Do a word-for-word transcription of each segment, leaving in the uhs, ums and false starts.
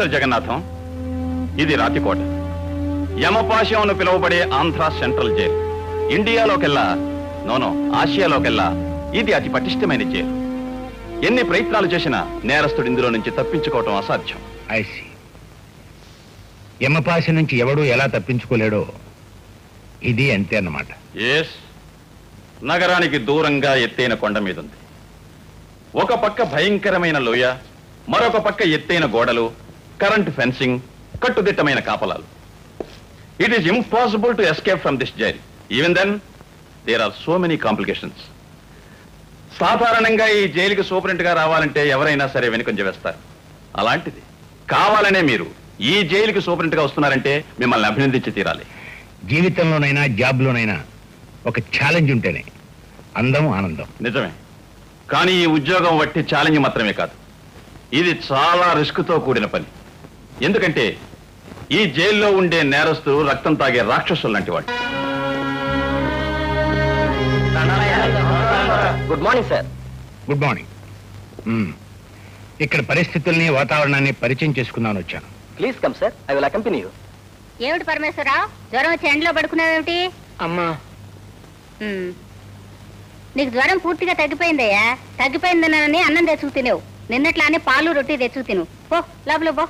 Mister Jagannatham, ఇది రాతికోట. యమపాశం అని పిలువబడే ఆంధ్ర సెంట్రల్ జైలు. ఇండియాలోకెల్లా, నోనో ఆసియాలోకెల్లా ఇది అతి పటిష్టమైన జైలు. ఎన్ని ప్రయత్నాలు చేసినా నేరస్తుడు ఇందులో నుంచి తప్పించుకోవటం అసాధ్యం. ఐసి యమపాశ నుంచి ఎవడూ ఎలా తప్పించుకోలేడో ఇది అంతే అన్నమాట. ఎస్, నగరానికి దూరంగా ఎత్తైన కొండ మీద ఉంది. ఒక పక్క భయంకరమైన లోయ, మరొక పక్క ఎత్తైన గోడలు, కరెంట్ ఫెన్సింగ్, కట్టుదిట్టమైన కాపలాలు. It is impossible to escape from this jail. Even then there are so many complications. సాధారణంగా ఈ జైలుకి సూపరింట్ గా రావాలంటే ఎవరైనా సరే వెనుకొంజ వేస్తారు. అలాంటిది కావాలనే మీరు ఈ జైలుకి సూపరింట్ గా వస్తున్నారంటే మిమ్మల్ని అభినందించి తీరాలి. జీవితంలోనైనా జాబ్లోనైనా ఒక ఛాలెంజ్ ఉంటేనే అందం ఆనందం. నిజమే, కానీ ఈ ఉద్యోగం వట్టి ఛాలెంజ్ మాత్రమే కాదు, ఇది చాలా రిస్క్తో కూడిన పని. ఎందుకంటే ఈ జైల్లో ఉండే నేరస్తులు రక్తం తాగే రాక్షసులు లాంటి వాళ్ళు. Good morning sir. Good morning. ఇక్కడ పరిస్థితుల్ని, వాతావరణాన్ని పరిచయం చేసుకుందామని వచ్చాను. Please come sir, I will accompany you. ఏమిటి పరమేశ్వరరావు, జ్వరం వచ్చి ఎండలో పడుకున్నావేమిటి? అమ్మా, నీకు జ్వరం పూర్తిగా తగ్గిపోయిందయ్యా. తగ్గిపోయిందనని అన్నం తెచ్చుకు తినేవు, నిన్నట్లానే పాలు రొట్టి తెచ్చుకు తిను. పో లోపల పో.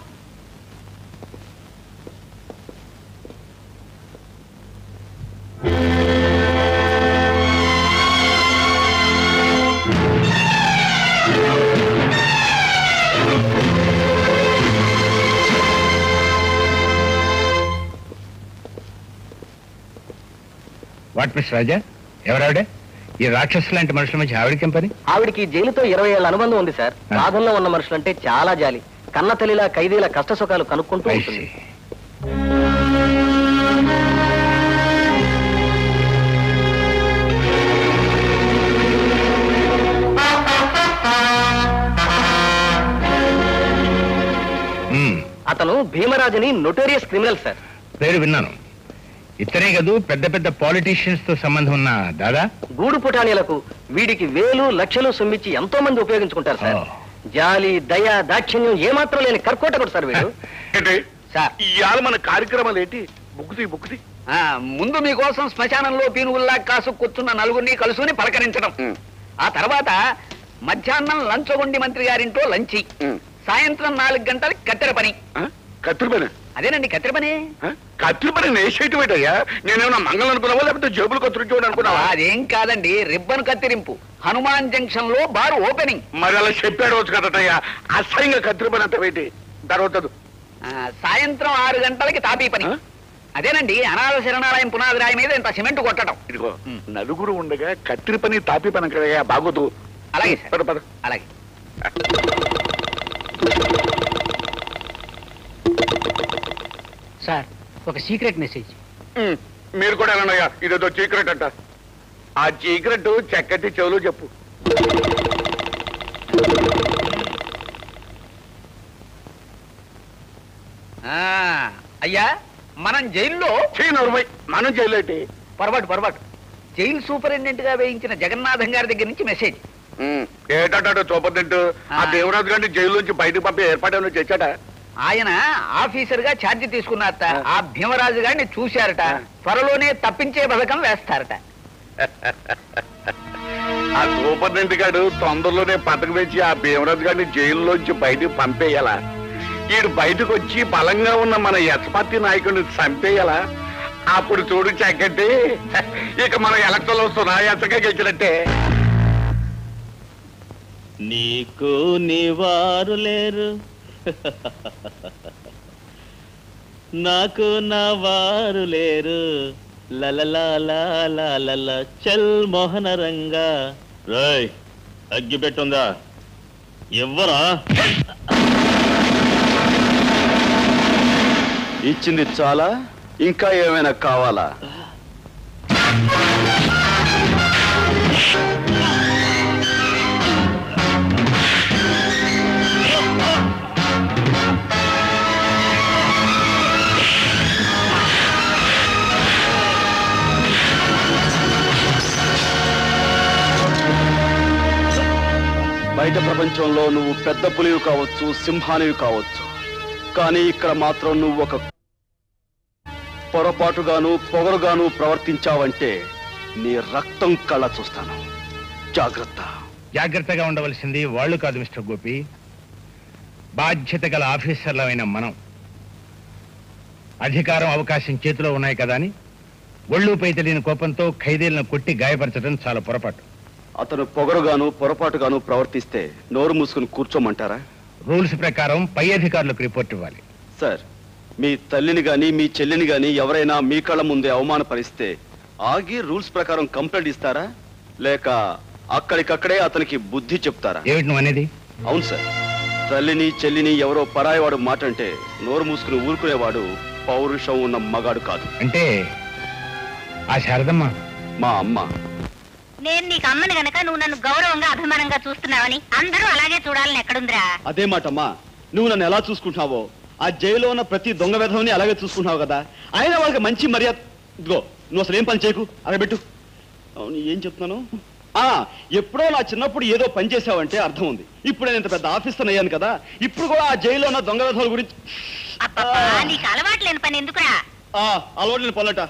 వాట్ మిస్ రాజా, ఎవరావిడ? ఈ రాక్షసు లాంటి మనుషుల మధ్య ఆవిడకేం పని? ఆవిడికి జైలుతో ఇరవై ఏళ్ళ అనుబంధం ఉంది సార్. బాధల్లో ఉన్న మనుషులంటే చాలా జాలి, కన్న తల్లిలా ఖైదీల కష్ట సుఖాలు కనుక్కుంటూ ఉంటుంది. అతను భీమరాజుని నోటోరియస్ క్రిమినల్ సార్. పేరు విన్నాను. ఇతనే కదూ పెద్ద పెద్ద పాలిటీషియన్స్ తో సంబంధం ఉన్న దాదా? గూడు పుటానీలకు వీడికి వేలు లక్షలు సొమ్మిచ్చి ఎంతో మంది ఉపయోగించుకుంటారు సార్. జాలి, దయ, దాక్షిణ్యం ఏమాత్రం లేని కర్కోట కూడా సార్ వీడు. ఇవాళ మన కార్యక్రమాలు ఏంటి? బుక్కుతి బుక్కుతి ముందు మీకోసం శ్మశానంలో పీనుగుల్లా కాసు కూర్చున్న నలుగురిని కలుసుకుని పలకరించడం, ఆ తర్వాత మధ్యాహ్నం లంచగొండి మంత్రి గారింటో లంచి, సాయంత్రం నాలుగు గంటలకి కత్తెర పని. కత్తెర పని అదేనండి, కత్తిరి పని. కత్తిరి పని నేసేటయ్యా, నేనేమన్నా మంగళం అనుకున్నావా, లేకపోతే జేబులు కత్తిరించడం అనుకున్నావా? అదేం కాదండి, రిబ్బన్ కత్తిరింపు. హనుమాన్ జంక్షన్ లో బార్ ఓపెనింగ్. మరి అలా చెప్పాడు కదటయ్యా, అసహ్యంగా కత్తిరి పని అంత పెట్టి ధరవుతుంది. సాయంత్రం ఆరు గంటలకి తాపీ పని. అదేనండి, అనాథ శరణాలయం పునాది రాయి మీద ఇంత సిమెంట్ కొట్టడం. ఇదిగో నలుగురు ఉండగా కత్తిరి పని తాపీ పని కదయ్యా, బాగోదు. అలాగే సార్, పద. అలాగే. సార్, ఒక సీక్రెట్ మెసేజ్. మీరు కూడా అన్నయ్యా, ఇదేదో సీక్రెట్ అంట. ఆ సీక్రెట్ చక్కటి చెవులు చెప్పు. అయ్యా, మనం జైల్లో చేయనరుమై. మనం జైలు ఏంటి? పొరపాటు పొరపాటు. జైలు సూపరింటెండెంట్ గా వేయించిన జగన్నాథం గారి దగ్గర నుంచి మెసేజ్. ఏటో సూపరింటెండెంట్ ఆ దేవరాజు గారిని జైలు నుంచి బయటకు పంపే ఏర్పాటు చేశాట. ఆయన ఆఫీసర్ గా ఛార్జీ తీసుకున్నారట. ఆ భీమరాజు గారిని చూశారట. త్వరలోనే తప్పించే పథకం వేస్తారట. ఆ సూపరింటెండెంట్ గారు తొందరలోనే పథకం వేసి ఆ భీమరాజు గారిని జైల్లోంచి బయటకు పంపేయాల. వీడు బయటకు వచ్చి బలంగా ఉన్న మన యశపతి నాయకుడిని చంపేయాల. అప్పుడు చూడు చక్కటి, ఇక మనం ఎలక్షన్ వస్తున్నా ఎంతగా గెలిచినట్టే. నీకు నీవారు లేరు, నాకు నా వారు లేరు. లలలాల చల్ మోహన రంగా. రాయ్, అగ్గి పెట్టుందా? ఎవ్వరా ఇచ్చింది చాలా, ఇంకా ఏమైనా కావాలా? బయట ప్రపంచంలో నువ్వు పెద్ద పులివి కావచ్చు, సింహానివి కావచ్చు, కానీ ఇక్కడ మాత్రం నువ్వు ఒక పొరపాటుగాను పొగరుగాను ప్రవర్తించావంటే నీ రక్తం కళ్ళ చూస్తాను. జాగ్రత్త. జాగ్రత్తగా ఉండవలసింది వాళ్ళు కాదు మిస్టర్ గోపి, బాధ్యత గల ఆఫీసర్లమైన మనం. అధికారం అవకాశం చేతిలో ఉన్నాయి కదా అని ఒళ్ళుపై తెలియని కోపంతో ఖైదీలను కొట్టి గాయపరచడం చాలా పొరపాటు. అతను పొగరుగాను పొరపాటుగాను ప్రవర్తిస్తే నోరు మూసుకుని కూర్చోమంటారా? రూల్స్ ప్రకారం పై అధికారులకు రిపోర్ట్ ఇవ్వాలి. సార్, మీ తల్లిని గాని మీ చెల్లిని గాని ఎవరైనా మీ కళ్ళ ముందే అవమానపరిస్తే ఆగి రూల్స్ ప్రకారం కంప్లైంట్ ఇస్తారా, లేక అక్కడికక్కడే అతనికి బుద్ధి చెప్తారా? ఏమిటి నువ్వు అనేది? అవును సార్, తల్లిని చెల్లిని ఎవరో పరాయవాడు మాట అంటే నోరు మూసుకుని ఊరుకునేవాడు పౌరుషం ఉన్న మగాడు కాదు. అంటే ఆ శారదమ్మ మా అమ్మ. నేను నీకు అమ్మను గనక నువ్వు నన్ను గౌరవంగా అభిమానంగా చూస్తున్నావని అందరూ అలాగే చూడాలని ఎక్కడుందిరా? అదే మాటమ్మా, నువ్వు నన్ను ఎలా చూసుకుంటున్నావో ఆ జైల్లో ఉన్న ప్రతి దొంగ వెధవని అలాగే చూసుకుంటున్నావు కదా. ఆయన వాళ్ళకి మంచి మర్యాద. ఇదిగో నువ్వు అసలు ఏం పని చేయకు, అలా పెట్టు. అవును, ఏం చెప్తున్నాను? ఎప్పుడో నా చిన్నప్పుడు ఏదో పని చేసావంటే అర్థం ఉంది. ఇప్పుడు నేను ఇంత పెద్ద ఆఫీసర్ అయ్యాను కదా, ఇప్పుడు కూడా ఆ జైల్లో ఉన్న దొంగ వెధవల గురించి అలవాటు లేని పని ఎందుకురా? అలవాటు లేని పనులట.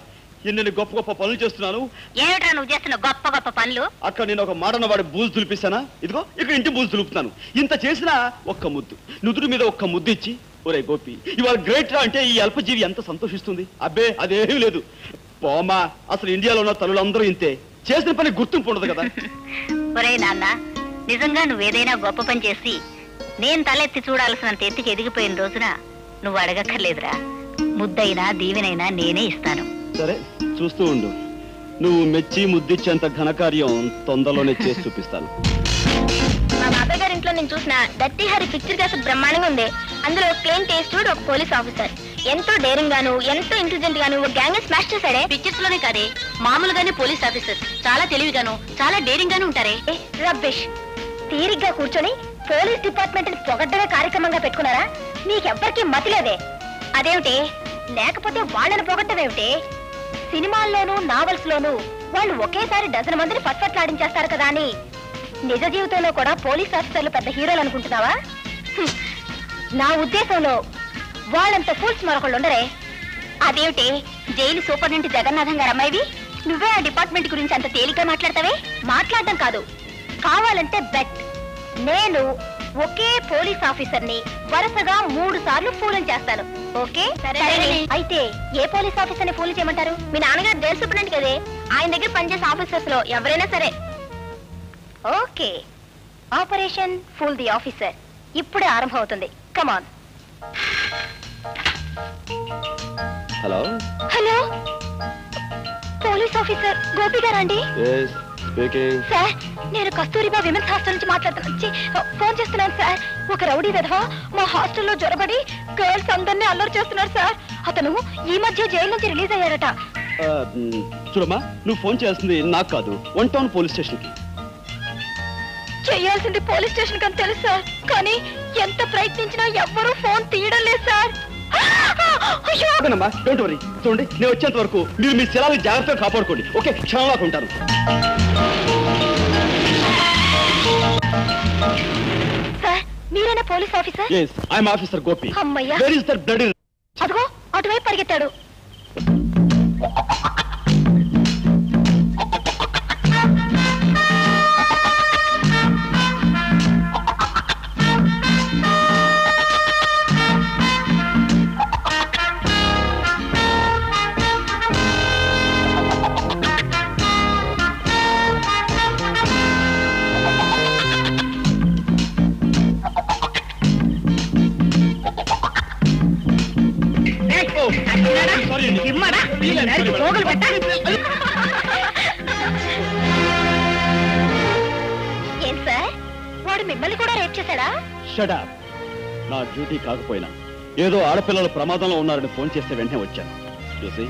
నేను గొప్ప గొప్ప పనులు చేస్తున్నాను. ఏమిట్రా నువ్వు చేస్తున్న గొప్ప గొప్ప పనులు? అక్కడ నేను ఒక మాటన వాడి బూజు దులిపిస్తానా? ఇదిగో ఇక్కడ ఇంటి బూజు దులుపుతాను. ఇంత చేసినా ఒక్క ముద్దు, నుదురు మీద ఒక్క ముద్దు ఇచ్చి ఒరే గోపి ఇవాళ గ్రేట్ రా అంటే ఈ అల్పజీవి ఎంత సంతోషిస్తుంది. అబ్బే అదేమీ లేదు పోమా, అసలు ఇండియాలో ఉన్న తల్లులందరూ ఇంతే, చేసిన పని గుర్తింపు ఉండదు కదా. ఒరే నాన్న, నిజంగా నువ్వేదైనా గొప్ప పని చేసి నేను తలెత్తి చూడాల్సినంత ఎత్తికి ఎదిగిపోయిన రోజున నువ్వు అడగక్కర్లేదురా. ముద్దైనా దీవెనైనా నేనే ఇస్తాను. సరే చూస్తూ ఉండు, నువ్వు మెచ్చి ముద్దిచ్చేంత ఘనకార్యం తొందరలోనే చేసి చూపిస్తాను. మా బాబాయ్ గారి ఇంట్లో నేను చూసిన దత్తి హరి పిక్చర్ అసలు బ్రహ్మాండంగా ఉంది. అందులో క్లెయిమ్ టేస్టూడ్ ఒక పోలీస్ ఆఫీసర్, ఎంతో డేరింగ్ గాను ఎంతో ఇంటెలిజెంట్ గాను ఒక గ్యాంగ్ స్మాష్ చేశాడే. పిక్చర్స్ లోనే కాదే మామూలుగానే పోలీస్ ఆఫీసర్ చాలా తెలివిగాను చాలా డేరింగ్ గాను ఉంటారే. రబ్బిష్, తీరిగ్గా కూర్చొని పోలీస్ డిపార్ట్మెంట్ ని పొగడ్డగా కార్యక్రమంగా పెట్టుకున్నారా? మీకెవ్వరికి మతి లేదే. అదేమిటి, లేకపోతే వాళ్ళని పొగట్టమేమిటి? సినిమాల్లోనూ నావల్స్ లోనూ వాళ్ళు ఒకేసారి డజన్ మందిని పట్పట్లాడించేస్తారు కదా అని నిజ జీవితంలో కూడా పోలీస్ ఆఫీసర్లు పెద్ద హీరోలు అనుకుంటున్నావా? నా ఉద్దేశంలో వాళ్ళంత ఫూల్స్ మరొకళ్ళు ఉండరే. అదేమిటి, జైలు సూపరింటెండెంట్ జగన్నాథం గారు అమ్మాయివి నువ్వే ఆ డిపార్ట్మెంట్ గురించి అంత తేలిగ్గా మాట్లాడతావే? మాట్లాడడం కాదు, కావాలంటే బెట్. నేను ఒకే పోలీస్ ఆఫీసర్ ని వరుసగా మూడు సార్లు ఫూలం చేస్తాను. ఓకే? అయితే ఏ పోలీస్ ఆఫీసర్ ని ఫూల్ చేయమంటారు? మీ నాన్నగారు జైలు సూపరింటెండెంట్ కదే, ఆయన దగ్గర పనిచేసే ఆఫీసర్స్ లో ఎవరైనా సరే. Okay, operation fool the officer ఇప్పుడే ఆరంభం అవుతుంది. Come on. Hello hello police officer Gopi గారా అండి? సార్, నేను కస్తూరిబా విమెన్స్ హాస్టల్ నుంచి మాట్లాడుతున్నా, ఫోన్ చేస్తున్నాను సార్. ఒక రౌడీ వెధవా మా హాస్టల్లో జొరబడి గర్ల్స్ అందరినీ అల్లరి చేస్తున్నారు సార్. అతను ఈ మధ్య జైలు నుంచి రిలీజ్ అయ్యారట. చూడమ్మా, నువ్వు ఫోన్ చేయాల్సింది నాకు కాదు, వన్ టౌన్ పోలీస్ స్టేషన్ కి చేయాల్సింది. పోలీస్ స్టేషన్ కని తెలుసు సార్, కానీ ఎంత ప్రయత్నించినా ఎవ్వరూ ఫోన్ తీయడం లేదు సార్. డోంట్ వరీ, చూడండి నేను వచ్చేంత వరకు మీరు మీ శిలాన్ని జాగ్రత్తగా కాపాడుకోండి. ఓకే, క్షణంలో ఉంటాను. సార్, మీరేనా police officer? yes, I am officer Gopi. అమ్మయ్య, where is that bloody... అదిగో అటువైపు పరిగెత్తాడు. నా డ్యూటీ కాకపోయినా ఏదో ఆడపిల్లలు ప్రమాదంలో ఉన్నారని ఫోన్ చేస్తే వెంటనే వచ్చాను. చూసి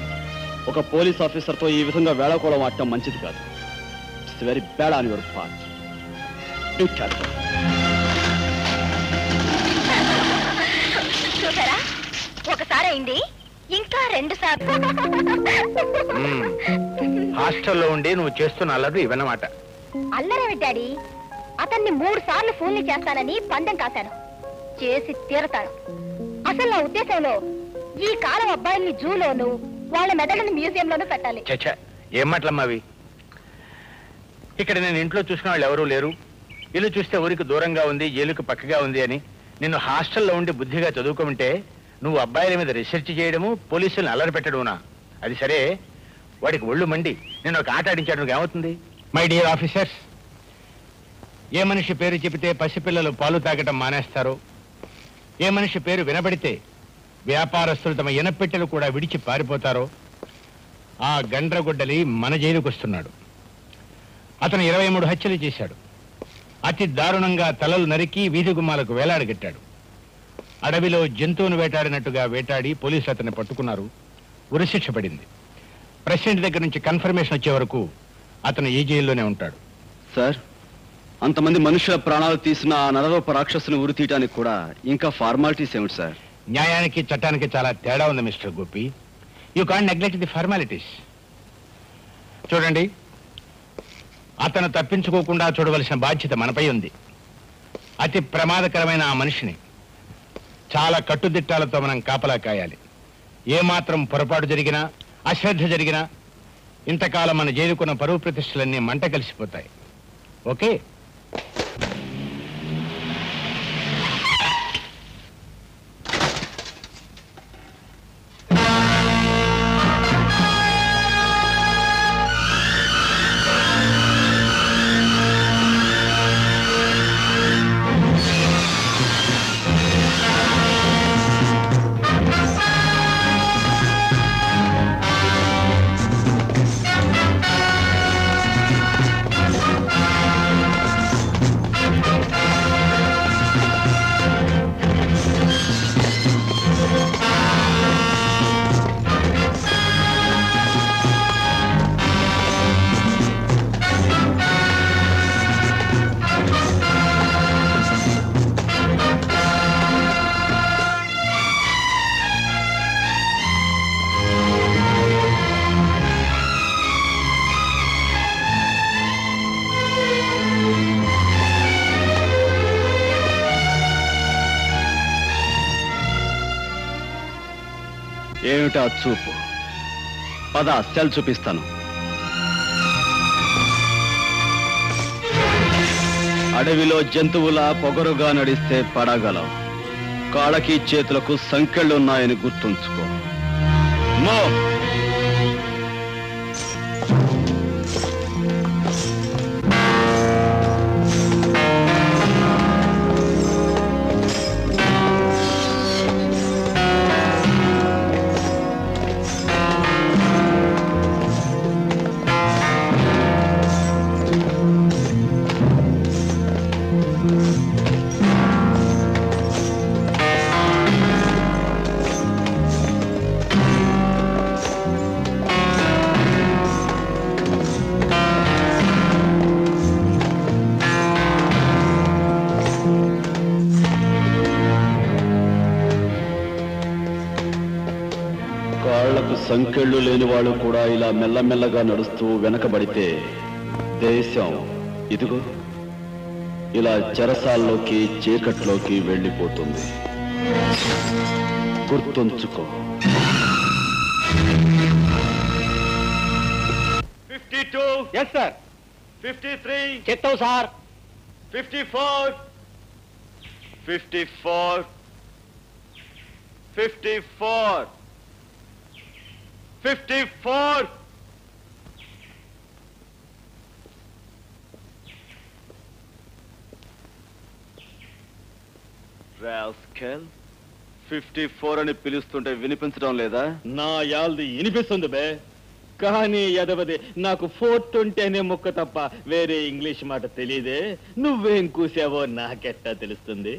ఒక పోలీస్ ఆఫీసర్తో ఈ విధంగా వేళాకోళం ఆడటం మంచిది కాదు. It's very bad on your part. చూసారా, ఒకసారి అయింది, ఇంకా రెండు సార్లు. హాస్టల్లో ఉండి నువ్వు చేస్తున్న అల్లరి ఇవన్నమాట. అల్లరే డాడీ, అతన్ని మూడు సార్లు ఫోన్లు చేస్తానని పందెం కాశాను, చేసి తీరతాను. అసలు నా ఉద్దేశంలో ఈ కాలం అబ్బాయిల్ని జూలోను వాళ్ళ మెదడుని మ్యూజియంలోనూ పెట్టాలి. చచ్చా ఏం మాటలమ్మా అవి. ఇక్కడ నేను ఇంట్లో చూసిన వాళ్ళు ఎవరూ లేరు, ఇల్లు చూస్తే ఊరికి దూరంగా ఉంది, ఏలుకి పక్కగా ఉంది అని నిన్ను హాస్టల్లో ఉండి బుద్ధిగా చదువుకుంటే నువ్వు అబ్బాయిల మీద రీసెర్చ్ చేయడము, పోలీసులను అల్లరి పెట్టడమునా? అది సరే, వాడికి ఒళ్ళు మండి నేను ఒక ఆట ఆడించాడు, ఏమవుతుంది? మై డియర్ ఆఫీసర్స్, ఏ మనిషి పేరు చెబితే పసిపిల్లలు పాలు తాగటం మానేస్తారు, ఏ మనిషి పేరు వినబడితే వ్యాపారస్తులు తమ ఇనపెట్టెలు కూడా విడిచి పారిపోతారో ఆ గండ్రగొడ్డలి మన జైలుకు వస్తున్నాడు. అతను ఇరవై మూడు హత్యలు చేశాడు, అతి దారుణంగా తలలు నరికి వీధి గుమ్మాలకు వేలాడగట్టాడు. అడవిలో జంతువును వేటాడినట్టుగా వేటాడి పోలీసులు అతన్ని పట్టుకున్నారు, ఉరిశిక్ష పడింది. ప్రెసిడెంట్ దగ్గర నుంచి కన్ఫర్మేషన్ వచ్చే వరకు అతను ఈ జైల్లోనే ఉంటాడు. సార్, అంతమంది మనుషుల ప్రాణాలు తీసిన ఆ నరరూప రాక్షసుని ఉరి తీయడానికి కూడా ఇంకా ఫార్మాలిటీస్ ఏమిటి సార్? న్యాయానికి చట్టానికి చాలా తేడా ఉంది mister Gopi. You can't neglect the formalities. చూడండి, అతను తప్పించుకోకుండా చూడవలసిన బాధ్యత మనపై ఉంది. అతి ప్రమాదకరమైన ఆ మనిషిని చాలా కట్టుదిట్టాలతో మనం కాపలా కాయాలి. ఏమాత్రం పొరపాటు జరిగినా, అశ్రద్ధ జరిగినా ఇంతకాలం మన జైలుకున్న పరువు ప్రతిష్టలన్నీ మంట కలిసిపోతాయి. ఓకే? చూపు పద, సెల్ చూపిస్తాను. అడవిలో జంతువులా పొగరుగా నడిస్తే పడగలవు, కాళ్ళకి చేతులకు సంకెళ్ళున్నాయని గుర్తుంచుకో. మో సంకెళ్ళు లేని వాళ్ళు కూడా ఇలా మెల్లమెల్లగా నడుస్తూ వెనకబడితే దేశం ఇదిగో ఇలా చెరసాల్లోకి, చీకట్లోకి వెళ్ళిపోతుంది. గుర్తుంచుకో. Fifty two. yes sir. Fifty three. చెత్తవు sir. Fifty four. Fifty four. Fifty four. Fifty four. Rascal, fifty four అని పిలుస్తుంటే వినిపించడం లేదా? నా యాల్ది వినిపిస్తుంది బే, కానీ యదవది నాకు ఫోర్ ట్వంటీ అనే ముక్క తప్ప వేరే ఇంగ్లీష్ మాట తెలియదే. నువ్వేం కూసావో నాకెట్టా తెలుస్తుంది?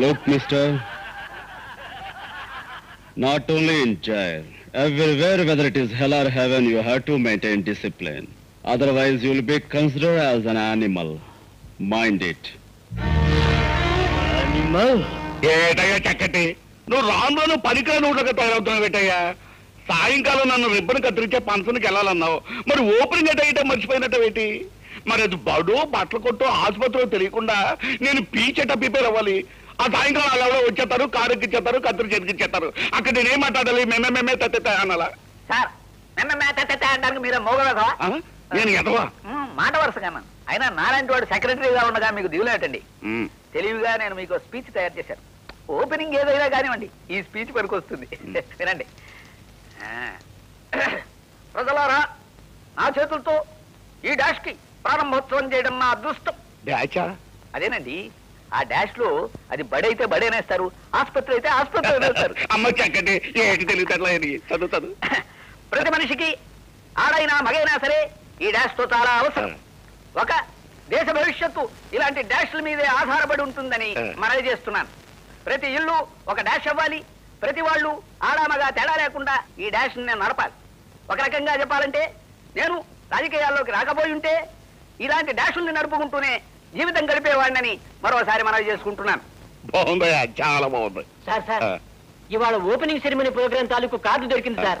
Look, mister, not only in jail, everywhere, whether it is hell or heaven, you have to maintain discipline. Otherwise, you will be considered as an animal. Mind it. Animal? ఏటయ్యా చక్కటి నువ్వు రాను పనికిరా నోట్లకి తయారవుతున్నావు ఏటయ్యా? సాయంకాలం నన్ను రిబ్బన్ కత్తిరించే ఫంక్షన్కి వెళ్ళాలన్నావు, మరి ఓపెనింగ్ ఎటయ్యా మర్చిపోయినట్టేటి? మరి అది బడో బట్టలు కొట్టో ఆసుపత్రి తెలియకుండా నేను పీచెట ప్రిపేర్ అవ్వాలి. ఆ సాయంకాలం వాళ్ళు ఎవరో వచ్చేస్తారు, కారు ఎక్కిచ్చేస్తారు, కత్తిరి చెరికిచ్చేస్తారు. అక్కడ నేనేం మాట్లాడాలి? మేమే మేమే తత్త అనాలా? నేను ఎదవా మాట వరుసగా అయినా నారాయణ వాడు సెక్రటరీగా ఉండగా మీకు దిగులేటండి. తెలివిగా నేను మీకు స్పీచ్ తయారు చేశాను, ఓపెనింగ్ ఏదైనా కానివ్వండి ఈ స్పీచ్ పనికొస్తుంది, వినండి. ప్రజలారా, నా చేతులతో ఈ డాష్ కి ప్రారంభోత్సవం చేయడం నా అదృష్టం. అదేనండి, ఆ డాష్ లో అది బడి అయితే బడేనేస్తారు, ఆసుపత్రి అయితే ఆసుపత్రి. ప్రతి మనిషికి ఆడైనా మగైనా సరే ఈ డాష్ తో చాలా అవసరం. ఒక దేశ భవిష్యత్తు ఇలాంటి డాష్ల మీదే ఆధారపడి ఉంటుందని మనవి చేస్తున్నాను. ప్రతి ఇల్లు ఒక డాష్ అవ్వాలి, ప్రతి వాళ్ళు ఆడామగా తేడా లేకుండా ఈ డాష్ నేను నడపాలి. ఒక రకంగా చెప్పాలంటే నేను రాజకీయాల్లోకి రాకపోయి ఉంటే ఇలాంటి డాషుల్ని నడుపుకుంటూనే జీవితం గడిపేవాడినని మరోసారి మనవి చేసుకుంటున్నాను. చాలా బాగుంది సార్. సార్, ఇవాళ ఓపెనింగ్ సెరమనీ ప్రోగ్రాం తాలూకు కార్డు దొరికింది సార్,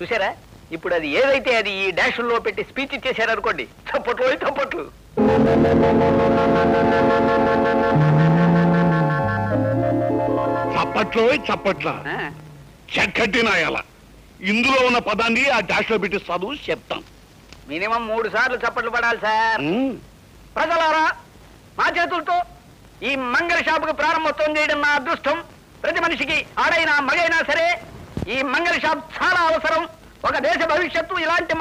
చూసారా? ఇప్పుడు అది ఏదైతే అది ఈ డాషుల్లో పెట్టి స్పీచ్ ఇచ్చేశారనుకోండి, చప్పట్లు చప్పట్లు. చప్పట్లు చప్పట్ల చక్కటినాయాల ఇందులో ఉన్న పదాన్ని ఆ డాష్ లో పెట్టి చదువు చెప్తాం. మినిమం మూడు సార్లు చప్పట్లు పడాలి సార్. ప్రజలారా, మా చేతులతో ఈ మంగళ షాపుకు ప్రారంభోత్సవం చేయడం నా అదృష్టం. ప్రతి మనిషికి ఆడైనా మగైనా సరే ఈ మంగళ షాప్ చాలా అవసరం. ఒక దేశ భవిష్యత్తు ఇలాంటి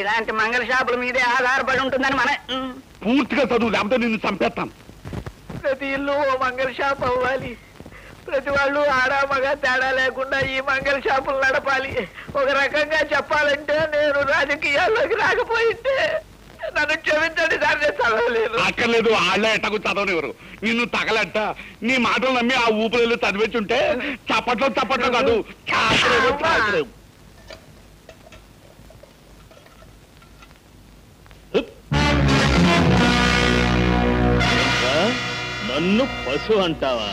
ఇలాంటి మంగళ షాపుల మీదే ఆధారపడి ఉంటుందని మన పూర్తిగా చదువు, లేకపోతే నిన్ను చంపేస్తాం. ప్రతి ఇల్లు ఓ మంగళ షాప్ అవ్వాలి, ప్రతి వాళ్ళు ఆడామగా తేడా లేకుండా ఈ మంగళ షాపులు నడపాలి. ఒక రకంగా చెప్పాలంటే నేను రాజకీయాల్లోకి రాకపోయింటే నన్ను క్షమించండి సార్, నేను చదవలేదు. అక్కర్లేదు, వాళ్ళే ఎట్టకు చదవనివ్వరు. నిన్ను తగలట్ట నీ మాటలు నమ్మి ఆ ఊపిరిలో చదివించుంటే చప్పట్లో చప్పట్లో కాదు. నన్ను పశు అంటావా?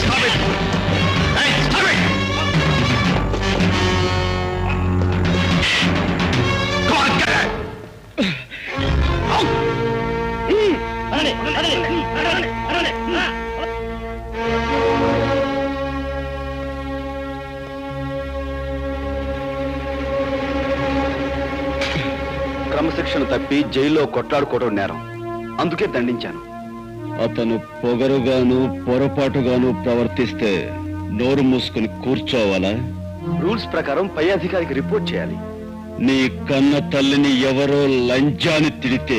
Stop it! Hey, stop it! Come on, get it! Out! Hmm. Run it! Run it! Run it! Run it! క్రమశిక్షణ తప్పి జైల్లో కొట్లాడుకోవడం నేరం, అందుకే దండించాను. అతను పొగరుగాను పొరపాటుగాను ప్రవర్తిస్తే నోరు మూసుకుని కూర్చోవాలా? రూల్స్ ప్రకారం పై అధికారికి రిపోర్ట్ చేయాలి. నీ కన్న తల్లిని ఎవరో లంచాన్ని తిడితే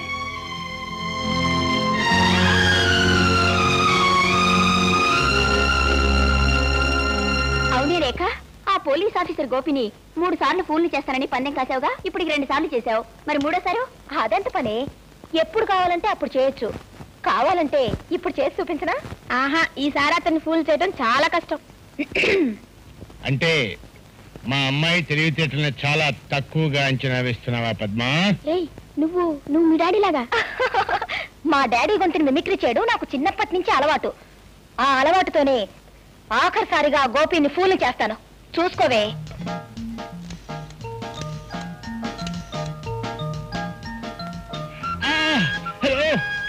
అవునే రేఖ, ఆ పోలీస్ ఆఫీసర్ గోపిని మూడు సార్లు ఫోన్లు చేస్తానని పందెం కాసావుగా, ఇప్పుడు రెండు సార్లు చేశావు, మరి మూడోసారి? అదంత పనే, ఎప్పుడు కావాలంటే అప్పుడు చేయొచ్చు. కావాలంటే ఇప్పుడు చేసి చూపించనా? ఆహా, ఈసారి అతన్ని ఫూల్ చేయడం చాలా కష్టం. అంటే మా అమ్మాయి తెలివితేటలను చాలా తక్కువగా అంచనా వేస్తున్నావా పద్మా? నువ్వు నువ్వు మీ డాడీ లాగా మా డాడీ గొంతుని మిమిక్రీ చేయడం నాకు చిన్నప్పటి నుంచి అలవాటు. ఆ అలవాటుతోనే ఆఖరిసారిగా గోపిని ఫూల్ చేస్తాను, చూసుకోవే.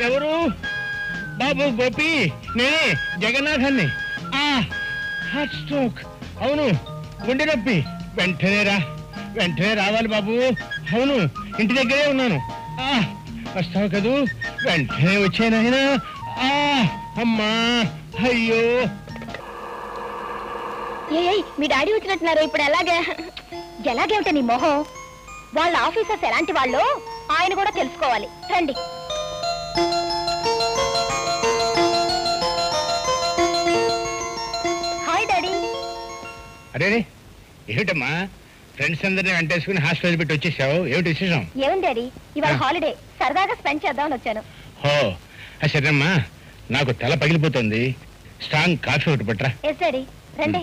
ఎవరు బాబు? గోపి, నేనే జగన్నాథాన్ని. హార్ట్ స్ట్రోక్, అవును గుండె నొప్పి, వెంటనే రా. వెంటనే రావాలి బాబు. అవును, ఇంటి దగ్గరే ఉన్నాను. వస్తావు కదూ, వెంటనే వచ్చాయినా. అమ్మా, అయ్యో, మీ డాడీ వచ్చినట్టున్నారు. ఇప్పుడు ఎలాగే ఎలాగేమిట నీ మొహం? వాళ్ళ ఆఫీసర్స్ ఎలాంటి వాళ్ళు ఆయన కూడా తెలుసుకోవాలి. రండి. Hi daddy. అరే ఏమిటమ్మా, ఫ్రెండ్స్ అందరినీ వెంటేసుకుని హాస్టల్ పెట్టి వచ్చేసావు, ఏమిటి విశేషం? ఏముంది డాడీ, ఇవాళ హాలిడే, సరదాగా స్పెండ్ చేద్దామని వచ్చాను. ఓ సరేనమ్మా, నాకు తల పగిలిపోతుంది, స్ట్రాంగ్ కాఫీ ఒకటి పట్టరా. ఎస్ డాడీ, రండి.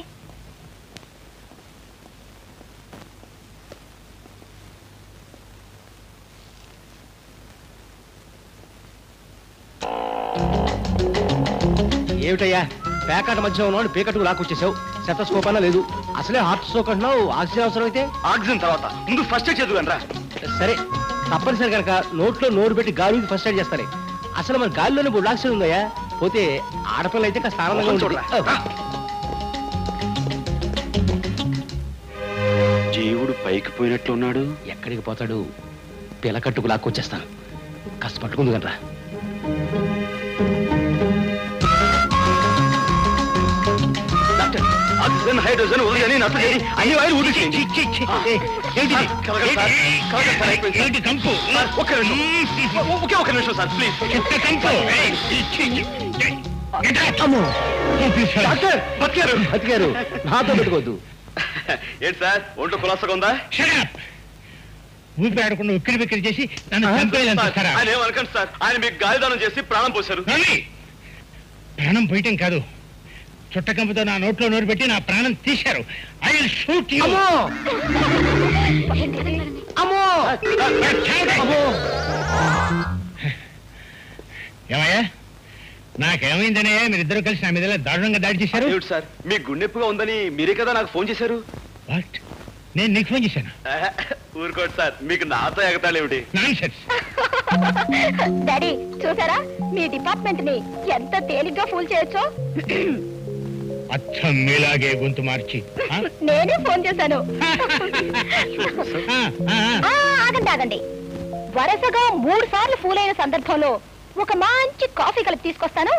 ఏమిటయ్యా, పేకాట మధ్య ఉన్నాడు, పేకట్టుకు లాక్కొచ్చేసావు. సెటోస్కోప్ అన్నా లేదు, అసలే హార్ట్ స్ట్రోక్ అంటున్నావు. ఆక్సిజన్ అవసరం అయితే ఆక్సిజన్ తర్వాత ముందు ఫస్ట్ ఎయిడ్ చదువురా. సరే, తప్పనిసరి కనుక నోట్లో నోరు పెట్టి గాలి ఫస్ట్ ఎయిడ్ చేస్తారే. అసలు మన గాలిలోనే బుడ్ ఆక్సిజన్ ఉందయ్యా, పోతే ఆడపిల్లలు అయితే కాస్త ఆనందంగా ఉంటుంది. జీవుడు పైకి పోయినట్లు ఉన్నాడు, ఎక్కడికి పోతాడు? పిలకట్టుకు లాక్కొచ్చేస్తాను, కాస్త పట్టుకుంది కనరా. హైడ్రోజన్ పెట్టుకోవద్దు. ఏంటి సార్, ఒంట్లో కులాసగా ఉందా? ఊపి ఆడకుండా ఉక్కిరి బిక్కిరి చేసి అనకండి సార్, ఆయన మీకు గాలిదానం చేసి ప్రాణం పోశారు. ప్రాణం పోయటం కాదు, చుట్టకంపుతో నా నోట్లో నోరు పెట్టి నా ప్రాణం తీశారు. I will shoot you. అమ్మో అమ్మో అమ్మో. ఏమయ్యా, నాకేమైందనే మీరిద్దరూ కలిసి నా మీద దారుణంగా దాడి చేశారు. సార్, మీ గుండెప్పుగా ఉందని మీరే కదా నాకు ఫోన్ చేశారు. వాట్, నేను నీకు ఫోన్ చేశాను? ఊరుకోండి సార్, మీకు నాతో ఎగతాళేమిటి? డాడీ చూసారా, మీ డిపార్ట్మెంట్ ని ఎంత తేలిగ్గా ఫూల్ చేయొచ్చు. అచ్చం మీలాగే గొంతు మార్చి నేనే ఫోన్ చేశాను. ఆగండి ఆగండి, వరుసగా మూడు సార్లు ఫూల్ అయిన సందర్భంలో ఒక మంచి కాఫీ కలిపి తీసుకొస్తాను,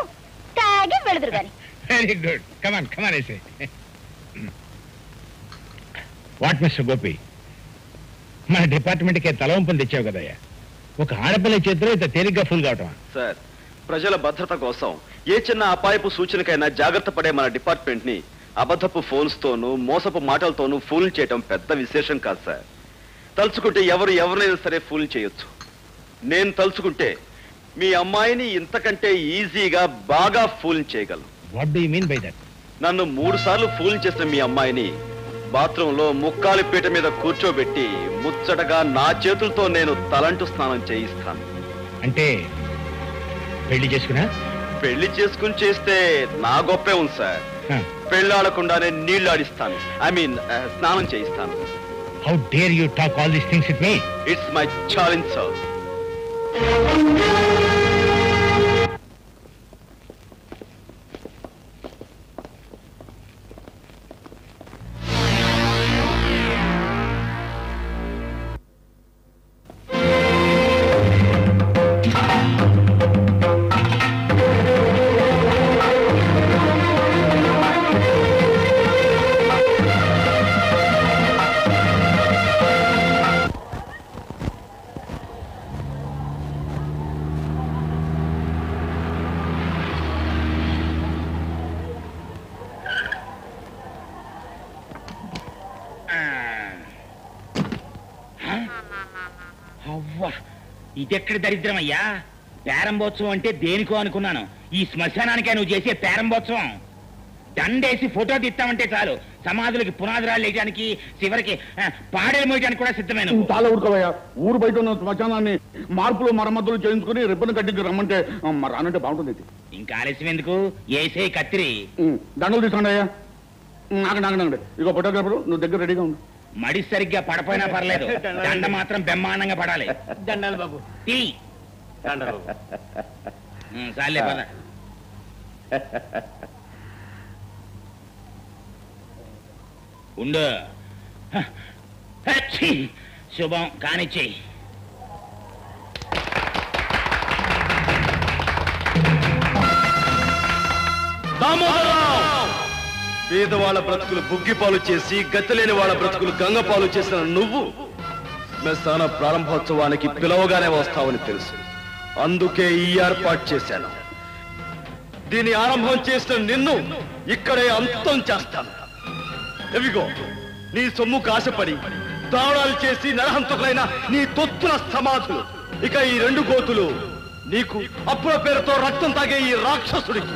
తాగి వెళుదురు గాని. Very good, come on come on. I say what mister Gopi, మన డిపార్ట్మెంట్కే తలవంపులు తెచ్చావు కదయ్యా. ఒక ఆడపిల్ల చేతిలో ఇంత తేలిగ్గా ఫుల్ కావటమా? సార్, ప్రజల భద్రత కోసం ఏ చిన్న అపాయపు సూచనకైనా జాగ్రత్త పడే మన డిపార్ట్మెంట్ ని అబద్ధపు ఫోన్స్ తోనూ మోసపు మాటలతోనూ ఫూల్ చేయటం పెద్ద విశేషం కాదు సార్. తలుచుకుంటే ఎవరు ఎవరినైనా సరే ఫూల్ చేయొచ్చు. నేను తలుచుకుంటే మీ అమ్మాయిని ఇంతకంటే ఈజీగా బాగా ఫూల్ చేయగలను. What do you mean by that? నన్ను మూడు సార్లు ఫూల్ చేసిన మీ అమ్మాయిని బాత్రూంలో ముక్కాలి పీట మీద కూర్చోబెట్టి ముచ్చటగా నా చేతులతో నేను తలంటు స్నానం చేయిస్తాను. అంటే పెళ్లి చేసుకున్నా? పెళ్లి చేసుకుని చేస్తే నా గొప్పే ఉంది సార్. పెళ్ళాడకుండానే నీళ్లు ఆడిస్తాను, ఐ మీన్ స్నానం చేయిస్తాను. How dare you talk all these things with me? It's my challenge sir. ఎక్కడ దరిద్రమయ్యా, పేరంబోత్సవం అంటే దేనికో అనుకున్నాను, ఈ శ్మశానానికే నువ్వు చేసే పేరంబోత్సవం. దండేసి ఫోటో తీస్తామంటే చాలు, సమాధులకి పునాదురాలు వేయడానికి, చివరికి పాడేలు మోయడానికి కూడా సిద్ధమైన. చాలా ఊరుకోవయ్యా, ఊరు బయట ఉన్న శ్మశానాన్ని మార్పులు మరమ్మతులు చేయించుకుని రిబ్బన్ కట్టించి రమ్మంటే రానంటే బాగుంటుంది. ఇంకా ఆలస్యం ఎందుకు, ఏసే కత్తిరి దండలు తీసుకోండి అయ్యా. నాగండి, ఇక ఫోటోగ్రాఫర్ నువ్వు దగ్గర రెడీగా ఉండు. మడి సరిగ్గా పడపోయినా పర్లేదు, దండ మాత్రం బ్రహ్మాండంగా పడాలి. దండాలి బాబు. చాలే పద. ఉండు. శుభం కానిచ్చి పేదవాళ్ళ బ్రతుకులు బుగ్గిపాలు చేసి గతిలేని వాళ్ళ బ్రతుకులు గంగపాలు చేసిన నువ్వు శ్మశాన ప్రారంభోత్సవానికి పిలవగానే వస్తావని తెలుసు. అందుకే ఈ ఏర్పాటు చేశాను. దీని ఆరంభం చేసిన నిన్ను ఇక్కడే అంతం చేస్తాను. ఎవిగో నీ సొమ్ము కాశపడి దావడాలు చేసి నరహంతకులైన నీ తొత్తుల సమాధులు. ఇక ఈ రెండు గోతులు నీకు, అప్పుల పేరుతో రక్తం తాగే ఈ రాక్షసుడికి.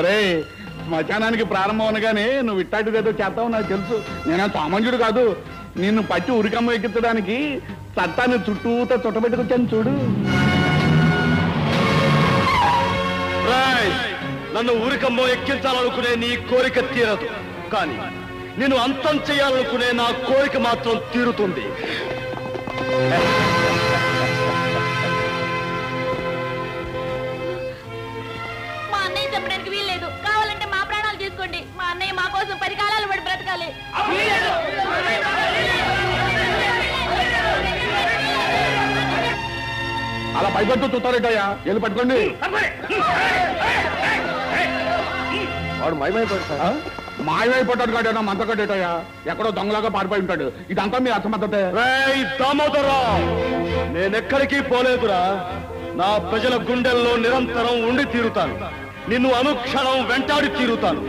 ఒరే, శ్మశానానికి ప్రారంభం అనగానే నువ్వు ఇట్టాటిదేదో చేస్తావు నాకు తెలుసు. నేను సామాన్యుడు కాదు. నిన్ను పట్టి ఉరికమ్మ ఎక్కించడానికి చట్టాన్ని చుట్టూతో చుట్టబెట్టుకొచ్చాను చూడు. నన్ను ఊరికమ్మో ఎక్కించాలనుకునే నీ కోరిక తీరదు, కానీ నేను అంతం చేయాలనుకునే నా కోరిక మాత్రం తీరుతుంది. మా అన్నయ్య చెప్పడానికి వీల్లేదు. కావాలంటే మా ప్రాణాలు తీసుకోండి. మా అన్నయ్య మా కోసం పది కాలాలు పడి బ్రతకాలి. అలా పైపట్టు చూస్తారేటయ్యా, వెళ్ళి పట్టుకోండి. వాడు మాయమైపోతా మాయమైపోతాడు కాడ మంత కట్టేటయ్యా, ఎక్కడో దొంగలాగా పారిపోయి ఉంటాడు. ఇదంతా మీ అసమర్థతే. నేనెక్కడికి పోలేదురా. నా ప్రజల గుండెల్లో నిరంతరం ఉండి తీరుతాను. నిన్ను అనుక్షణం వెంటాడి తీరుతాను.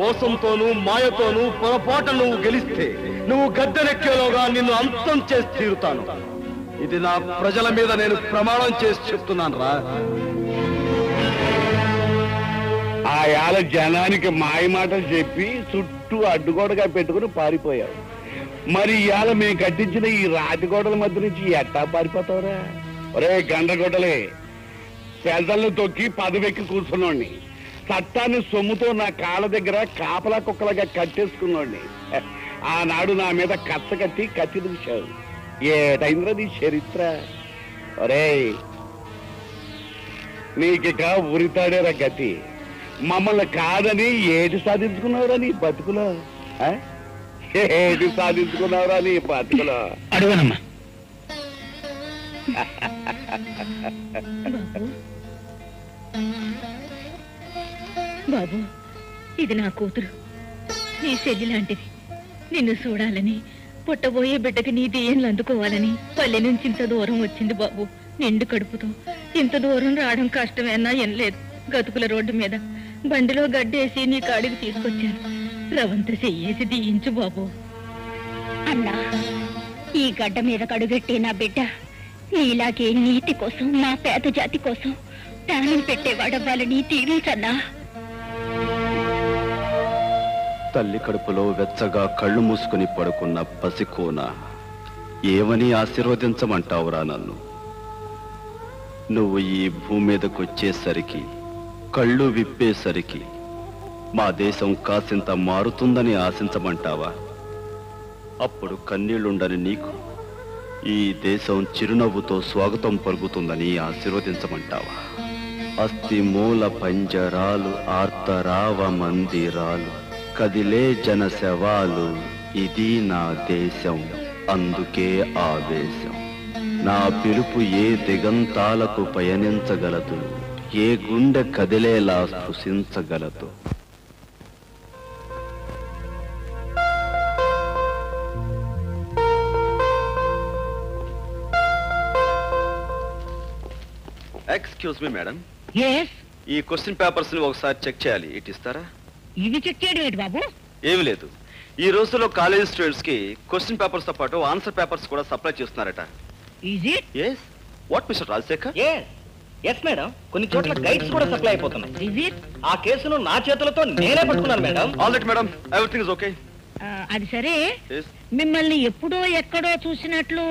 మోసంతోనూ మాయతోనూ పొరపాటు నువ్వు గెలిస్తే, నువ్వు గద్దెనెక్కేలోగా నిన్ను అంతం చేసి తీరుతాను. ఇది నా ప్రజల మీద నేను ప్రమాణం చేసి చెప్తున్నాను రా. ఆయాల జనానికి మాయ మాటలు చెప్పి చుట్టూ అడ్డుగోడగా పెట్టుకుని పారిపోయావు. మరి ఇవాళ మేము కట్టించిన ఈ రాతి గోడల మధ్య నుంచి ఎట్టా పారిపోతావురా? ఒరే గండ్రగొడలే, పెదలను తొక్కి పదవెక్కి కూర్చున్నోడిని, చట్టాన్ని సొమ్ముతో నా కాళ్ళ దగ్గర కాపలా కుక్కలాగా కట్టేసుకున్నోడిని, ఆనాడు నా మీద కచ్చ కట్టి కత్తి దూశావు. ఏటైంద్రది చరిత్ర. ఒరే, నీకిక ఉరితాడేరా గతి. మమ్మల్ని కాదని ఏటి సాధించుకున్నావురా నీ బతుకులో? ఏటి సాధించుకున్నావురా నీ బతుకులో? అడుగునమ్మా. బాబు, ఇది నా కూతురు, నీ చెల్లి లాంటిది. నిన్ను చూడాలని, పుట్టబోయే బిడ్డకి నీ దేయన్లు అందుకోవాలని పల్లె నుంచి ఇంత దూరం వచ్చింది బాబు. నిండు కడుపుతో ఇంత దూరం రావడం కష్టమేనా? ఏం లేదు, గతుకుల రోడ్డు మీద బండిలో గడ్డేసి నీ కాడికి తీసుకొచ్చాను. రవంత చెయ్యేసి దీయించు బాబు. అన్నా, ఈ గడ్డ మీద కడుగట్టే నా బిడ్డ నీలాగే నీతి కోసం, నా పేద జాతి కోసం ప్రాణం పెట్టేవాడవ్వాలని తీరించన్నా. తల్లి కడుపులో వెచ్చగా కళ్ళు మూసుకుని పడుకున్న పసికోన, ఏమని ఆశీర్వదించమంటావురా నన్ను? నువ్వు ఈ భూమి మీదకొచ్చేసరికి, కళ్ళు విప్పేసరికి మా దేశం కాసింత మారుతుందని ఆశించమంటావా? అప్పుడు కన్నీళ్లుండని నీకు ఈ దేశం చిరునవ్వుతో స్వాగతం పలుకుతుందని ఆశీర్వదించమంటావా? అస్థి మూల పంజరాలు, ఆర్తరావ మందిరాలు, కదిలే జన శవాలు, ఇది నా దేశం, అందుకే ఆవేశం. నా పిలుపు ఏ దిగంతాలకు పయనించగలదు, ఏ గుండె కదిలేలా స్పృశించగలదు. Excuse me madam. ఈ క్వశ్చన్ పేపర్స్ ని ఒకసారి చెక్ చేయాలి, ఇటు ఇస్తారా? ఇది చెక్ చేయడం బాబు? ఏమి లేదు, ఈ రోజుల్లో కాలేజ్ స్టూడెంట్స్ కి క్వశ్చన్ పేపర్స్ తో పాటు ఆన్సర్ పేపర్స్ కూడా సప్లై చేస్తున్నారట. What mister Rajasekhar? Yes madam, కొన్ని చోట్ల గైడ్స్ కూడా సప్లై అయిపోతున్నాయి. ఆ కేసును నా చేతులతో నేనే పట్టుకున్నాను madam. Alright madam, everything is okay. అది సరే, మిమ్మల్ని ఎప్పుడో ఎక్కడో చూసినట్లు.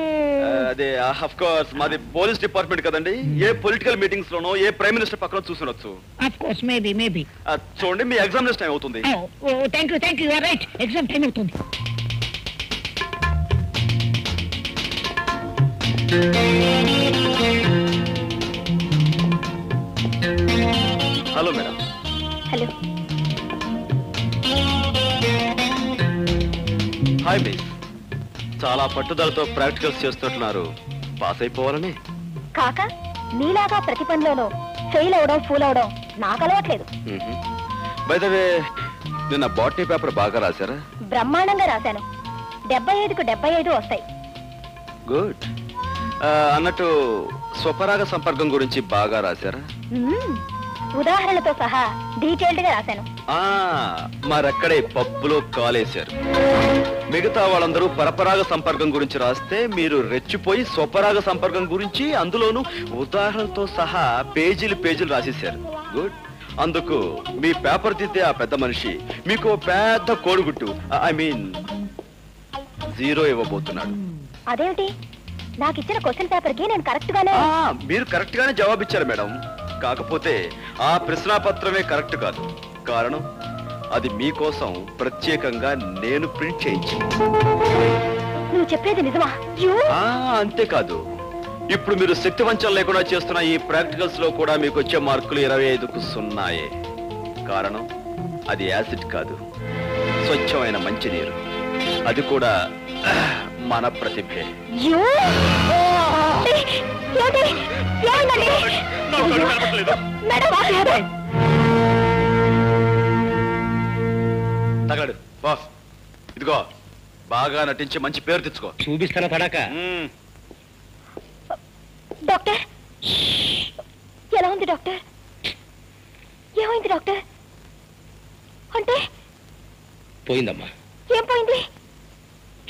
అదే, ఆఫ్ కోర్స్ మాది పోలీస్ డిపార్ట్మెంట్ కదండి. ఏ పొలిటికల్ మీటింగ్స్ లోనో ఏ ప్రైమ్ మినిస్టర్ పక్కన చూసినొచ్చు. Of course, maybe maybe. చూడండి, మీ ఎగ్జామినేషన్ టైం అవుతుంది. Oh thank you thank you, you are right, exam time అవుతుంది. Hello madam. Hello. Hi miss, చాలా పట్టుదలతో ప్రాక్టికల్స్ చేస్తున్నారు. పాస్ అయిపోవాలని కాక నీలాగా ప్రతి పనిలోనూ ఫెయిల్ అవడం ఫూల్ అవడం నాకు అలవాట్లేదు. బై ది వే నిన్న బాటనీ పేపర్ బాగా రాశారా? బ్రహ్మాండంగా రాశాను. డెబ్బై ఐదుకు డెబ్బై ఐదు వస్తాయి. గుడ్. అన్నట్టు స్వపరాగ సంపర్కం గురించి బాగా రాశారా? ఉదాహరణతో సహా డీటెయిల్డ్ గా రాశాను. మరక్కడే పప్పులో కాలేశారు. మిగతా వాళ్ళందరూ పరపరాగ సంపర్కం గురించి రాస్తే మీరు రెచ్చిపోయి స్వపరాగ సంపర్కం గురించి అందులోనూ ఉదాహరణతో సహా పేజీలు పేజీలు రాసేశారు. గుడ్. అందుకు మీ పేపర్ తీతే ఆ పెద్ద మనిషి మీకు పెద్ద కోడిగుట్టు ఐ మీన్ జీరో ఇవ్వబోతున్నాడు. అదేమిటి? నాకు ఇచ్చిన క్వశ్చన్ పేపర్ కి నేను కరెక్ట్ గానే మీరు కరెక్ట్ గానే జవాబు ఇచ్చారు మేడం. కాకపోతే ఆ ప్రశ్నాపత్రమే కరెక్ట్ కాదు. కారణం అది మీకోసం ప్రత్యేకంగా నేను ప్రింట్ చేయించి. నువ్వు చెప్పేది నిజమా? అంతేకాదు ఇప్పుడు మీరు శక్తి వంచన లేకుండా చేస్తున్న ఈ ప్రాక్టికల్స్ లో కూడా మీకు వచ్చే మార్కులు ఇరవై ఐదుకు సున్నాయే. కారణం అది యాసిడ్ కాదు, స్వచ్ఛమైన మంచినీరు. అది కూడా మన ప్రతిభే. తగలడు బాస్. ఇదిగో బాగా నటించి మంచి పేరు తెచ్చుకో. చూపిస్తాను తడక. డాక్టర్ ఎలా ఉంది? డాక్టర్ ఏమైంది? డాక్టర్ అంటే పోయిందమ్మా. ఏం పోయింది?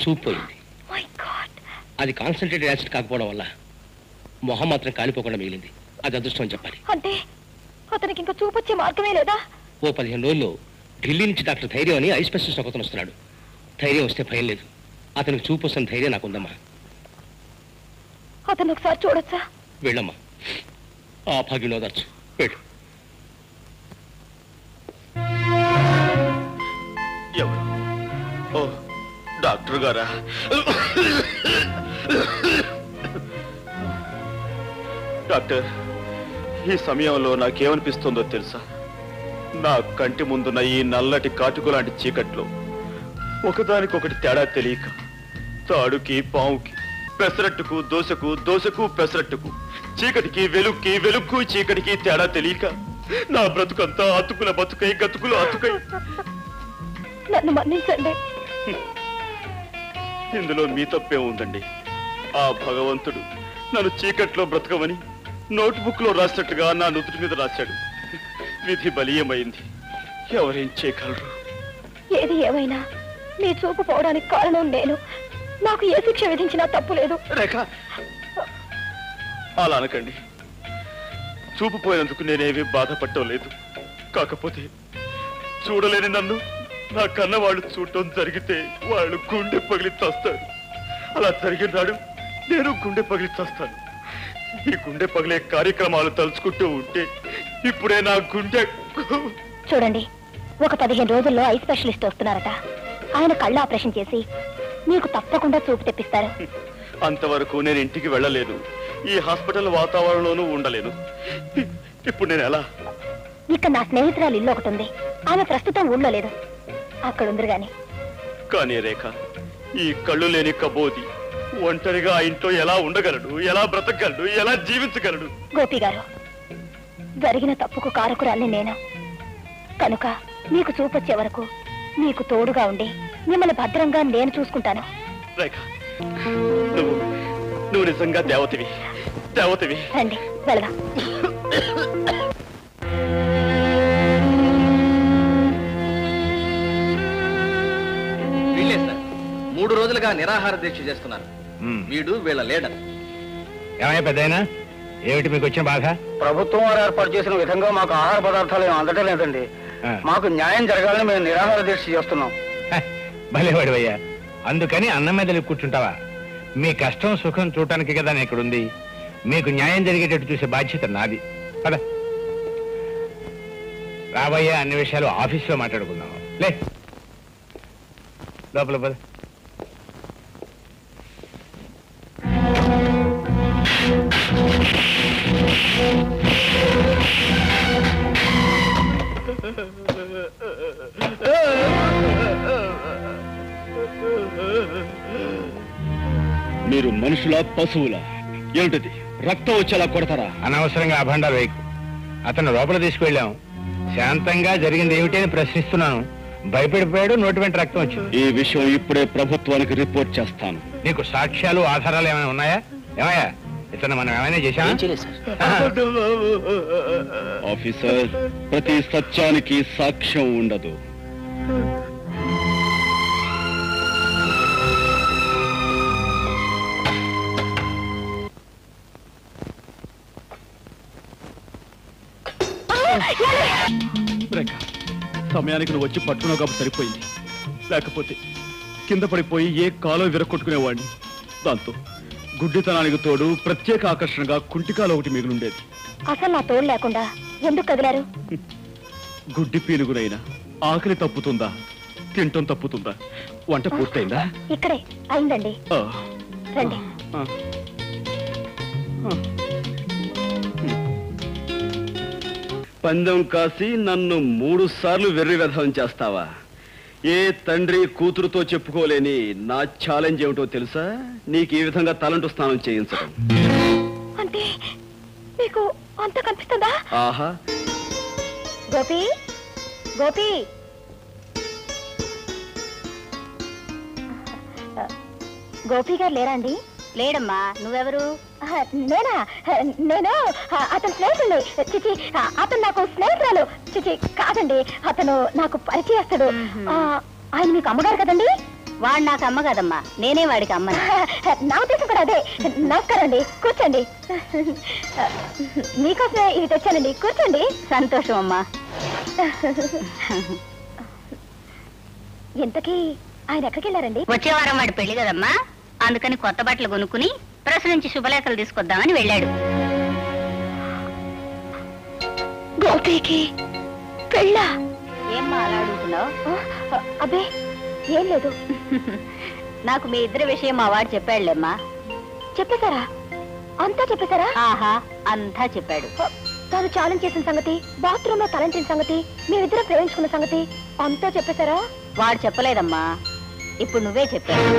చూపు పోయింది. అది కాన్సన్ట్రేటెడ్ యాసిడ్ కాకపోవడం వల్ల మొహం మాత్రం కాలిపోకుండా మిగిలింది. అది అదృష్టం అని చెప్పాలి. అంటే అతనికి ఇంకా చూపొచ్చే మార్గమే లేదా? ఓ పదిహేను రోజుల్లో ఢిల్లీ నుంచి డాక్టర్ ధైర్యం అని ఐ స్పెషలిస్ట్ ఒకతను వస్తున్నాడు. ధైర్యం వస్తే భయం లేదు. అతనికి చూపు వస్తున్న ధైర్యం నాకుందమ్మా. అతను ఒకసారి చూడొచ్చా? వెళ్ళమ్మా, ఆ భాగ్యం ఓదార్చు. వెళ్ళు. డాక్టర్ గారా? డాక్టర్, ఈ సమయంలో నాకేమనిపిస్తుందో తెలుసా? నా కంటి ముందున్న ఈ నల్లటి కాటుకు లాంటి చీకట్లో ఒకదానికొకటి తేడా తెలియక తాడుకి పావుకి పెసరట్టుకు దోశకు దోశకు పెసరట్టుకు చీకటికి వెలుక్కి వెలుక్కు చీకటికి తేడా తెలియక నా బ్రతుకంతా అతుకుల బతుకై గతుకులు అతుకై. నన్ను మన్నించండి. ఇందులో మీ తప్పే ఉందండి. ఆ భగవంతుడు నన్ను చీకట్లో బ్రతకమని నోట్బుక్ లో రాసినట్టుగా నా నుదుటి మీద రాశాడు. విధి బలీయమైంది, ఎవరేం చేయగలరు? ఏది ఏమైనా మీ చూపు పోవడానికి కారణం నేను. నాకు ఏ శిక్ష విధించినా తప్పు లేదు. రేఖ, అలా అనకండి. చూపు పోయినందుకు నేనేమీ బాధపడటం లేదు. కాకపోతే చూడలేని నన్ను నా కన్న వాళ్ళు చూడటం జరిగితే వాళ్ళు గుండె పగిలి చస్తారు. అలా జరిగిన నాడు నేను గుండె పగిలి చస్తాను. ఈ గుండె పగిలే కార్యక్రమాలు తలుచుకుంటూ ఉంటే ఇప్పుడే నా గుండె. చూడండి, ఒక పదిహేను రోజుల్లో ఐ స్పెషలిస్ట్ వస్తున్నారట. ఆయన కళ్ళు ఆపరేషన్ చేసి మీకు తప్పకుండా చూపు తెప్పిస్తారు. అంతవరకు నేను ఇంటికి వెళ్ళలేదు. ఈ హాస్పిటల్ వాతావరణంలోనూ ఉండలేదు. ఇప్పుడు నేను ఎలా? ఇక నా స్నేహితురాలు ఇల్లు ఒకటి ఉంది. ఆమె ప్రస్తుతం ఊళ్ళో లేదు, అక్కడ ఉందరు గాని. కానీ రేఖ, ఈ కళ్ళు లేని కబోది ఒంటరిగా ఆ ఇంట్లో ఎలా ఉండగలడు? ఎలా బ్రతకగలడు? ఎలా జీవించగలడు? గోపి గారు, జరిగిన తప్పుకు కారకురాలని నేను. కనుక మీకు చూపొచ్చే వరకు మీకు తోడుగా ఉండి మిమ్మల్ని భద్రంగా నేను చూసుకుంటాను. రేఖ, నువ్వు నువ్వు నిజంగా దేవతవి, దేవతవి. రండి, వెళదాం. మూడు రోజులుగా నిరాహార దీక్ష చేస్తున్నారు. వీడు వీళ్ళ లీడర్. ఏమయ్యా పెద్దయినా, ఏమిటి మీకు వచ్చిన బాధ? ప్రభుత్వం వారు ఏర్పాటు చేసిన విధంగా మాకు ఆహార పదార్థాలు ఏమి అందటం లేదండి. మాకు న్యాయం జరగాలని మేము నిరాహార దీక్ష చేస్తున్నాం. భలేవాడివయ్యా, అందుకని అన్నం మీద కూర్చుంటావా? మీ కష్టం సుఖం చూడటానికి కదా నేను ఇక్కడుంది. మీకు న్యాయం జరిగేటట్టు చూసే బాధ్యత నాది. కదా రాబోయే అన్ని విషయాలు ఆఫీస్లో మాట్లాడుకుందాం. లే లోపల పద. మనుషుల పశువుల ఏంటిది రక్తం వచ్చేలా కొడతారా? అనవసరంగా అభండాలు వేయకు. అతను లోపల తీసుకువెళ్ళాం, శాంతంగా జరిగింది ఏమిటి అని ప్రశ్నిస్తున్నాను. భయపడిపోయాడు, నోటి వెంట రక్తం వచ్చింది. ఈ విషయం ఇప్పుడే ప్రభుత్వానికి రిపోర్ట్ చేస్తాను. నీకు సాక్ష్యాలు ఆధారాలు ఏమైనా ఉన్నాయా? ఏమయ్యా ఇతను మనం ఏమైనా చేశాం? ఆఫీసర్, ప్రతి సత్యానికి సాక్ష్యం ఉండదు. సమయానికి నువ్వు వచ్చి పట్టుకున్నావు కాబట్టి సరిపోయింది, లేకపోతే కింద పడిపోయి ఏ కాలో విరక్కొట్టుకునేవాడిని. దాంతో గుడ్డితనానికి తోడు ప్రత్యేక ఆకర్షణగా కుంటికాలో ఒకటి మిగిలిండేది. అసలు నా తోడు లేకుండా ఎందుకు కదిలారు? గుడ్డి పీనుగునైనా ఆకలి తప్పుతుందా, తింటం తప్పుతుందా? వంట పూర్తయిందా? ఇక్కడే అయిందండి. రండి. పందెం కాసి నన్ను మూడు సార్లు వెర్రి వ్యధం చేస్తావా? ఏ తండ్రి కూతురుతో చెప్పుకోలేని నా ఛాలెంజ్ ఏమిటో తెలుసా? నీకు ఈ విధంగా తలంటు స్నానం చేయించడం. అంటే నీకు అంత కనిపిస్తుందా? ఆహా. గోపి, గోపి, గోపి గారు లేరా అండి? లేడమ్మా. నువ్వెవరు? నేనా? నేను అతను స్నేహితుడు. చిచి, అతను నాకు స్నేహితురాలు. చిచి కాదండి, అతను నాకు పరిచయస్తుడు. ఆయన మీకు అమ్మగారు కదండి? వాడు నాకు అమ్మ కాదమ్మా, నేనే వాడికి అమ్మ. నా ఉద్దేశం కూడా అదే. నమస్కారం అండి, కూర్చోండి. మీకోసమే ఇది తెచ్చానండి, కూర్చోండి. సంతోషం అమ్మా. ఇంతకీ ఆయన ఎక్కడికి వెళ్ళారండి? వచ్చే వారం వాడి పెళ్లి కదమ్మా, అందుకని కొత్త బట్టలు కొనుక్కుని ప్రెస్ నుంచి శుభలేఖలు తీసుకొద్దామని వెళ్ళాడు. గోపికి పెళ్ళా? ఏమ్మా అలా అడుగుతున్నావు? అదే ఏం లేదు. నాకు మీ ఇద్దరి విషయం మా వాడు చెప్పాడులేమ్మా. చెప్పేశారా? అంతా చెప్పేశారా? ఆహా, అంతా చెప్పాడు. తను ఛాలెంజ్ చేసిన సంగతి, బాత్రూమ్ లో తలంచిన సంగతి, మీరిద్దరు ప్రేమించుకున్న సంగతి అంతా చెప్పేశారా? వాడు చెప్పలేదమ్మా, ఇప్పుడు నువ్వే చెప్పావు.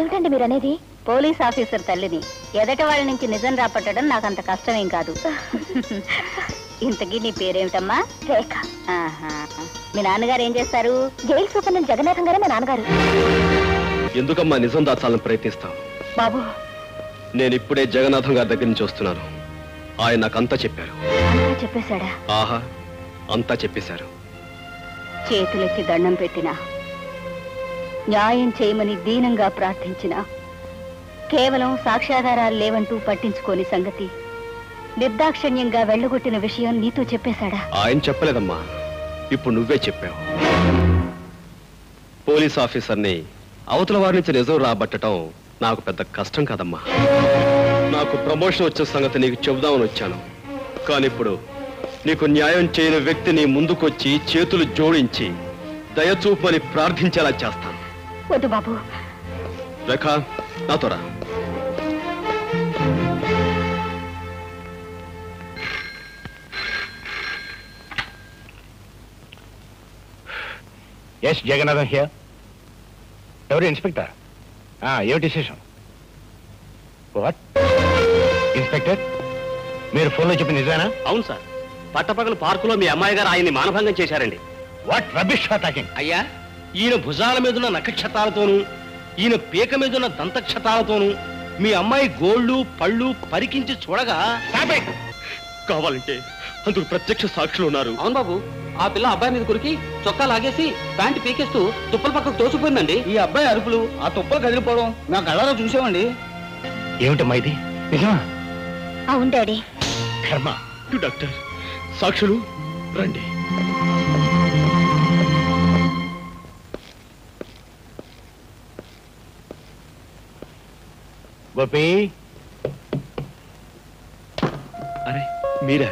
ఏమిటండి మీరనేది? పోలీస్ ఆఫీసర్ తల్లిని, ఎదట వాళ్ళ నుంచి నిజం రాపట్టడం నాకంత కష్టమేం కాదు. ఇంతకీ నీ పేరేమిటమ్మా? రేఖ. మీ నాన్నగారు ఏం చేస్తారు? జైలు సూపరింటెండెంట్ జగన్నాథం గారే మా నాన్నగారు. ఎందుకమ్మా నిజం దాచాలని ప్రయత్నిస్తాం? బాబు, నేను ఇప్పుడే జగన్నాథం గారి దగ్గర నుంచి వస్తున్నాను. ఆయన నాకు అంతా చెప్పారు. అంతా చెప్పేశాడా? ఆహా, అంతా చెప్పేశారు. చేతులెత్తి దండం పెట్టినా, న్యాయం చేయమని దీనంగా ప్రార్థించినా, కేవలం సాక్ష్యాధారాలు లేవంటూ పట్టించుకోని సంగతి, నిర్దాక్షిణ్యంగా వెళ్ళగొట్టిన విషయం నీతో చెప్పేశాడా? ఆయన చెప్పలేదమ్మా, ఇప్పుడు నువ్వే చెప్పావు. పోలీస్ ఆఫీసర్ని అవతల వారి నుంచి నిజం రాబట్టడం నాకు పెద్ద కష్టం కాదమ్మా. నాకు ప్రమోషన్ వచ్చిన సంగతి నీకు చెబుదామని వచ్చాను, కానీ ఇప్పుడు నీకు న్యాయం చేయని వ్యక్తిని ముందుకొచ్చి చేతులు జోడించి దయచూపని ప్రార్థించేలా చేస్తాను. వద్దు బాబు. రేఖ, నాతో రా. Yes, Jagannatham here. ఎవరు? ఇన్స్పెక్టర్. ఏమిటి విశేషం? వాట్ ఇన్స్పెక్టర్, మీరు ఫోన్లో చెప్పిన నిజానా? అవును సార్, పట్టపగల పార్కులో మీ అమ్మాయి గారు ఆయన్ని మానభంగం చేశారండి. What rubbish are talking? అయ్యా, ఈయన భుజాల మీదున్న నక్షత్రాలతోనూ, ఈయన పీక మీదున్న దంతక్షతాలతోనూ మీ అమ్మాయి గోళ్ళు పళ్ళు పరికించి చూడగా. కావాలంటే అందుకు ప్రత్యక్ష సాక్షులు ఉన్నారు. అవును బాబు, ఆ పిల్ల అబ్బాయి మీద కురికి చొక్కా లాగేసి ప్యాంటు పీకేస్తూ తుప్పల పక్కకు తోసిపోయిందండి. ఈ అబ్బాయి అరుపులు, ఆ తుప్పలు కదిలిపోవడం మేము కళ్ళలో చూసామండి. ఏమిటమ్మా ఇది? నిజమా? అవును డాడీ. కర్మ. డాక్టర్, సాక్షులు రండి. గోపి. అరే మీరా?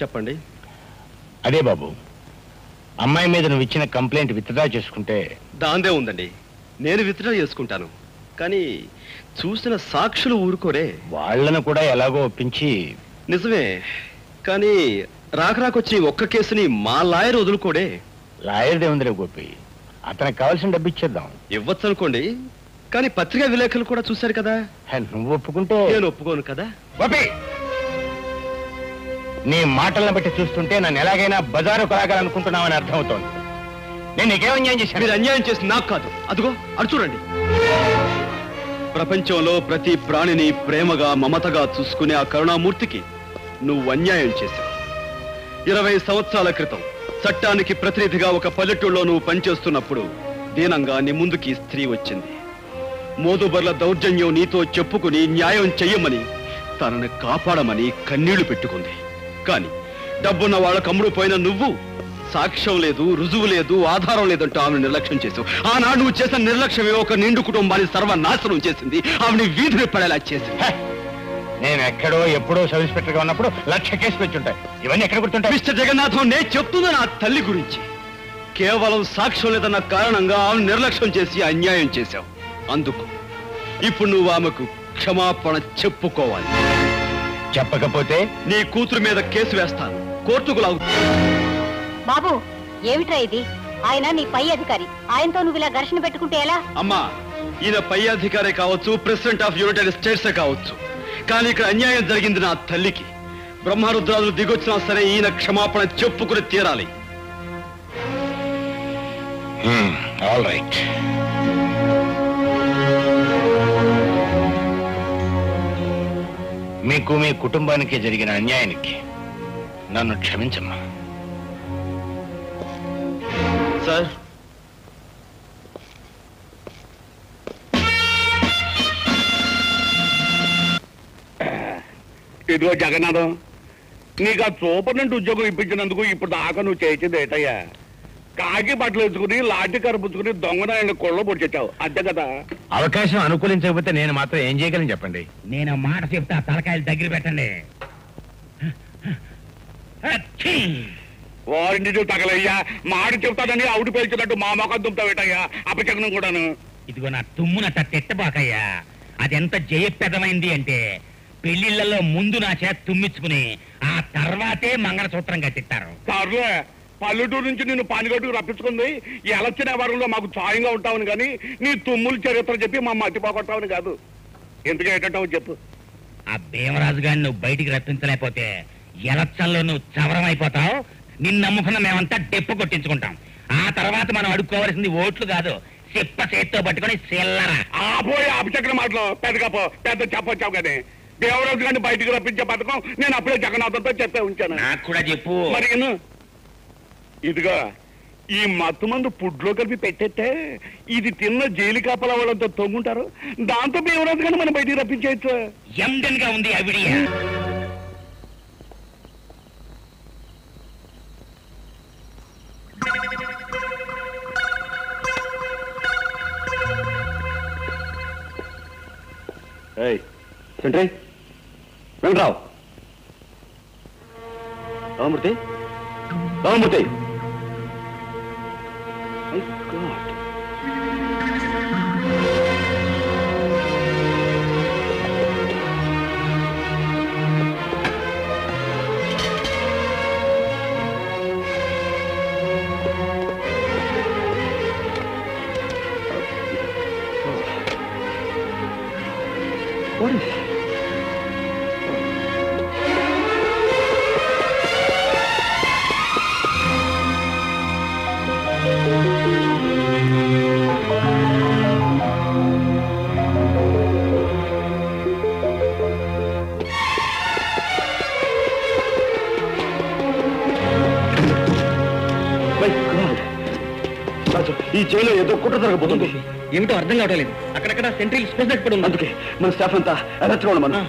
చెప్పండి. అదే బాబు, అమ్మాయి మీద నువ్వు ఇచ్చిన కంప్లైంట్ విత్డ్రా చేసుకుంటే. దాందే ఉందండి, నేను విత్డ్రా చేసుకుంటాను. కానీ చూసిన సాక్షులు ఊరుకోరే. వాళ్ళను కూడా ఎలాగో ఒప్పించి. నిజమే, కానీ రాకరాకొచ్చి ఒక్క కేసుని మా లాయర్ వదులుకోడే. లాయర్ దేవుందిరే గోపి, అతనికి కావాల్సిన డబ్బు ఇచ్చేద్దాం. ఇవ్వచ్చు అనుకోండి, కానీ పత్రికా విలేకరులు కూడా చూశారు కదా. నువ్వు ఒప్పుకుంటే నేను ఒప్పుకోను కదా. గోపి, నీ మాటలను బట్టి చూస్తుంటే నన్ను ఎలాగైనా బజారు కొలాగాలనుకుంటున్నామని అర్థమవుతోంది. నేను నీకేం అన్యాయం చేశాను? మీరు అన్యాయం చేసి నాకు కాదు, అదిగో అటు చూడండి. ప్రపంచంలో ప్రతి ప్రాణిని ప్రేమగా మమతగా చూసుకునే ఆ కరుణామూర్తికి నువ్వు అన్యాయం చేశావు. ఇరవై సంవత్సరాల క్రితం చట్టానికి ప్రతినిధిగా ఒక పల్లెటూళ్ళలో నువ్వు పనిచేస్తున్నప్పుడు దీనంగా నీ ముందుకి స్త్రీ వచ్చింది. మోదుబర్ల దౌర్జన్యం నీతో చెప్పుకుని న్యాయం చెయ్యమని, తనను కాపాడమని కన్నీళ్లు పెట్టుకుంది. కానీ డబ్బున్న వాళ్ళ కమ్ముడు పోయిన నువ్వు సాక్ష్యం లేదు, రుజువు లేదు, ఆధారం లేదంటూ ఆమెను నిర్లక్ష్యం చేసావు. ఆనాడు నువ్వు చేసిన నిర్లక్ష్యమే ఒక నిండు కుటుంబాన్ని సర్వనాశనం చేసింది, ఆమెని వీధిని పడేలా చేసింది. నేను ఎక్కడో ఎప్పుడో సబ్ ఇన్స్పెక్టర్ గా ఉన్నప్పుడు లక్ష కేసు పెంచుంటాయి. ఇవన్నీ ఎక్కడ గుర్తుంటాయి? మిస్టర్ జగన్నాథం, నేను చెప్తున్నా నా తల్లి గురించి. కేవలం సాక్ష్యం లేదన్న కారణంగా ఆమె నిర్లక్ష్యం చేసి అన్యాయం చేశావు. అందుకు ఇప్పుడు నువ్వు ఆమెకు క్షమాపణ చెప్పుకోవాలి. చెప్పకపోతే నీ కూతురు మీద కేసు వేస్తాను, కోర్టుకు లాగుతాను. బాబు, ఏమిట్రా ఇది? ఆయన నీ పై అధికారి, ఆయనతో నువ్వు ఇలా ఘర్షణ పెట్టుకుంటే ఎలా? అమ్మా, ఈయన పై అధికారే కావచ్చు, ప్రెసిడెంట్ ఆఫ్ యునైటెడ్ స్టేట్స్ కావచ్చు, కానీ ఇక్కడ అన్యాయం జరిగింది నా తల్లికి. బ్రహ్మరుద్రాలు దిగొచ్చినా సరే ఈయన క్షమాపణ చెప్పుకుని తీరాలి. All right. మీకు మీ కుటుంబానికి జరిగిన అన్యాయానికి నన్ను క్షమించమ్మా. సార్, ఇదిగో జగన్నాథం, నీకు ఆ సూపరింటెండెంట్ ఉద్యోగం ఇప్పించినందుకు ఇప్పుడు దాకా నువ్వు చేసేది ఏటయ్యా? కాకి బట్టలు వేసుకుని లాఠీ కరుపుచ్చుకుని దొంగన కొళ్ళ పొడిచావు, అంతే కదా? అవకాశం అనుకూలించకపోతే నేను మాత్రం ఏం చేయగలను చెప్పండి? నేను మాట చెప్తా, తలకాయలు దగ్గర పెట్టండి. వారింటి నువ్వు తగలయ్యా, మాట చెప్తాదని అవుటు పేల్చినట్టు మా మొఖం దుమ్తావేటయ్యా, అపచకనం కూడాను. ఇదిగో నా తుమ్మునట్ట తిట్టబాకయ్యా, అదెంత జయప్రదమైంది అంటే పెళ్లిళ్లలో ముందు నా చేత తుమ్మించుకుని ఆ తర్వాతే మంగళసూత్రం కట్టిస్తారు. సర్లే, పల్లెటూరు నుంచి నేను పానిగట్టుకు రప్పించుకుంది ఎలక్షన్ వారంలో మాకు సాయంగా ఉంటావును, కానీ నీ తుమ్ములు చరిత్ర చెప్పి మా మట్టిపోగొట్టావును కాదు. ఎందుకు ఏంటంటావు చెప్పు? ఆ భీమరాజు గారిని నువ్వు బయటికి రప్పించలేకపోతే ఎలక్షన్లో నువ్వు చవరం అయిపోతావు. నిన్ను నమ్ముకున్న మేమంతా డెప్పు కొట్టించుకుంటాం. ఆ తర్వాత మనం అడుక్కోవాల్సింది ఓట్లు కాదు, చెప్ప చేతితో పట్టుకుని సెల్లరా. ఆపోయి అభిచక్ర మాటలు పెద్దగా పో, పెద్ద చెప్పొచ్చావు కానీ దేవరాజు గారిని బయటకు రప్పించే పథకం నేను అప్పుడే జగన్నాథంతో చెప్పే ఉంచాను. నాకు కూడా చెప్పు మరి. ఇదిగో ఈ మత్తు మందు పుడ్లో కలిపి పెట్టేస్తే ఇది తిన్న జైలు కాపల వాళ్ళంతా తొంగుంటారు, దాంతో దేవరాజు గారిని మనం బయటకు రప్పించేయచ్చు. ఎండన్ గా ఉంది అవిడి. సెంట్రీ వెంకట్రావు, రామూర్తి, రామూర్తి, ఈ జైల్లో ఏదో కుట్ర జరగబోతుంది. ఏమిటో అర్థం కావట్లేదు, అక్కడక్కడ సెంట్రల్ స్పెషల్ కూడా ఉంది. అందుకే మన స్టాఫ్ అంతా అలర్ట్గా ఉండమను.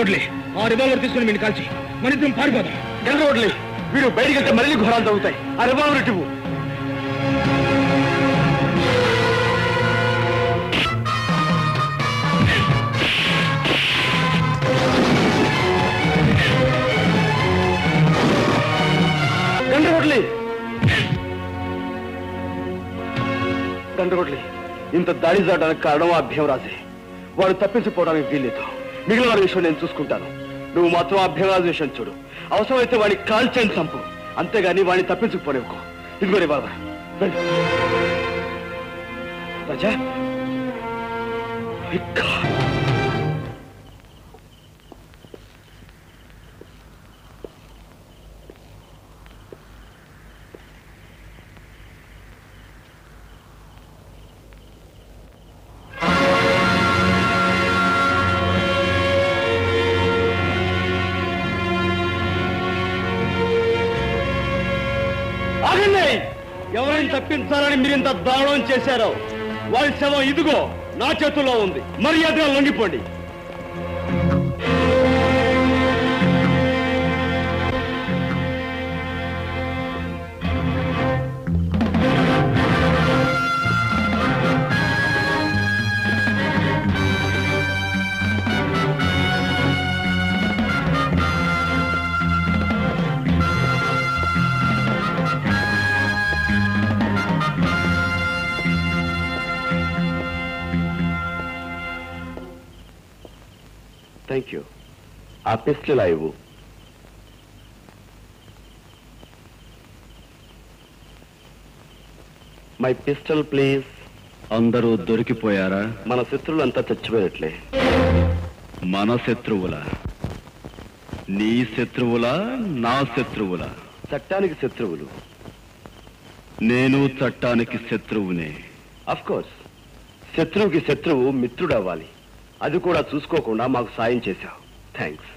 రోడ్లే ఆ రివాల్వర్ తీసుకొని నేను కాల్చి మనిద్దరం పారిపోదాం. ఎల్ల రోడ్లే వీడు బయటికి వెళ్తే మళ్ళీ ఘోరాలు తగ్గుతాయి. ఆ రివాల్వర్ ఇటు దండగొట్లి. ఇంత దాడి జరగడానికి కారణం ఆ భీమరాజే. వాడు తప్పించుకోవడానికి వీల్లేదు. మిగిలిన వారి విషయం నేను చూసుకుంటాను. నువ్వు మాత్రం ఆ భీమరాజు విషయం చూడు. అవసరమైతే వాడిని కాల్చేని చంపు, అంతేగాని వాడిని తప్పించుకుపోలేవుకో. ఇదిగోరే బాబా రాజా. తప్పించాలని మీరింత దారుణం చేశారో వారి శవం ఇదిగో నా చేతుల్లో ఉంది. మర్యాదగా లొంగిపోండి. Thank you. आप इसलिए लाए हो. My pistol please. अंदर दोरिकिपोयारा. मन शत्रुवुलंता चच्चिपोयट्ले. मन शत्रुवुला नी शत्रुवुला ना शत्रुवुला. चट्टानिकी शत्रुवुलु. नेनु चट्टानिकी शत्रुवुने. Of course शत्रुवुकी शत्रुवु मित्रुडु अव्वाली. అది కూడా చూసుకోకుండా మాకు సాయం చేశావు. థ్యాంక్స్.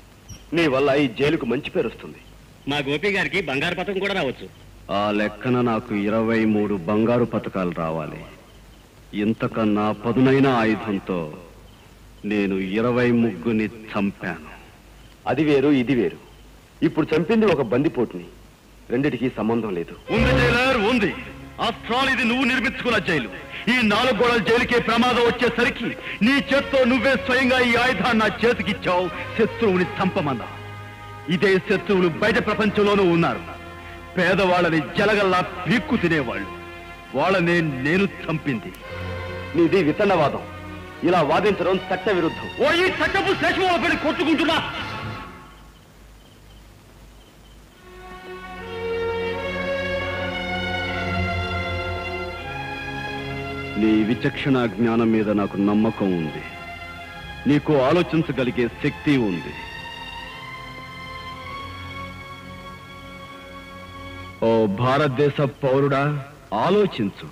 నీ వల్ల ఈ జైలుకు మంచి పేరు వస్తుంది. మా గోపి గారికి బంగారు పథకం కూడా రావచ్చు. ఆ లెక్కన నాకు ఇరవై మూడు బంగారు పథకాలు రావాలి. ఇంతకన్నా పదునైన ఆయుధంతో నేను ఇరవై ముగ్గుని చంపాను. అది వేరు ఇది వేరు. ఇప్పుడు చంపింది ఒక బందిపోటుని. రెండిటికి సంబంధం లేదు. ఉంది ఆఫ్టర్ ఆల్ ఇది నువ్వు నిర్మించుకున్న జైలు. ఈ నాలుగు గోడల జైలుకే ప్రమాదం వచ్చేసరికి నీ చేత్తో నువ్వే స్వయంగా ఈ ఆయుధాన్ని నా చేతికిచ్చావు. శత్రువుని చంపమన్నా. ఇదే శత్రువులు బయట ప్రపంచంలోనూ ఉన్నారు. పేదవాళ్ళని జలగల్లా పీక్కు తినేవాళ్ళు. వాళ్ళనే నేను చంపింది. నీది విత్తనవాదం. ఇలా వాదించడం చట్ట విరుద్ధం. ఓ ఈ చట్టపు శేషవాళ్ళపై కొట్టుకుంటున్నా. నీ విచక్షణ జ్ఞానం మీద నాకు నమ్మకం ఉంది. నీకు ఆలోచించగలిగే శక్తి ఉంది. ఓ భారతదేశ పౌరుడా, ఆలోచించు.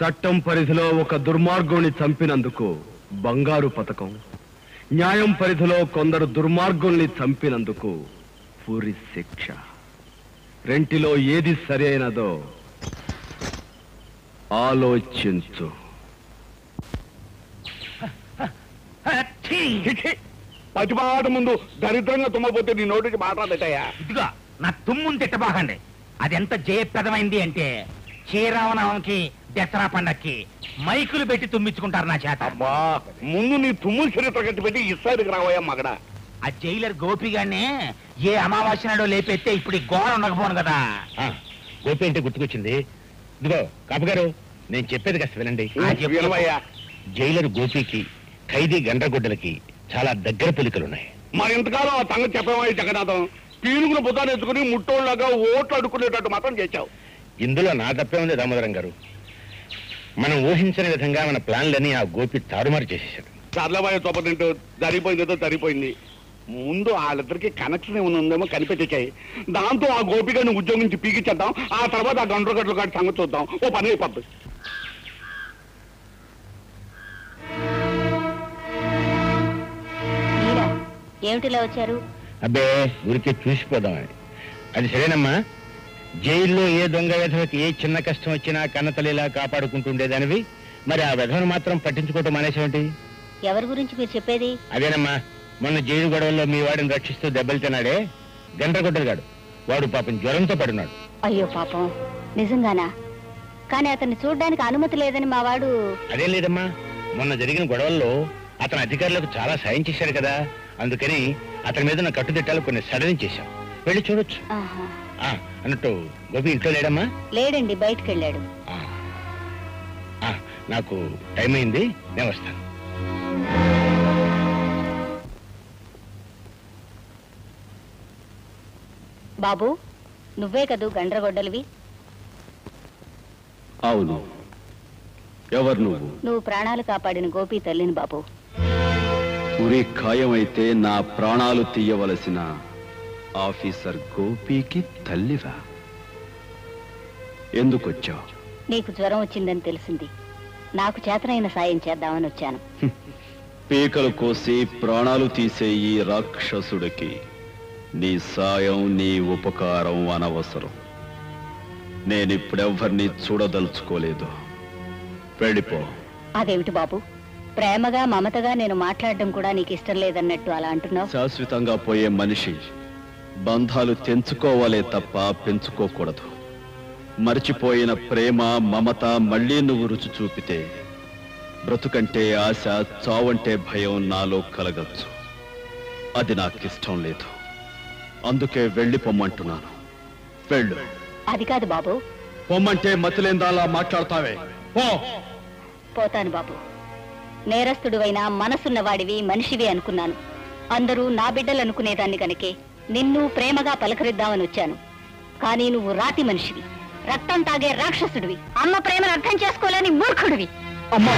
చట్టం పరిధిలో ఒక దుర్మార్గుని చంపినందుకు బంగారు పతకం, న్యాయం పరిధిలో కొందరు దుర్మార్గుల్ని చంపినందుకు పూరి శిక్ష. రెంటిలో ఏది సరైనదో ఆలోచించు. పతిపాట ముందు దరిద్రంగా తుమ్మపోతే నీ నోటికి మాట్లాడటయ్యా. ఇదిగా నా తుమ్ముని తిట్టబాకండి. అదెంత జయప్రదమైంది అంటే శ్రీరామనవమికి, దసరా పండక్కి మైకులు పెట్టి తుమ్మించుకుంటారు నా చేత. ముందు నీ తుమ్ము చరిత్ర కట్టి పెట్టి ఇస్సారికి రావయ్యా మగడ. ఆ జైలర్ గోపి గారిని ఏ అమావాస్య నాడో లేపెత్తే ఇప్పుడు ఈ గోడ ఉండకపోను కదా. గోపి అంటే గుర్తుకొచ్చింది. ఇదిగో కాపు గారు, నేను చెప్పేది కాస్త వినండి. జైలర్ గోపికి, ఖైదీ గండ్రగొడ్డలకి చాలా దగ్గర పిలికలున్నాయి. మరి ఇంతకాలం ఆ తంగ చెప్పమని జగన్నాథం పీనుగులు బుద్ధాలు ఎత్తుకుని ముట్టోళ్ళగా ఓట్లు అడుక్కునేటట్టు మాత్రం చేశావు. ఇందులో నా తప్పేముంది దామోదరం గారు? మనం ఊహించని విధంగా మన ప్లాన్లని ఆ గోపి తారుమారు చేసేసాడు. చర్లబాయి తొప్పతింటూ జరిగిపోయిందో జరిగిపోయింది. ముందు వాళ్ళిద్దరికి కనెక్షన్ ఏమైనా ఉందేమో కనిపెట్టించాయి. దాంతో ఆ గోపి గారిని ఉద్యోగం నుంచి పీకిచ్చేద్దాం. ఆ తర్వాత ఆ గండ్రగడ్డలు కాడి సంగతి చూద్దాం. ఓ పని అయిపోద్దు. ఏమిటిలా వచ్చారు? అబ్బే ఊరికే చూసిపోదామని. అది సరేనమ్మా, జైల్లో ఏ దొంగ వ్యధవకి ఏ చిన్న కష్టం వచ్చినా కన్నతల్లిలా కాపాడుకుంటుండేదానివి. మరి ఆ వ్యధను మాత్రం పట్టించుకోవటం అనేసేమిటి? ఎవరి గురించి మీరు చెప్పేది? అదేనమ్మా, మొన్న జైలు గొడవల్లో మీ వాడిని రక్షిస్తూ దెబ్బలు తిన్నాడే గండ్రగొడ్డలుగాడు, వాడు పాపం జ్వరంతో పడున్నాడు. అయ్యో పాపం, నిజంగానా? కానీ అతన్ని చూడడానికి అనుమతి లేదని మా వాడు. అదేం లేదమ్మా, మొన్న జరిగిన గొడవల్లో అతను అధికారులకు చాలా సాయం చేశారు కదా, అందుకని అతని మీద నా కట్టుదిట్టాలు కొన్ని సడలించేశాం. వెళ్ళి చూడొచ్చు. అన్నట్టు గోపి ఇంట్లో లేడమ్మా? లేడండి, బయటకు వెళ్ళాడు. నాకు టైం అయింది, నేను వస్తాను. బాబు, నువ్వే కదూ గండ్రగొడ్డలివి? అవును. ఎవరు నువ్వు? నువ్వు ప్రాణాలు కాపాడిన గోపి తల్లిని బాబు. ఉరి ఖాయమైతే నా ప్రాణాలు తీయవలసిన ఆఫీసర్ గోపికి తల్లివా? ఎందుకొచ్చావు? నీకు జ్వరం వచ్చిందని తెలిసింది, నాకు చేతనైన సాయం చేద్దామని వచ్చాను. పీకలు కోసి ప్రాణాలు తీసే ఈ రాక్షసుడికి నీ సాయం, నీ ఉపకారం అనవసరం. నేనిప్పుడెవ్వరిని చూడదలుచుకోలేదు, వెళ్ళిపో. అదేమిటి బాబు, ప్రేమగా మమతగా నేను మాట్లాడడం కూడా నీకు ఇష్టం లేదన్నట్టు అలా అంటున్నావు? శాశ్వతంగా పోయే మనిషి బంధాలు తెంచుకోవాలే తప్ప పెంచుకోకూడదు. మరిచిపోయిన ప్రేమ మమత మళ్ళీ నువ్వు రుచి చూపితే బ్రతుకంటే ఆశ, చావంటే భయం నాలో కలగచ్చు. అది నాకిష్టం లేదు, అందుకే వెళ్ళిపోమ్మంటున్నాను. వెళ్ళు. అది కాదు బాబు. పొమ్మంటే మతిలేందాలా మాట్లాడతావే? పోతాను బాబు. నేరస్తుడివైనా మనసున్న వాడివి, మనిషివి అనుకున్నాను. అందరూ నా బిడ్డలు అనుకునేదాన్ని కనుకే నిన్ను ప్రేమగా పలకరిద్దామని వచ్చాను. కానీ నువ్వు రాతి మనిషివి, రక్తం తాగే రాక్షసుడివి, అమ్మ ప్రేమను అర్థం చేసుకోలేని మూర్ఖుడివి. అమ్మా,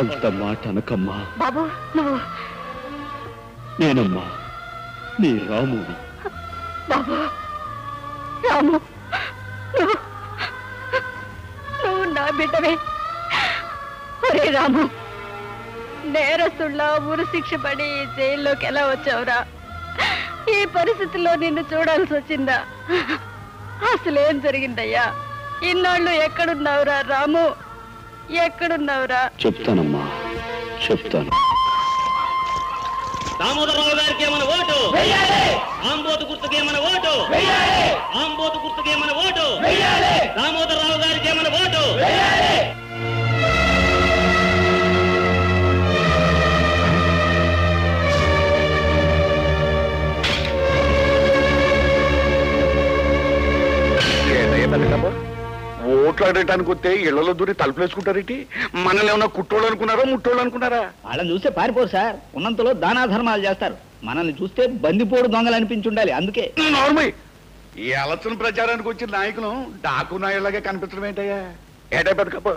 అంత మాట అనకమ్మా. బాబు, నువ్వు నేనమ్మా నీ రాము. బాబు, రాము నువ్వు నువ్వు నా బిడ్డవే. ఒరే రాము, నేరస్తుల్లా ఊరు శిక్ష పడి జైల్లోకి ఎలా వచ్చావురా? ఈ పరిస్థితుల్లో నిన్ను చూడాల్సి వచ్చిందా? అసలేం జరిగిందయ్యా? ఇన్నాళ్ళు ఎక్కడున్నావురా రాము, ఎక్కడున్నావురా? చెప్తానమ్మా, చెప్తాను. దామోదరరావు గారికి మన ఓటు, ఆంబోతు గుర్తుకే మన ఓటు, ఆంబోతు గుర్తుకే మన ఓటు, దామోదరరావు గారికి మన ఓటు. ఓట్లు అడగటానికి వస్తే ఇళ్లలో దూరి తలుపులేసుకుంటారేంటి? మనల్ని ఏమన్నా కుట్టోళ్ళు అనుకున్నారా, ముట్టోళ్ళు అనుకున్నారా? వాళ్ళని చూస్తే పారిపోరు సార్, ఉన్నంతలో దానా ధర్మాలు చేస్తారు. మనల్ని చూస్తే బందిపోడు దొంగలు అనిపించుండాలి, అందుకే. నార్మల్ ఈ అలసన ప్రచారానికి వచ్చిన నాయకులు డాకు నాయలాగే కనిపించడం ఏంటయ్యా? ఏటా పెట్టుకో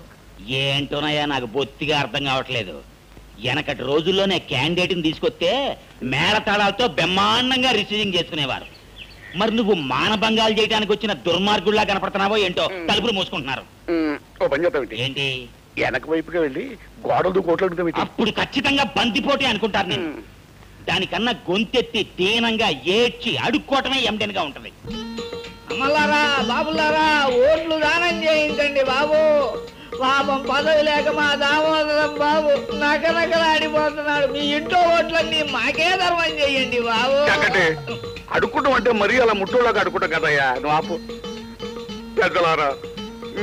ఏంటోనయ్యా, నాకు బొత్తిగా అర్థం కావట్లేదు. వెనకటి రోజుల్లోనే క్యాండిడేట్ని తీసుకొస్తే మేళతాళాలతో బ్రహ్మాండంగా రిసీవింగ్ చేసుకునేవారు. మరి నువ్వు మానభంగాలు చేయడానికి వచ్చిన దుర్మార్గుల్లా కనపడుతున్నావో ఏంటో. తలుపులు మూసుకుంటున్నారు. ఏంటి వెనక వైపుగా వెళ్ళి గోడలు కోట్లు, అప్పుడు ఖచ్చితంగా బందిపోటే అనుకుంటారు. నేను దానికన్నా గొంతెత్తి దీనంగా ఏడ్చి అడుక్కోవటమే ఎండెన్గా ఉంటది. అమ్మలారా, బాబులారా, ఓట్లు దానం చేయించండి బాబు. పాపం పదవి లేక మా దామోదరం బాబు నకనకలాడిపోతున్నాడు. మీ ఇంట్లో ఓట్లన్నీ మాకే ధర్మం చెయ్యండి బాబు. అడుక్కుంటాం అంటే మరీ అలా ముట్టోళ్ళకి అడుకుంటాం కదయ్యా. నువ్వు ఆపు. పెద్దలారా,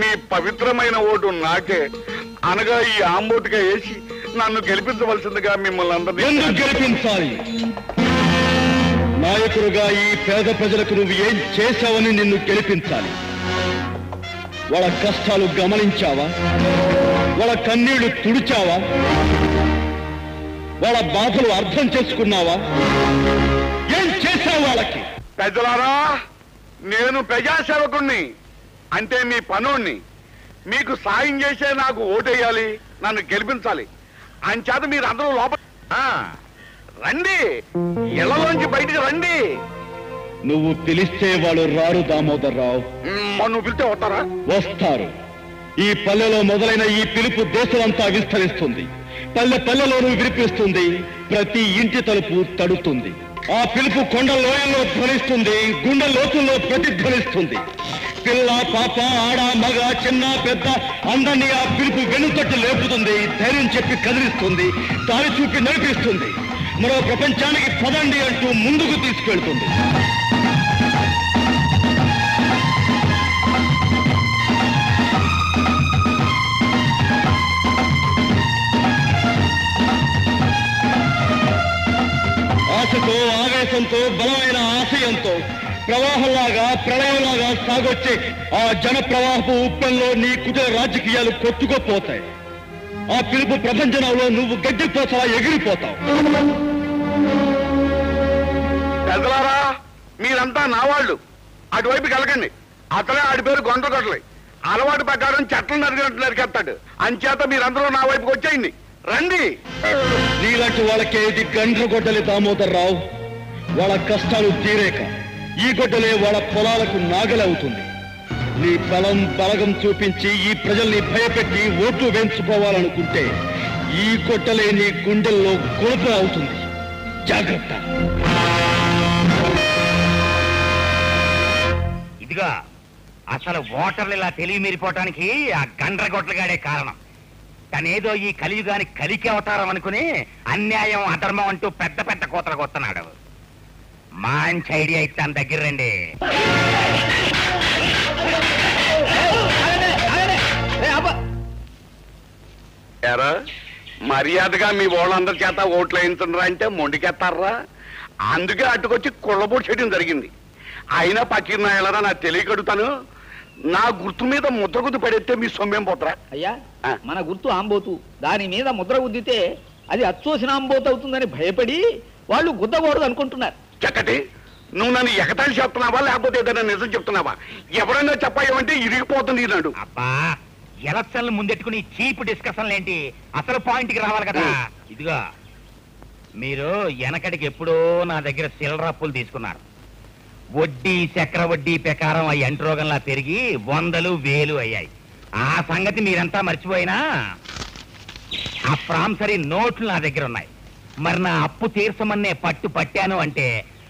మీ పవిత్రమైన ఓటు నాకే అనగా ఈ ఆంబోటుగా వేసి నన్ను గెలిపించవలసిందిగా మిమ్మల్ని అందరినీ. ఎందుకు గెలిపించాలి? నాయకుడుగా ఈ పేద ప్రజలకు నువ్వు ఏం చేశావని నిన్ను గెలిపించాలి. వాళ్ళ కష్టాలు గమనించావా? వాళ్ళ కన్నీళ్లు తుడిచావా? వాళ్ళ బాధలు అర్థం చేసుకున్నావా? ఏం చేశావు వాళ్ళకి? పెద్దలారా, నేను ప్రజాసేవకుణ్ణి, అంటే మీ పనుణ్ణి. మీకు సాయం చేసే నాకు ఓటేయాలి, నన్ను గెలిపించాలి. ఆయన చేత మీరు అందరూ లోపల రండి, ఇళ్లలోంచి బయటికి రండి. నువ్వు పిలిస్తే వాళ్ళు రారు దామోదర్రావు. నువ్వు పిలిస్తే వస్తారా? వస్తారు. ఈ పల్లెలో మొదలైన ఈ పిలుపు దేశం అంతా విస్తరిస్తుంది. పల్లె పల్లెలోనూ వినిపిస్తుంది. ప్రతి ఇంటి తలుపు తడుతుంది. ఆ పిలుపు కొండ లోయల్లో ధ్వనిస్తుంది, గుండె లోతుల్లో ప్రతిధ్వనిస్తుంది. పిల్ల పాప ఆడ మగ చిన్న పెద్ద అందరినీ ఆ పిలుపు వెనుకట్టు లేపుతుంది, ధైర్యం చెప్పి కదిలిస్తుంది, దారి చూపి నడిపిస్తుంది, మరో ప్రపంచానికి పదండి అంటూ ముందుకు తీసుకెళ్తుంది. ఆశతో ఆవేశంతో బలమైన ఆశయంతో ప్రవాహంలాగా ప్రళయంలాగా సాగొచ్చే ఆ జన ప్రవాహపు ఉప్పంలో నీ కుటుంబ రాజకీయాలు కొట్టుకోపోతాయి. ఆ పిలుపు ప్రపంచంలో నువ్వు గడ్డిపోతావా, ఎగిరిపోతావు. పెద్దలారా, మీరంతా నా వాళ్ళు, అటువైపు కలకండి. అతనే ఆడి పేరు గొంతగొట్టలే, అలవాటు ప్రకారం చెట్లను నరికినట్టు నరికేస్తాడు. అంచేత మీరందరూ నా వైపుకి వచ్చేయండి, రండి. నీలాంటి వాళ్ళకే ఇది గండ్ల గొడ్డలి దామోదర్ రావు. వాళ్ళ కష్టాలు తీరేక ఈ గొడ్డలే వాళ్ళ పొలాలకు నాగలవుతుంది. నీ బలం బలగం చూపించి ఈ ప్రజల్ని భయపెట్టి ఓట్లు వేయించుకోవాలనుకుంటే ఈ గొడ్డలే నీ గుండెల్లో గొలుపు అవుతుంది. జాగ్రత్త. ఇదిగా అసలు ఓటర్లు ఇలా తెలివి మీరిపోవటానికి ఆ గండ్ర గొడ్డలగాడే కారణం. తనేదో ఈ కలియుగానికి కలికి అవతారం అనుకుని అన్యాయం అధర్మం అంటూ పెద్ద పెద్ద కోతలు కొత్తనాడు. మంచి ఐడియా ఇస్తాను, దగ్గర రండి. మర్యాదగా మీ వాళ్ళందరి చేత ఓట్లు వేయించరా అంటే మొండికెత్తారా, అందుకే అటుకొచ్చి కుళ్ళబోట్ చేయడం జరిగింది. అయినా పక్కన ఎలా నాకు తెలియకడుగుతాను, నా గుర్తు మీద ముద్ర గుద్దు పడితే మీ సొమ్మేం పోతరా? అయ్యా, మన గుర్తు ఆంబోతు, దాని మీద ముద్ర గుద్దితే అది అచ్చోసిన ఆంబోతు అవుతుందని భయపడి వాళ్ళు గుద్దకూడదు అనుకుంటున్నారు. చక్కటి, నువ్వు నన్ను ఎగతాళి చెప్తున్నావా లేకపోతే ఏదైనా నిజం చెప్తున్నావా? ఎవరైనా చెప్పావంటే ఇరిగిపోతుంది. నాడు అబ్బా, ఎలక్షన్లు ముందెట్టుకుని చీప్ డిస్కషన్లు ఏంటి, అసలు పాయింట్కి రావాలి కదా. ఇదిగా మీరు వెనకటికి ఎప్పుడో నా దగ్గర సిల్లర అప్పులు తీసుకున్నారు. వడ్డీ చక్ర వడ్డీ ప్రకారం అవి అంటురోగంలా పెరిగి వందలు వేలు అయ్యాయి. ఆ సంగతి మీరంతా మర్చిపోయినా ఆ ప్రామిసరీ నోట్లు నా దగ్గర ఉన్నాయి. మరి నా అప్పు తీర్చమన్నే పట్టు పట్టాను అంటే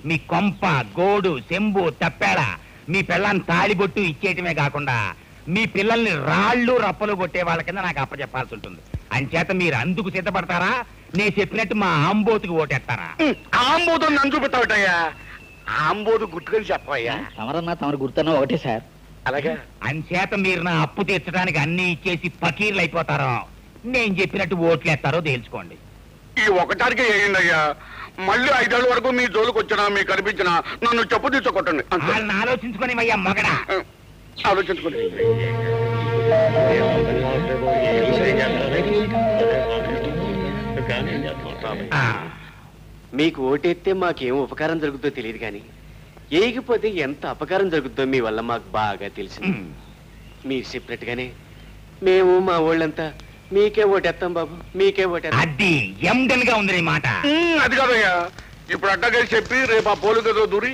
మీ కొంప గోడు చెంబు తప్పేడ, మీ పిల్లని తాళిబొట్టు ఇచ్చేయటమే కాకుండా మీ పిల్లల్ని రాళ్ళు రప్పలు కొట్టే వాళ్ళ కింద నాకు అప్పచెప్పాల్సి ఉంటుంది. అంచేత మీరు అందుకు సిద్ధపడతారా? నేను చెప్పినట్టు మా ఆంబోతుకు ఓటేస్తారా? ఆంబోతు నన్ను చూపెట్టావుటయ్యా, ఆంబోదు గుర్తుకొని చెప్పయ్యా. తమరన్నా తమరు గుర్తున్నా ఒకటే సార్. అలాగే, అంచేత మీరు నా అప్పు తీర్చడానికి అన్ని ఇచ్చేసి పకీర్లు అయిపోతారో నేను చెప్పినట్టు ఓట్లేస్తారో తేల్చుకోండి. ఈ ఒకటానికి ఏయిందయ్యా, మళ్ళీ ఐదేళ్ళ వరకు మీ జోలుకు వచ్చినా మీకు కనిపించినా నన్ను చెప్పు తీసుకోండి. ఆలోచించుకొని అయ్యా మగడా, ఆలోచించుకోండి. మీకు ఓటేస్తే మాకేం ఉపకారం జరుగుతుందో తెలియదు, కానీ ఏగిపోతే ఎంత అపకారం జరుగుతుందో మీ వల్ల మాకు బాగా తెలుసు. మీరు చెప్పినట్టుగానే మేము మా వాళ్ళంతా మీకే ఓటేస్తాం బాబు, మీకే ఓటేస్తాం. అది ఎండన్ గా ఉంది మాట. అది కాదయ్యా, ఇప్పుడు అడ్డగా చెప్పి రేపు ఆ పోలు గదో దూరి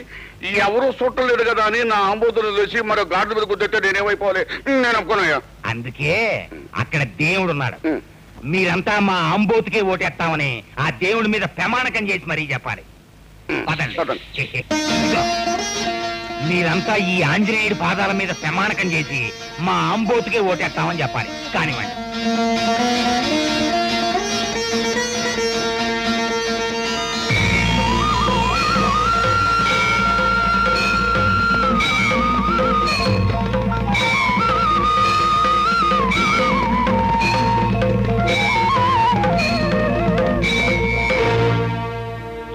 ఎవరూ చూడలేదు కదా అని నా ఆంబోతులు చేసి మరో గాడ్ల మీద కుదిరితే నేనేమైపోవాలి, నేను అనుకున్నాయా. అందుకే అక్కడ దేవుడు ఉన్నాడు. మీరంతా మా ఆంబోతుకే ఓటేస్తామని ఆ దేవుడి మీద ప్రమాణకం చేసి మరీ చెప్పాలి. మీరంతా ఈ ఆంజనేయుడి పాదాల మీద ప్రమాణకం చేసి మా ఆంబోతుకే ఓటేస్తామని చెప్పాలి. కానివ్వండి.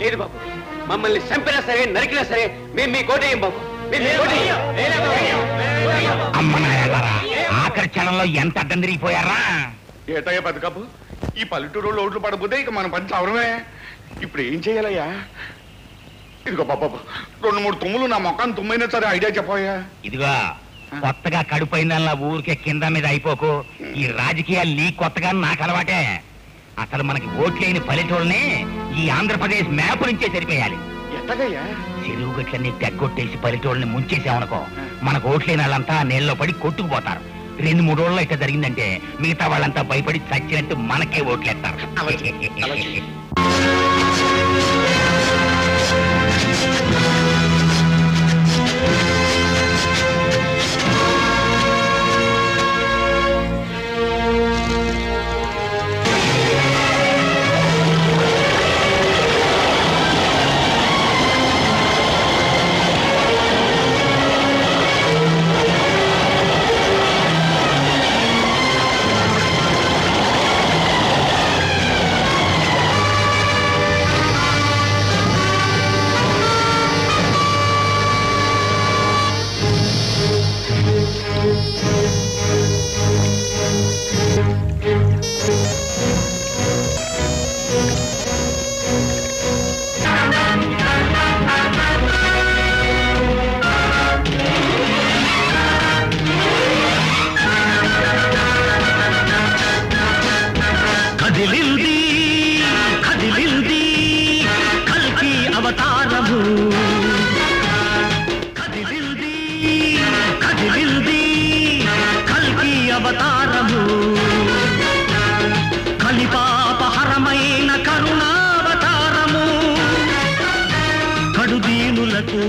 లేదు బాబు, మమ్మల్ని చంపినా సరే నరికినా సరే మేము మీ కోటేయం బాబు. ఆఖరి క్షణంలో ఎంత అడ్డం తిరిగిపోయారా ఏటయ్య బతుకప్పు. ఈ పల్లెటూరు లోట్లు పడబోతే ఇక మనం పని అవరమే. ఇప్పుడు ఏం చేయాలయ్యా? ఇదిగో పాప రెండు మూడు తుమ్ములు నా మొక్కను తుమ్మైనా సరే ఐడియా చెప్పాయా. ఇదిగో కొత్తగా కడుపైందల్లా ఊరికే కింద మీద అయిపోకు. ఈ రాజకీయాలు నీ కొత్తగా నాకు అలవాటే. అసలు మనకి ఓట్లైన పల్లెటూళ్ళని ఈ ఆంధ్రప్రదేశ్ మ్యాప్ నుంచే సరిపోయాలి. చెరువు గట్లన్నీ తగ్గొట్టేసి పల్లెటూళ్ళని ముంచేసామనుకో మనకు ఓట్లైన వాళ్ళంతా నీళ్ళలో పడి కొట్టుకుపోతారు. రెండు మూడు రోజుల్లో ఇట్లా జరిగిందంటే మిగతా వాళ్ళంతా భయపడి చచ్చినట్టు మనకే ఓట్లేస్తారు.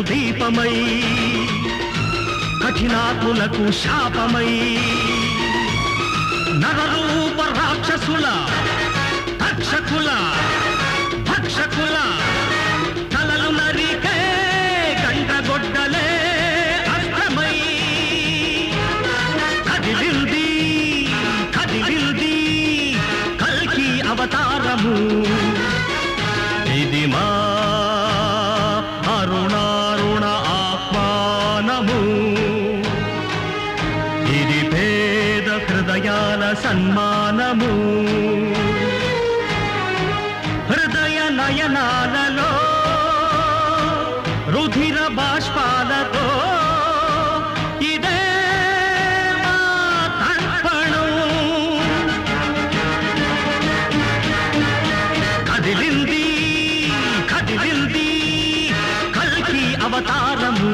దీపమై కఠినాత్ములకు శాపమై నరరూప రాక్షసుల తక్షకుల భక్షకుల తలలు నరికే గంటగొడ్డలే అష్టమై కదిలింది కదిలింది కల్కి అవతారము ఇది మా సన్మానము హృదయ నయనాలలో రుధిర బాష్పాలతో ఇదే మా తర్పణం కదిలింది కదిలింది కల్కి అవతారము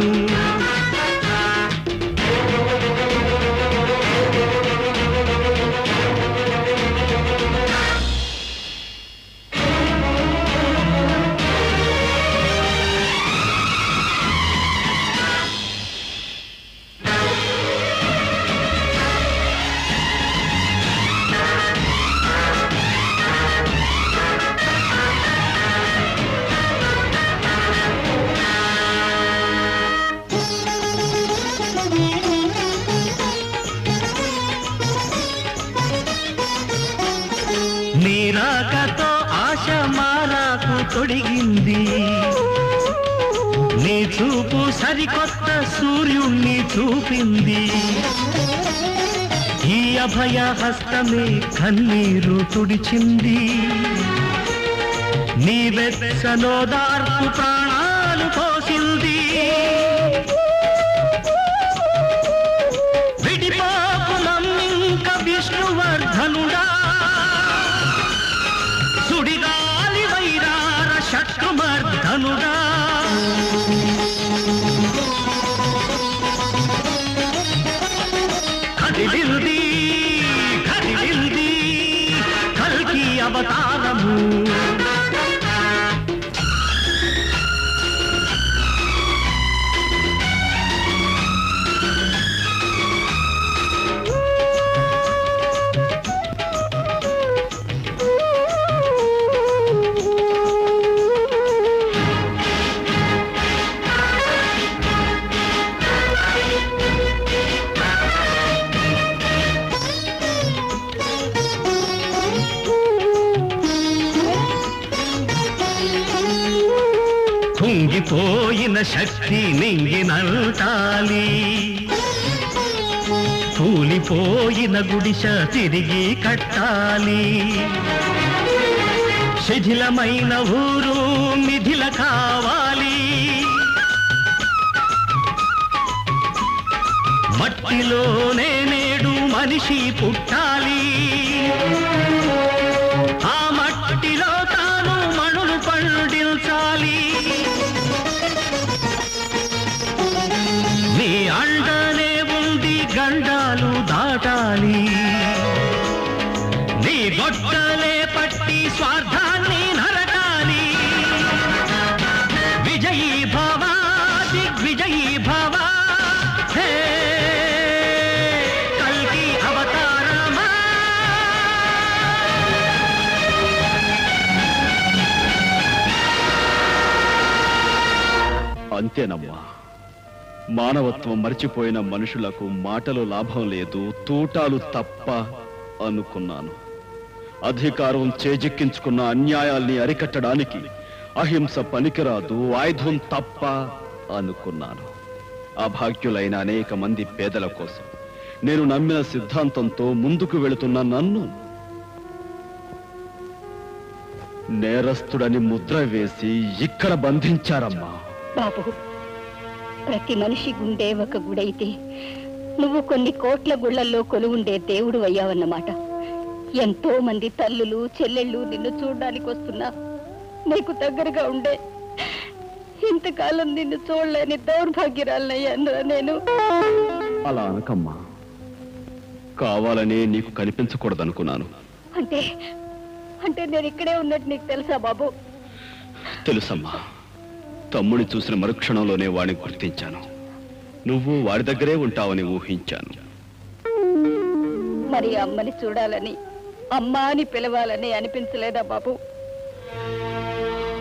నీరాకతో ఆశ మారాకు తొడిగింది నీ చూపు సరికొత్త సూర్యుణ్ణి చూపింది ఈ అభయ హస్తమే కన్నీరు తుడిచింది నీ వెచ్చనోదార్పు ప్రాణాలు పోసింది విడిపాపు నమ్మింక విష్ణువర్ధనుడా సుడిగాలి వైరార శత్రుమర్ధనుడా కదిలింది కదిలింది కల్కి అవతారము కుంగిపోయిన శక్తి నింగినంటాలి కూలిపోయిన గుడిస తిరిగి కట్టాలి శిథిలమైన ఊరు మిథిల కావాలి మట్టిలోనే నేడు మనిషి పుట్టాలి ఆ మట్టిలో తాను మణులు పండించాలి నీ అండనే ఉంది గండాలు దాటాలి నీ గొడ్డలే పట్టి స్వార్థాన్ని నరకాలి విజయీ భవ దిగ్విజయీ భవ హే కల్కి అవతారమా అంతేనమ్మా. మానవత్వం మరిచిపోయిన మనుషులకు మాటలు లాభం లేదు, తూటాలు తప్ప అనుకున్నాను. అధికారం చేజిక్కించుకున్న అన్యాయాల్ని అరికట్టడానికి అహింస పనికిరాదు, ఆయుధం తప్ప అనుకున్నాను. అభాగ్యులైన అనేక మంది పేదల కోసం నేను నమ్మిన సిద్ధాంతంతో ముందుకు వెళుతున్న నన్ను నేరస్తుడని ముద్ర వేసి ఇక్కడ బంధించారమ్మా. బాబు, ప్రతి మనిషి గుండె ఒక గుడైతే నువ్వు కొన్ని కోట్ల గుళ్లల్లో కొలువుండే దేవుడు అయ్యావన్నమాట. ఎంతో మంది తల్లులు చెల్లెళ్ళు నిన్ను చూడడానికి వస్తున్నా నీకు దగ్గరగా ఉండే ఇంతకాలం నిన్ను చూడలేని దౌర్భాగ్యరాలనయ్యానురా నేను. అలా అనకమ్మా, కావాలనే నీకు కనిపించకూడదనుకున్నాను. అంటే అంటే నేను ఇక్కడే ఉన్నట్టు నీకు తెలుసా బాబు? తెలుసమ్మా, తమ్ముడిని చూసిన మరుక్షణంలోనే వాడిని గుర్తించాను. నువ్వు వాడి దగ్గరే ఉంటావని ఊహించాను. మరి అమ్మని చూడాలని, అమ్మ అని పిలవాలని అనిపించలేదా బాబు?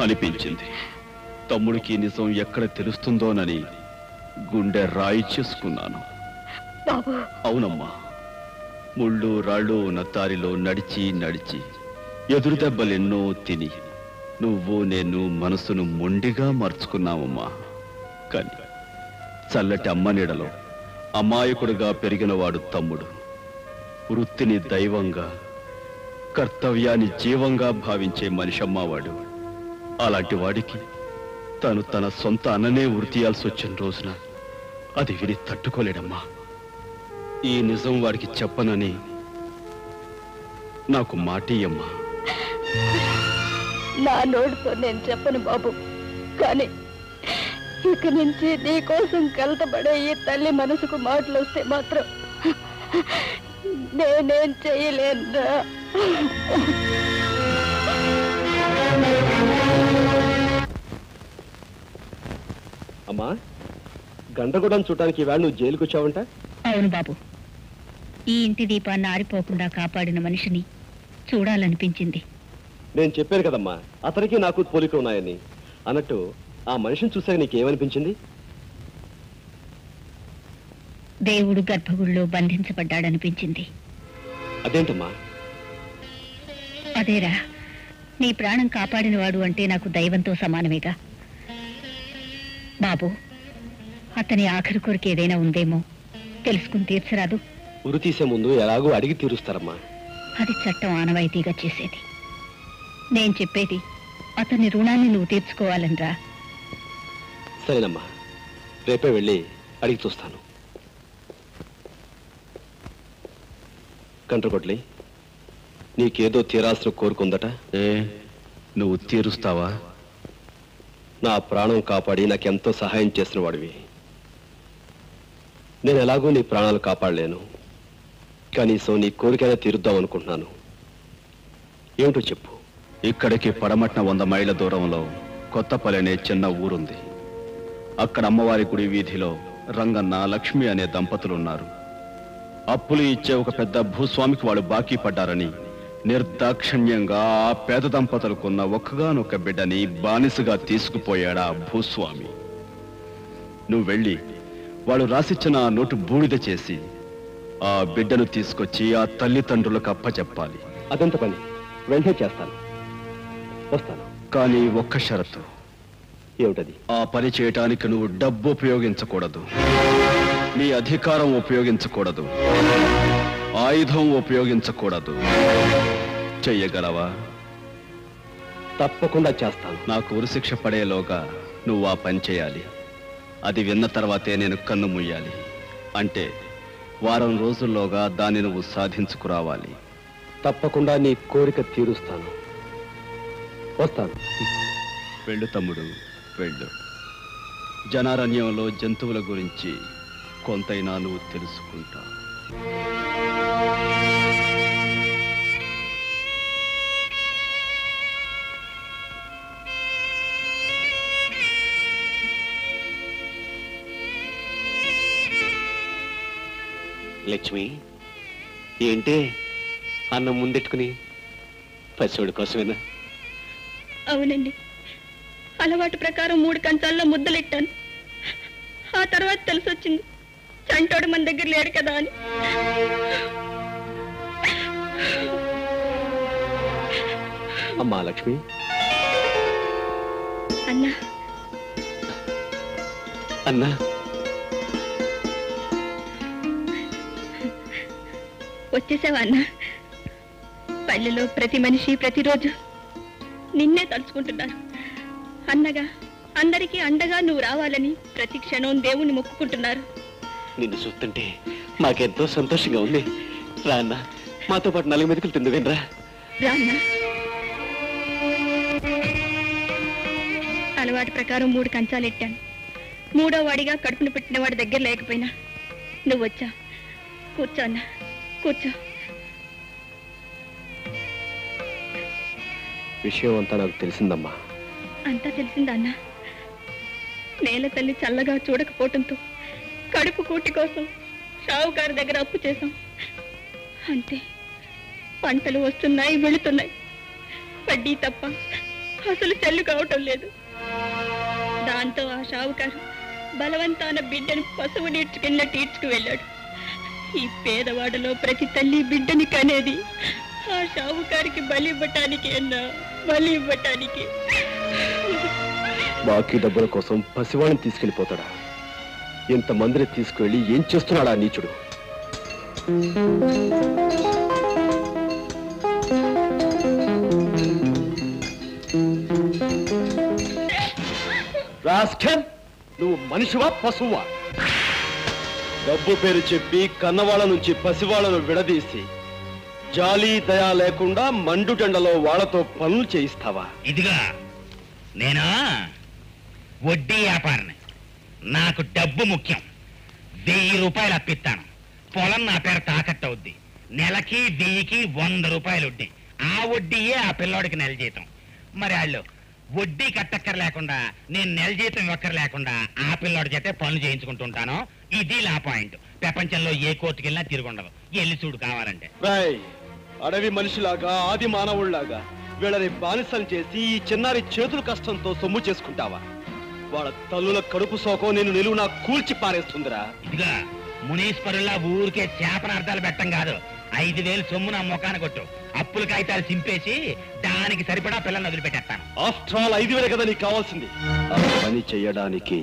అనిపించింది. తమ్ముడికి నిజం ఎక్కడ తెలుస్తుందోనని గుండె రాయి చేసుకున్నాను. అవునమ్మా, ముళ్ళు రాళ్ళు నత్తారిలో నడిచి నడిచి ఎదురు దెబ్బలెన్నో తిని నువ్వు నేను మనసును మొండిగా మార్చుకున్నావమ్మా. కానీ చల్లటి అమ్మ నీడలో అమాయకుడిగా పెరిగినవాడు తమ్ముడు వృత్తిని దైవంగా, కర్తవ్యాన్ని జీవంగా భావించే మనిషమ్మా వాడు. అలాంటి వాడికి తను తన సొంత అన్ననే ఉరితీయాల్సి వచ్చిన రోజున అది విని తట్టుకోలేడమ్మా. ఈ నిజం వాడికి చెప్పనని నాకు మాటియమ్మా. నా నోటితో నేను చెప్పను బాబు, కానీ ఇక నుంచి నీ కోసం కలతపడే ఈ తల్లి మనసుకు మాటలు వస్తే మాత్రం నేనేం చేయలేను. అమ్మా, గంటగూడెం చూడటానికి ఈవేళ నువ్వు జైలుకు వచ్చావంట? అవును బాబు, ఈ ఇంటి దీపాన్ని ఆరిపోకుండా కాపాడిన మనిషిని చూడాలనిపించింది. నేను చెప్పాను కదమ్మా అతనికి నాకు పోలిక ఉన్నాయని. అన్నట్టు ఆ మనిషిని చూసాక నీకేమనిపించింది? దేవుడు గర్భగుడిలో బంధించబడ్డాడనిపించింది. అదేంటమ్మా? అదేరా, నీ ప్రాణం కాపాడినవాడు అంటే నాకు దైవంతో సమానమేగా బాబు. అతని ఆఖరి కోరిక ఏదైనా ఉందేమో తెలుసుకుని తీర్చరాదు? ఉరి తీసే ముందు ఎలాగో అడిగి తీరుస్తారమ్మా. అది చట్టం ఆనవాయితీగా చేసేది. నేను చెప్పేది అతని రుణాన్ని నువ్వు తీర్చుకోవాలనిరా. సరేనమ్మా, రేపే వెళ్ళి అడిగి చూస్తాను. కంట్రగొడ్లి, నీకేదో తీరాల్సిన కోరుకుందట. ఏ నువ్వు తీరుస్తావా? నా ప్రాణం కాపాడి నాకెంతో సహాయం చేసిన వాడివి. నేను ఎలాగో నీ ప్రాణాలు కాపాడలేను, కనీసం నీ కోరికైనా తీరుద్దాం అనుకుంటున్నాను. ఏమిటో చెప్పు. ఇక్కడికి పడమట్న వంద మైళ్ళ దూరంలో కొత్తపల్లి అనే చిన్న ఊరుంది. అక్కడ అమ్మవారి గుడి వీధిలో రంగన్న, లక్ష్మి అనే దంపతులున్నారు. అప్పులు ఇచ్చే ఒక పెద్ద భూస్వామికి వాళ్ళు బాకీ పడ్డారని నిర్దాక్షిణ్యంగా ఆ పేద దంపతులకున్న ఒక్కగానొక్క బిడ్డని బానిసగా తీసుకుపోయాడా భూస్వామి. నువ్వు వెళ్ళి వాళ్ళు రాసిచ్చిన ఆ నోటు బూడిద చేసి ఆ బిడ్డను తీసుకొచ్చి ఆ తల్లిదండ్రులకు అప్పచెప్పాలి. అదంత పని వెంటనే చేస్తాను, వస్తాను. కానీ ఒక్క షరతు. ఏమిటది? ఆ పని చేయటానికి నువ్వు డబ్బు ఉపయోగించకూడదు, నీ అధికారం ఉపయోగించకూడదు, ఆయుధం ఉపయోగించకూడదు. చెయ్యగలవా? తప్పకుండా చేస్తాను. నాకు ఉరిశిక్ష పడేలోగా నువ్వు ఆ పని చేయాలి. అది విన్న తర్వాతే నేను కన్ను మూయాలి. అంటే వారం రోజుల్లోగా దాన్ని నువ్వు సాధించుకురావాలి. తప్పకుండా నీ కోరిక తీరుస్తాను, వస్తాను. వెళ్ళు తమ్ముడు, వెళ్ళు. జనారణ్యంలో జంతువుల గురించి కొంతైనా నువ్వు తెలుసుకుంటా. లక్ష్మి, ఏంటే అన్నం ముందెట్టుకుని? పశువుడి కోసమేనా? అవునండి, అలవాటు ప్రకారం మూడు కంచాల్లో ముద్దలెట్టాను. ఆ తర్వాత తెలిసొచ్చింది చంటోడు మన దగ్గర లేడు కదా అని. అమ్మా లక్ష్మి. అన్నా అన్నా వచ్చేసావా అన్న? పల్లెలో ప్రతి మనిషి ప్రతిరోజు నిన్నే తలుచుకుంటున్నారు. అన్నగా అందరికీ అండగా నువ్వు రావాలని ప్రతి క్షణం దేవుణ్ణి మొక్కుకుంటున్నారు. నిన్ను చూస్తుంటే మాకెంతో సంతోషంగా ఉంది. రా అన్న, మాతో పాటు నలుగు మెతుకులు తిందువేనరా? రా అన్న. అలవాటు ప్రకారం మూడు కంచాలు ఎట్టాను. మూడో వాడిగా కడుపును పెట్టిన వాడి దగ్గర లేకపోయినా నువ్వు వచ్చా. కూర్చో అన్న, కూర్చో. విషయం అంతా నాకు తెలిసిందమ్మా. అంతా తెలిసిందా అన్న? నేల తల్లి చల్లగా చూడకపోవటంతో కడుపు కూటి కోసం షావుకారు దగ్గర అప్పు చేశాం. అంతే, పంటలు వస్తున్నాయి, వెళుతున్నాయి. వడ్డీ తప్ప అసలు చెల్లు కావటం లేదు. దాంతో ఆ షావుకారు బలవంతాన బిడ్డను పశువు నీడ్చుకెళ్ళ తీర్చుకు వెళ్ళాడు. ఈ పేదవాడలో ప్రతి తల్లి బిడ్డని కనేది ఆ షావుకారికి బలి ఇవ్వటానికి అన్నా, బలి ఇవ్వటానికి. బాకీ డబ్బుల కోసం పసివాణ్ణి తీసుకెళ్ళిపోతాడా? ఎంతమందిని తీసుకువెళ్ళి ఏం చేస్తున్నాడా నీచుడు? రాస్కెల్, నువ్వు మనిషివా పశువా? డబ్బు పేరు చెప్పి కన్నవాళ్ళ నుంచి పసివాళ్లను విడదీసి జాలి దయా లేకుండా మండుటెండలో వాళ్లతో పనులు చేయిస్తావా? ఇదిగా నేనా వడ్డీ వ్యాపారిని. నాకు డబ్బు ముఖ్యం. వెయ్యి రూపాయలు అప్పిస్తాను, పొలం నా పేరు తాకట్టు అవుద్ది. నెలకి వెయ్యికి వంద రూపాయలు వడ్డీ. ఆ వడ్డీయే ఆ పిల్లోడికి నెల జీతం. మరి వాళ్ళు వడ్డీ కట్టక్కర్ లేకుండా, నేను నెల జీతం ఇవ్వక్కర్ లేకుండా ఆ పిల్లోడి చేతే పనులు చేయించుకుంటుంటాను. ఇది నా పాయింట్. ప్రపంచంలో ఏ కోర్టుకి వెళ్ళినా తిరుగుండదు. ఎల్లి చూడు కావాలంటే. అడవి మనిషిలాగా ఆది మానవుళ్లాగా వీళ్ళని బానిసలు చేసి ఈ చిన్నారి చేతుల కష్టంతో సొమ్ము చేసుకుంటావా? వాళ్ళ తల్లుల కడుపు సోకం నేను నిలువునా కూల్చి పారేస్తుందిరా. ఇదిగా మునీశ్వరుల్లా ఊరికే చేపనార్థాలు పెట్టం కాదు. ఐదు వేలు సొమ్ము నా ముఖాన కొట్టు. అప్పుల కాగితాలు చింపేసి దానికి సరిపడా పిల్లల్ని వదిలిపెట్టేస్తాను. ఆఫ్టర్ ఆల్ ఐదు వేలు కదా నీకు కావాల్సింది. పని చెయ్యడానికి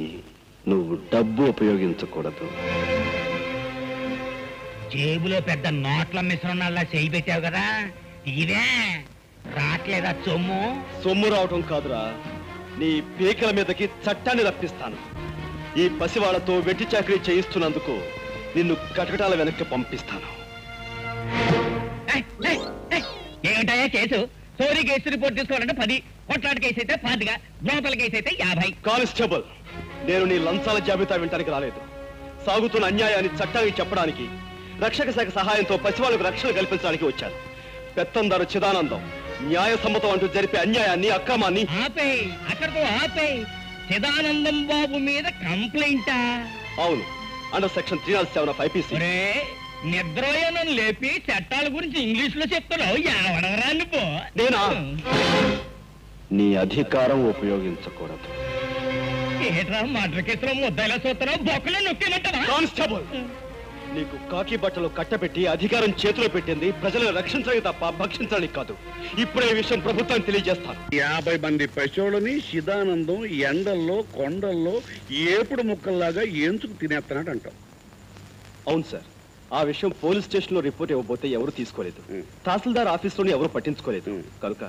నువ్వు డబ్బు ఉపయోగించకూడదు. జేబులో పెద్ద నోట్ల మిశ్రమలా చేయి పెట్టావు కదా, ఇదే రాట్లేదా సొమ్ము? సొమ్ము రావటం కాదురా, నీ పీకల మీదకి చట్టాన్ని రప్పిస్తాను. ఈ పసివాళ్లతో వెట్టి చాకరీ చేయిస్తున్నందుకు నిన్ను కటకటాల వెనక్కి పంపిస్తాను. ఏమిటాయా కేసు? చోరీ కేసు రిపోర్ట్ తీసుకోవాలంటే పది, కొట్లాడి కేసు అయితే పాతిగా, ద్రోతల కేసు అయితే యాభై. కానిస్టేబుల్, నేను నీ లంచాల జాబితా వింటానికి రాలేదు. సాగుతున్న అన్యాయాన్ని చట్టానికి చెప్పడానికి, రక్షక శాఖ సహాయంతో పసివాళ్లకు రక్షణ కల్పించడానికి వచ్చాను. పెత్తందారు చిదానందం న్యాయ సమ్మతం అంటూ జరిపే అన్యాయాన్ని, అక్రమాన్ని ఆపే. అక్కడతో ఆపే. చిదానందం బాబు మీద కంప్లైంటా? అవును, అండర్ సెక్షన్ త్రీ నాలుగు సెవెన్ ఆఫ్ ఐపీసీ. నిద్రయోనం లేపి చట్టాల గురించి ఇంగ్లీష్ లో చెప్తున్నావు. నీ అధికారం ఉపయోగించకూడదు. నీకు కాకి బట్టలు కట్టబెట్టి అధికారం చేతిలో పెట్టింది ప్రజలను రక్షించడానికి తప్ప భక్షించడానికి కాదు. ఇప్పుడే విషయం ప్రభుత్వాన్ని తెలియజేస్తాను. యాభై మంది పశువులని సిదానందం ఎండల్లో కొండల్లో ఏపుడు ముక్కల్లాగా ఏంచుకు తినేస్తున్నాడు అంటాం. అవును సార్, ఆ విషయం పోలీస్ స్టేషన్ లో రిపోర్ట్ ఇవ్వబోతే ఎవరు తీసుకోలేదు, తహసీల్దార్ ఆఫీసులోని ఎవరు పట్టించుకోలేదు. కనుక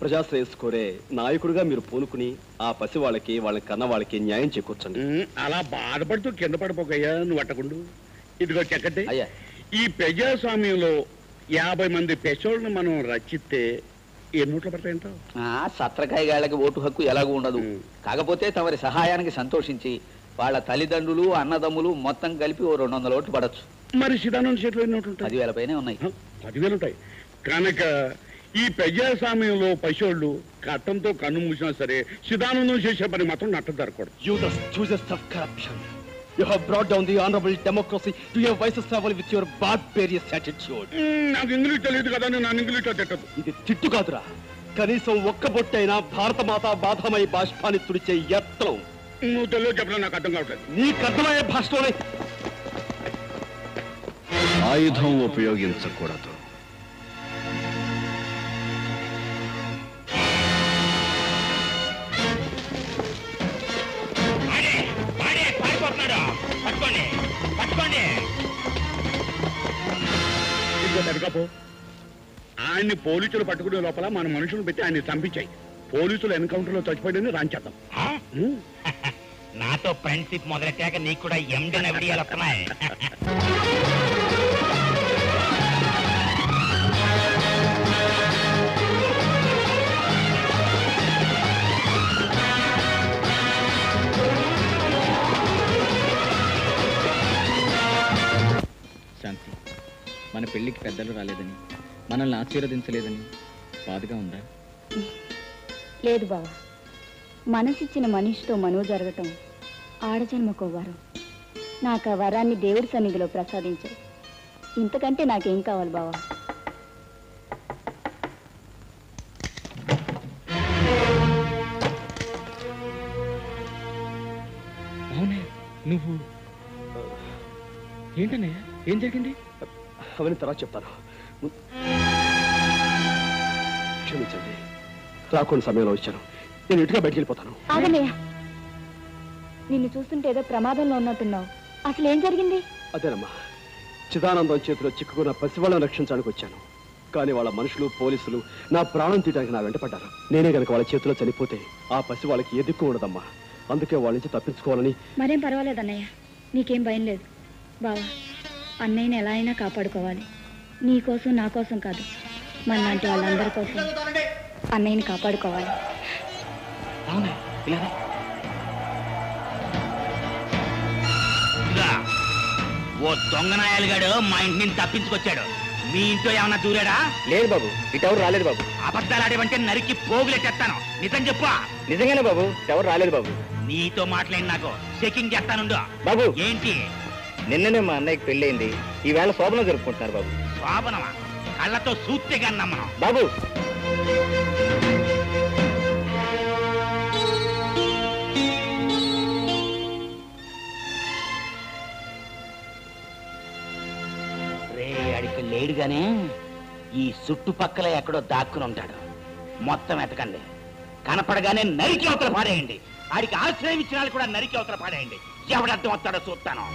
ప్రజాశ్రేయస్ కోరే నాయకుడిగా మీరు పూనుకుని ఆ పసి వాళ్ళకి, వాళ్ళ కన్న వాళ్ళకి న్యాయం చేకూర్చండి. అలా బాధపడుతూ కింద పడిపోకయ్యా, నువ్వు అట్టకుండా. ఇదిగో చెక్కటే అయ్యా, ఈ ప్రజాస్వామ్యంలో యాభై మంది పెసోళ్ళను మనం రచిస్తే ఏ నోట్లు పడతాయంట? సత్రకాయగాళ్ళకి ఓటు హక్కు ఎలాగూ ఉండదు. కాకపోతే తమరి సహాయానికి సంతోషించి వాళ్ళ తల్లిదండ్రులు అన్నదమ్ములు మొత్తం కలిపి ఓ రెండు వందల ఓట్లు పడచ్చు. మరి సిదానంద చేతిలో ఎన్ని నోట్లు? పదివేల పైనే ఉన్నాయి. పదివేలు ఉంటాయి కనుక ఈ ప్రజాస్వామ్యంలో పశువులు కట్టంతో కన్ను మూసినా సరే సిదానందం చేసే పని మాత్రం నట్ట జరగకూడదు. నాకు ఇంగ్లీష్ తెలియదు కదా, నేను ఇంగ్లీష్ లో తిట్టదు. ఇది తిట్టు కాదురా, కనీసం ఒక్క బొట్టైనా భారత మాత బాధమై బాష్పాన్ని తుడిచే యత్నం. నువ్వు తెలుగు చెప్పడం నాకు అర్థం కావట్లేదు. నీకు అర్థమయ్యే భాషలోనే. ఆయుధం ఉపయోగించకూడదు. పో ఆయన్ని పోలీసులు పట్టుకునే లోపల మన మనుషులను పెట్టి ఆయన్ని చంపించాయి. పోలీసులు ఎన్కౌంటర్ లో చచ్చిపోయిందని రాంచేద్దాం. నాతో ఫ్రెండ్షిప్ మొదలెట్టాక నీకు కూడా ఎండన విడియాలు వస్తున్నాయి. శాంతి, మన పెళ్లికి పెద్దలు రాలేదని, మనల్ని ఆశీర్వదించలేదని బాధగా ఉందా? లేదు బావ, మనసిచ్చిన మనిషితో మనో జరగటం ఆడజన్మకో వరం. నాకు ఆ వరాన్ని దేవుడి సన్నిధిలో ప్రసాదించారు. ఇంతకంటే నాకేం కావాలి బావ? అవునా, నువ్వు ఏంటనే? ఏం జరిగింది అవన్నీ తర్వాత చెప్తాను. క్షమించండి, రాకుండా సమయంలో వచ్చాను. నేను ఇంటిగా బయటికి వెళ్ళిపోతాను. అదనయ్య, నిన్ను చూస్తుంటే ఏదో ప్రమాదంలో ఉన్నట్టున్నావు. అసలు ఏం జరిగింది? అదేనమ్మా, చిదానందం చేతిలో చిక్కుకున్న పసివాళ్ళను రక్షించడానికి వచ్చాను. కానీ వాళ్ళ మనుషులు, పోలీసులు నా ప్రాణం తీయడానికి నా వెంటపడ్డారు. నేనే కనుక వాళ్ళ చేతిలో చనిపోతే ఆ పసి వాళ్ళకి ఏ దిక్కు ఉండదమ్మా. అందుకే వాళ్ళ నుంచి తప్పించుకోవాలని. మరేం పర్వాలేదు అన్నయ్య, నీకేం భయం లేదు. బావా, అన్నయ్యని ఎలా అయినా కాపాడుకోవాలి. నీకోసం, నా కోసం కాదు, మన లాంటి వాళ్ళందరి కోసం అన్నయ్యని కాపాడుకోవాలి. ఓ దొంగనాయాలుగాడు మా ఇంటిని తప్పించుకొచ్చాడు. మీ ఇంట్లో ఏమన్నా దూరాడా? లేదు బాబు, ఇటెవరు రాలేదు బాబు. అబద్ధాలు ఆడేవంటే నరికి పోగులెట్టేస్తాను. నిజం చెప్పు. నిజంగానే బాబు, ఇటెవరు రాలేదు బాబు. నీతో మాట్లాడి నాకు చెకింగ్ చేస్తానుండు బాబు. ఏంటి? నిన్ననే మా అన్నయ్యకి పెళ్ళయింది. ఈవేళ శోభనం జరుపుకుంటున్నారు బాబు. శోభనమా? కళ్ళతో సూత్తిగా నమ్మను బాబు. రే, అడికి లేడుగానే ఈ చుట్టుపక్కల ఎక్కడో దాక్కుని ఉంటాడు. మొత్తం ఎతకండి, కనపడగానే నరికి అవతల పాడేయండి. ఆడికి ఆశ్రయం ఇచ్చిన వాళ్ళు కూడా నరికి అవతల పాడేయండి. ఎవడర్థం వస్తాడో చూస్తాను.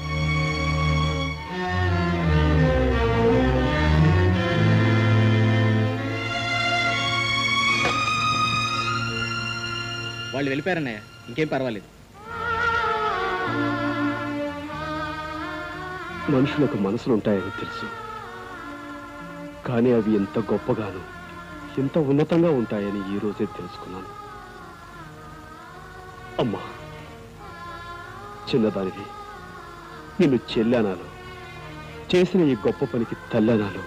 వాళ్ళు వెళ్ళిపోయారన్నయ్య, ఇంకేం పర్వాలేదు. మనుషులకు మనసులుంటాయని తెలుసు, కానీ అవి ఎంత గొప్పగాను, ఎంత ఉన్నతంగా ఉంటాయని ఈ రోజే తెలుసుకున్నాను. అమ్మా, చిన్నదానివి, నిన్ను చెల్లెనాలో, చేసిన ఈ గొప్ప పనికి తల్లెనాలో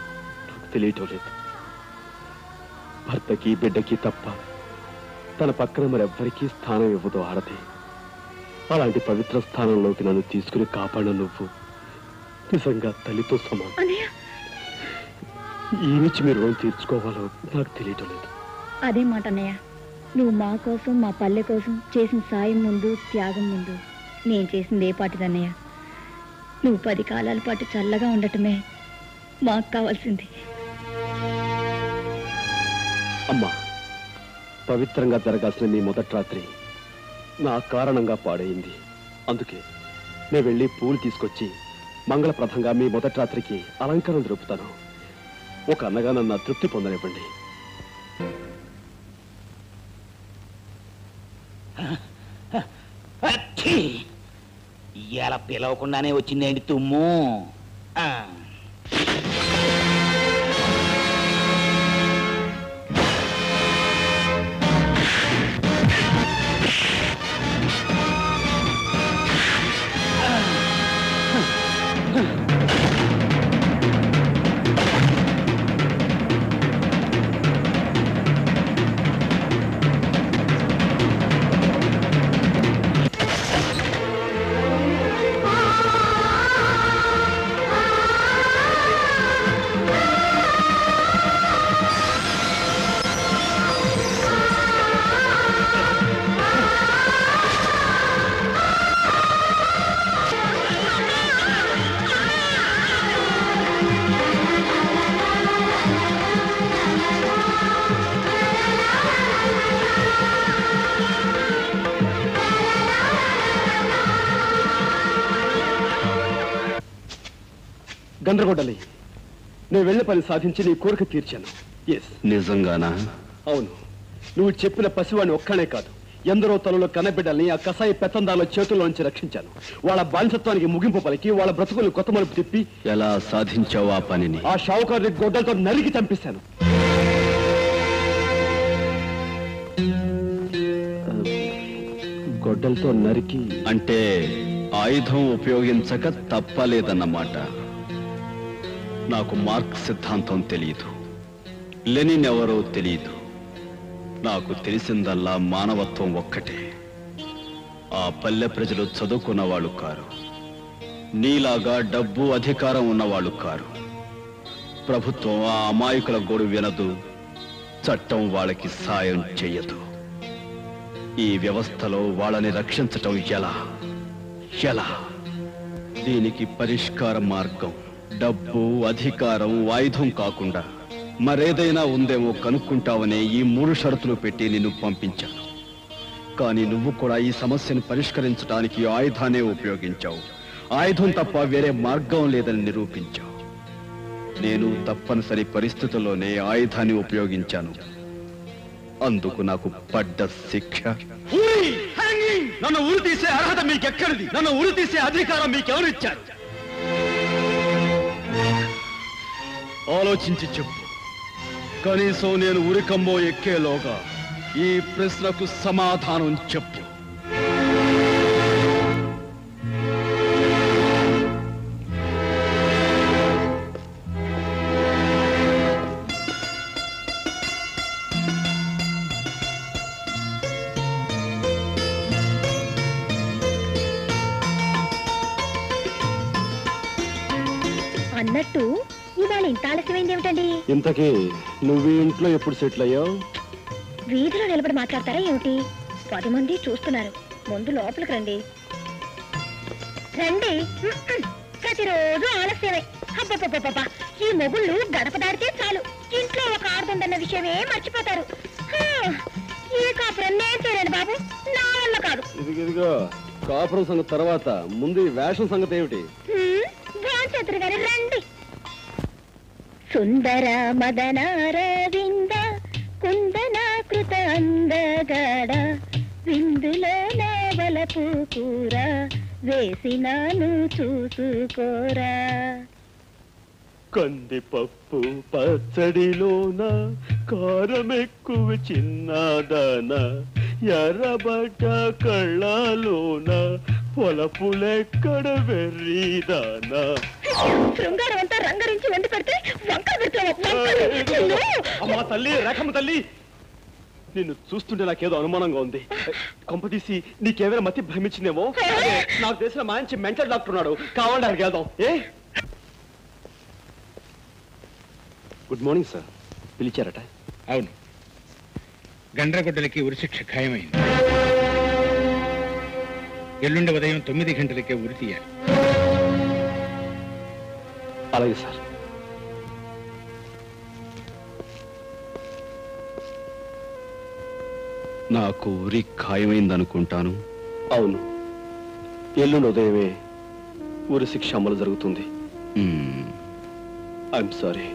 నాకు తెలియటం లేదు. భర్తకి, బిడ్డకి తప్ప తన పక్కన మరెవ్వరికీ స్థానం ఇవ్వదు ఆడది. అలాంటి పవిత్ర స్థానంలోకి నన్ను తీసుకుని కాపాడ నువ్వు నిజంగా తల్లితో సమానం. ఈ నుంచి మీరు రుణం తీర్చుకోవాలో నాకు తెలియటం లేదు. అదే మాట అన్నయ్య, నువ్వు మా కోసం, మా పల్లె కోసం చేసిన సాయం ముందు, త్యాగం ముందు నేను చేసింది ఏ పాటిదన్నయ్య. నువ్వు పది కాలాల పాటు చల్లగా ఉండటమే మాకు కావాల్సింది. అమ్మా, పవిత్రంగా జరగాల్సిన మీ మొదటి రాత్రి నా కారణంగా పాడైంది. అందుకే నేను వెళ్ళి పూలు తీసుకొచ్చి మంగళప్రదంగా మీ మొదటి రాత్రికి అలంకరణ జరుపుతాను. ఒక అన్నగా నన్ను తృప్తి పొందనివ్వండి. ఇలా పిలవకుండానే వచ్చిందేంటి తుమ్ము? గందరగోడలి, నేను వెళ్ళ పని సాధించి నీ కోరిక తీర్చాను. నిజంగానా? అవును, నువ్వు చెప్పిన పసివాడిని ఒక్కనే కాదు, ఎందరో తనలో కన్నబిడ్డల్ని ఆ కసాయి పెత్తందాల చేతుల్లోంచి రక్షించాను. వాళ్ళ బానిసత్వానికి ముగింపు పలికి వాళ్ళ బ్రతుకులు కొత్త మలుపు తిప్పి. ఎలా సాధించావు ఆ పనిని? ఆ షావుకారుని గొడ్డలతో నరికి చంపేశాను. గొడ్డలతో నరికి అంటే ఆయుధం ఉపయోగించక తప్పలేదన్నమాట. నాకు మార్క్స్ సిద్ధాంతం తెలియదు, లెనిన్ ఎవరో తెలియదు. నాకు తెలిసిందల్లా మానవత్వం ఒక్కటే. ఆ పల్లె ప్రజలు చదువుకున్న వాళ్ళు కారు, నీలాగా డబ్బు అధికారం ఉన్నవాళ్ళు కారు. ప్రభుత్వం ఆ అమాయకుల గోడు వినదు, చట్టం వాళ్ళకి సాయం చెయ్యదు. ఈ వ్యవస్థలో వాళ్ళని రక్షించటం ఎలా? ఎలా? దీనికి పరిష్కార మార్గం డబ్బు, అధికారం, ఆయుధం కాకుండా మరేదైనా ఉందేమో కనుక్కుంటావనే ఈ మూడు షరతులు పెట్టి నిన్ను పంపించాను. కానీ నువ్వు కూడా ఈ సమస్యను పరిష్కరించడానికి ఆయుధానే ఉపయోగించావు. ఆయుధం తప్ప వేరే మార్గం లేదని నిరూపించావు. నేను తప్పనిసరి పరిస్థితుల్లోనే ఆయుధాన్ని ఉపయోగించాను. అందుకు నాకు పడ్డ శిక్ష. నన్ను ఉరి తీసే అర్హత మీకెక్కడిది? నన్ను ఉరి తీసే అధికారం మీకెవరు ఇచ్చారు? ఆలోచించి చెప్పు. కనీసం నేను ఉరికంబో ఎక్కేలోగా ఈ ప్రశ్నకు సమాధానం చెప్పు. అన్నట్టు ఇవాళ ఇంత ఆలస్యమైంది ఏమిటండి? ఇంతకీ నువ్వు ఇంట్లో ఎప్పుడు సెటిల్ అయ్యావు? వీధిలో నిలబడి మాట్లాడతారా ఏమిటి? పది మంది చూస్తున్నారు, ముందు లోపలికి రండి రండి. ప్రతిరోజు ఆలస్యమే. అబ్బా, ఈ మొగుళ్ళు గడప దాడితే చాలు ఇంట్లో ఒక ఆడుతుందన్న విషయమే మర్చిపోతారు. ఈ కాపురం నేను చేయలేను బాబు, నా వల్ల కాదు. ఇదిగో కాపురం సంగతి తర్వాత, ముందు వేషం సంగతి ఏమిటి? రండి. సుందర మదనారవింద కుందనాకృత అందగాడ విందులో నా వలపు కూర వేసినాను చూసుకోరా. కందిపప్పు పచ్చడిలోన కారమెక్కువ చిన్నదాన ఎర్రబడ్డ కళ్ళలోన పొలపులెక్కడ వెర్రీదానా. శృంగారం అంతా రంగరించి వండి పెడితే వంకర పెడతావు తల్లి. రేఖమ్మ తల్లి, నిన్ను చూస్తుంటే నాకేదో అనుమానంగా ఉంది. కొంపదీసి నీకేమైనా మతి భ్రమించిందేమో. నాకు తెలిసిన మంచి మెంటల్ డాక్టర్ ఉన్నాడు, కావాలంటే అక్కడికి వెళ్దాం. ఏ గుడ్ మార్నింగ్ సార్, పిలిచారట? అవును, గండ్రగొడ్డలకి ఉరిశిక్ష ఖాయమైంది. ఎల్లుండి ఉదయం తొమ్మిది గంటలకే ఉరి తీయాలి. అలాగే సార్. నాకు ఉరి ఖాయమైందనుకుంటాను. అవును, ఎల్లుండి ఉదయమే ఉరి శిక్ష అమలు జరుగుతుంది. I'm sorry.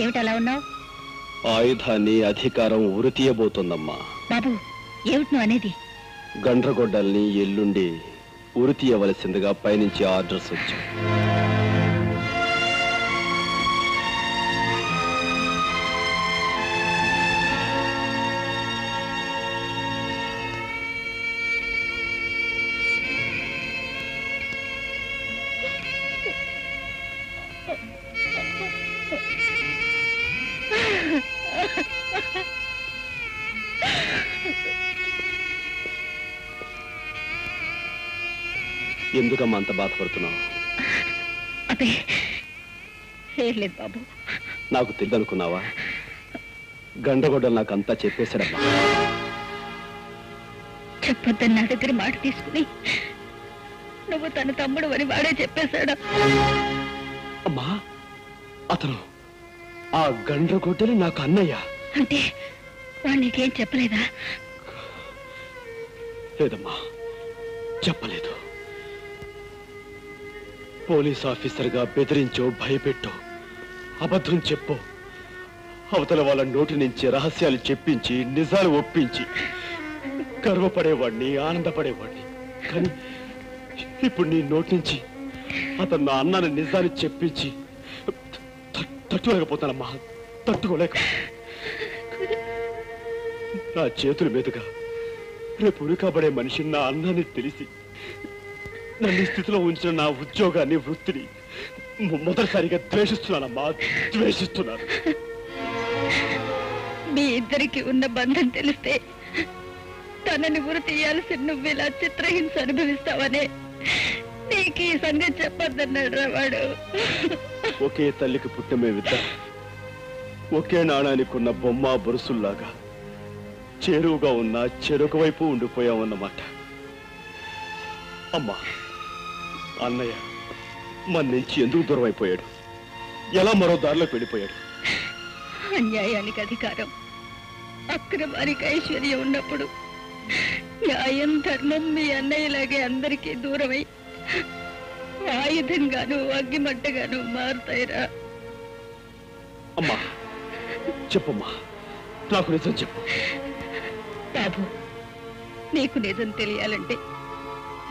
ఏమిటలా ఉన్నావు? ఆయుధాన్ని అధికారం ఉరి తీయబోతుందమ్మా. బాబు ఏమిటి నువ్వు అనేది? గండ్రగొడ్డల్ని ఎల్లుండి ఉరి తీయవలసిందిగా పైనుంచి ఆర్డర్స్ వచ్చాయి. ఎందుకమ్మా అంత బాధపడుతున్నావు? हेले बाबू నాకు తెలుదనుకున్నావా గండగొడ్డలు నాకు అంతా చెప్పేసాడమ్మా చెప్పొద్దన్న దగ్గర మాట తీసుకుని నువ్వు తన తమ్ముడు అని వాడే చెప్పేశాడు అమ్మా అతను ఆ గండగొడ్డలు నాకు అన్నయ్య అంటే వానికేం చెప్పలేదా లేదమ్మా చెప్పలేదు పోలీస్ ఆఫీసర్ గా బెదిరించో భయపెట్టో అబద్ధం చెప్పు అవతల వాళ్ళ నోటి నుంచి రహస్యాలు చెప్పించి నిజాలు ఒప్పించి గర్వపడేవాడిని ఆనందపడేవాడిని కానీ ఇప్పుడు నీ నోటి నుంచి అతను నా అన్నాన్ని నిజాలు చెప్పించి తట్టుకోలేకపోతానమ్మా తట్టుకోలేక నా చేతుల మీదుగా రేపు ఉరికాబడే మనిషి నా అన్నాన్ని తెలిసి నన్ను స్థితిలో ఉంచిన నా ఉద్యోగాన్ని వృత్తిని మొదటిసారిగా ద్వేషిస్తున్నానమ్మా ద్వేషిస్తున్నాను మీ ఇద్దరికి ఉన్న బంధం తెలిస్తే తనని ఉరి తీయాల్సి నువ్వు ఇలా చిత్రహింస అనుభవిస్తావనే నీకు ఈ సంగతి చెప్పొద్దన్నాడు వాడు ఒకే తల్లికి పుట్టిన మేమిద్దరం ఒకే నాణానికి ఉన్న బొమ్మ బురుసుల్లాగా చేరువుగా ఉన్న చెరుకు వైపు ఉండిపోయామన్నమాట అమ్మా అన్నయ్య మన నుంచి ఎందుకు దూరం అయిపోయాడు ఎలా మరో దారిలోకి వెళ్ళిపోయాడు అన్యాయానికి అధికారం అక్రమానికి ఐశ్వర్యం ఉన్నప్పుడు న్యాయం ధర్మం మీ అన్నయ్యలాగే అందరికీ దూరమై ఆయుధంగాను అగ్గిమంటగాను మారుతాయిరా అమ్మా చెప్పమ్మా నాకు నిజం చెప్పు బాబు నీకు నిజం తెలియాలంటే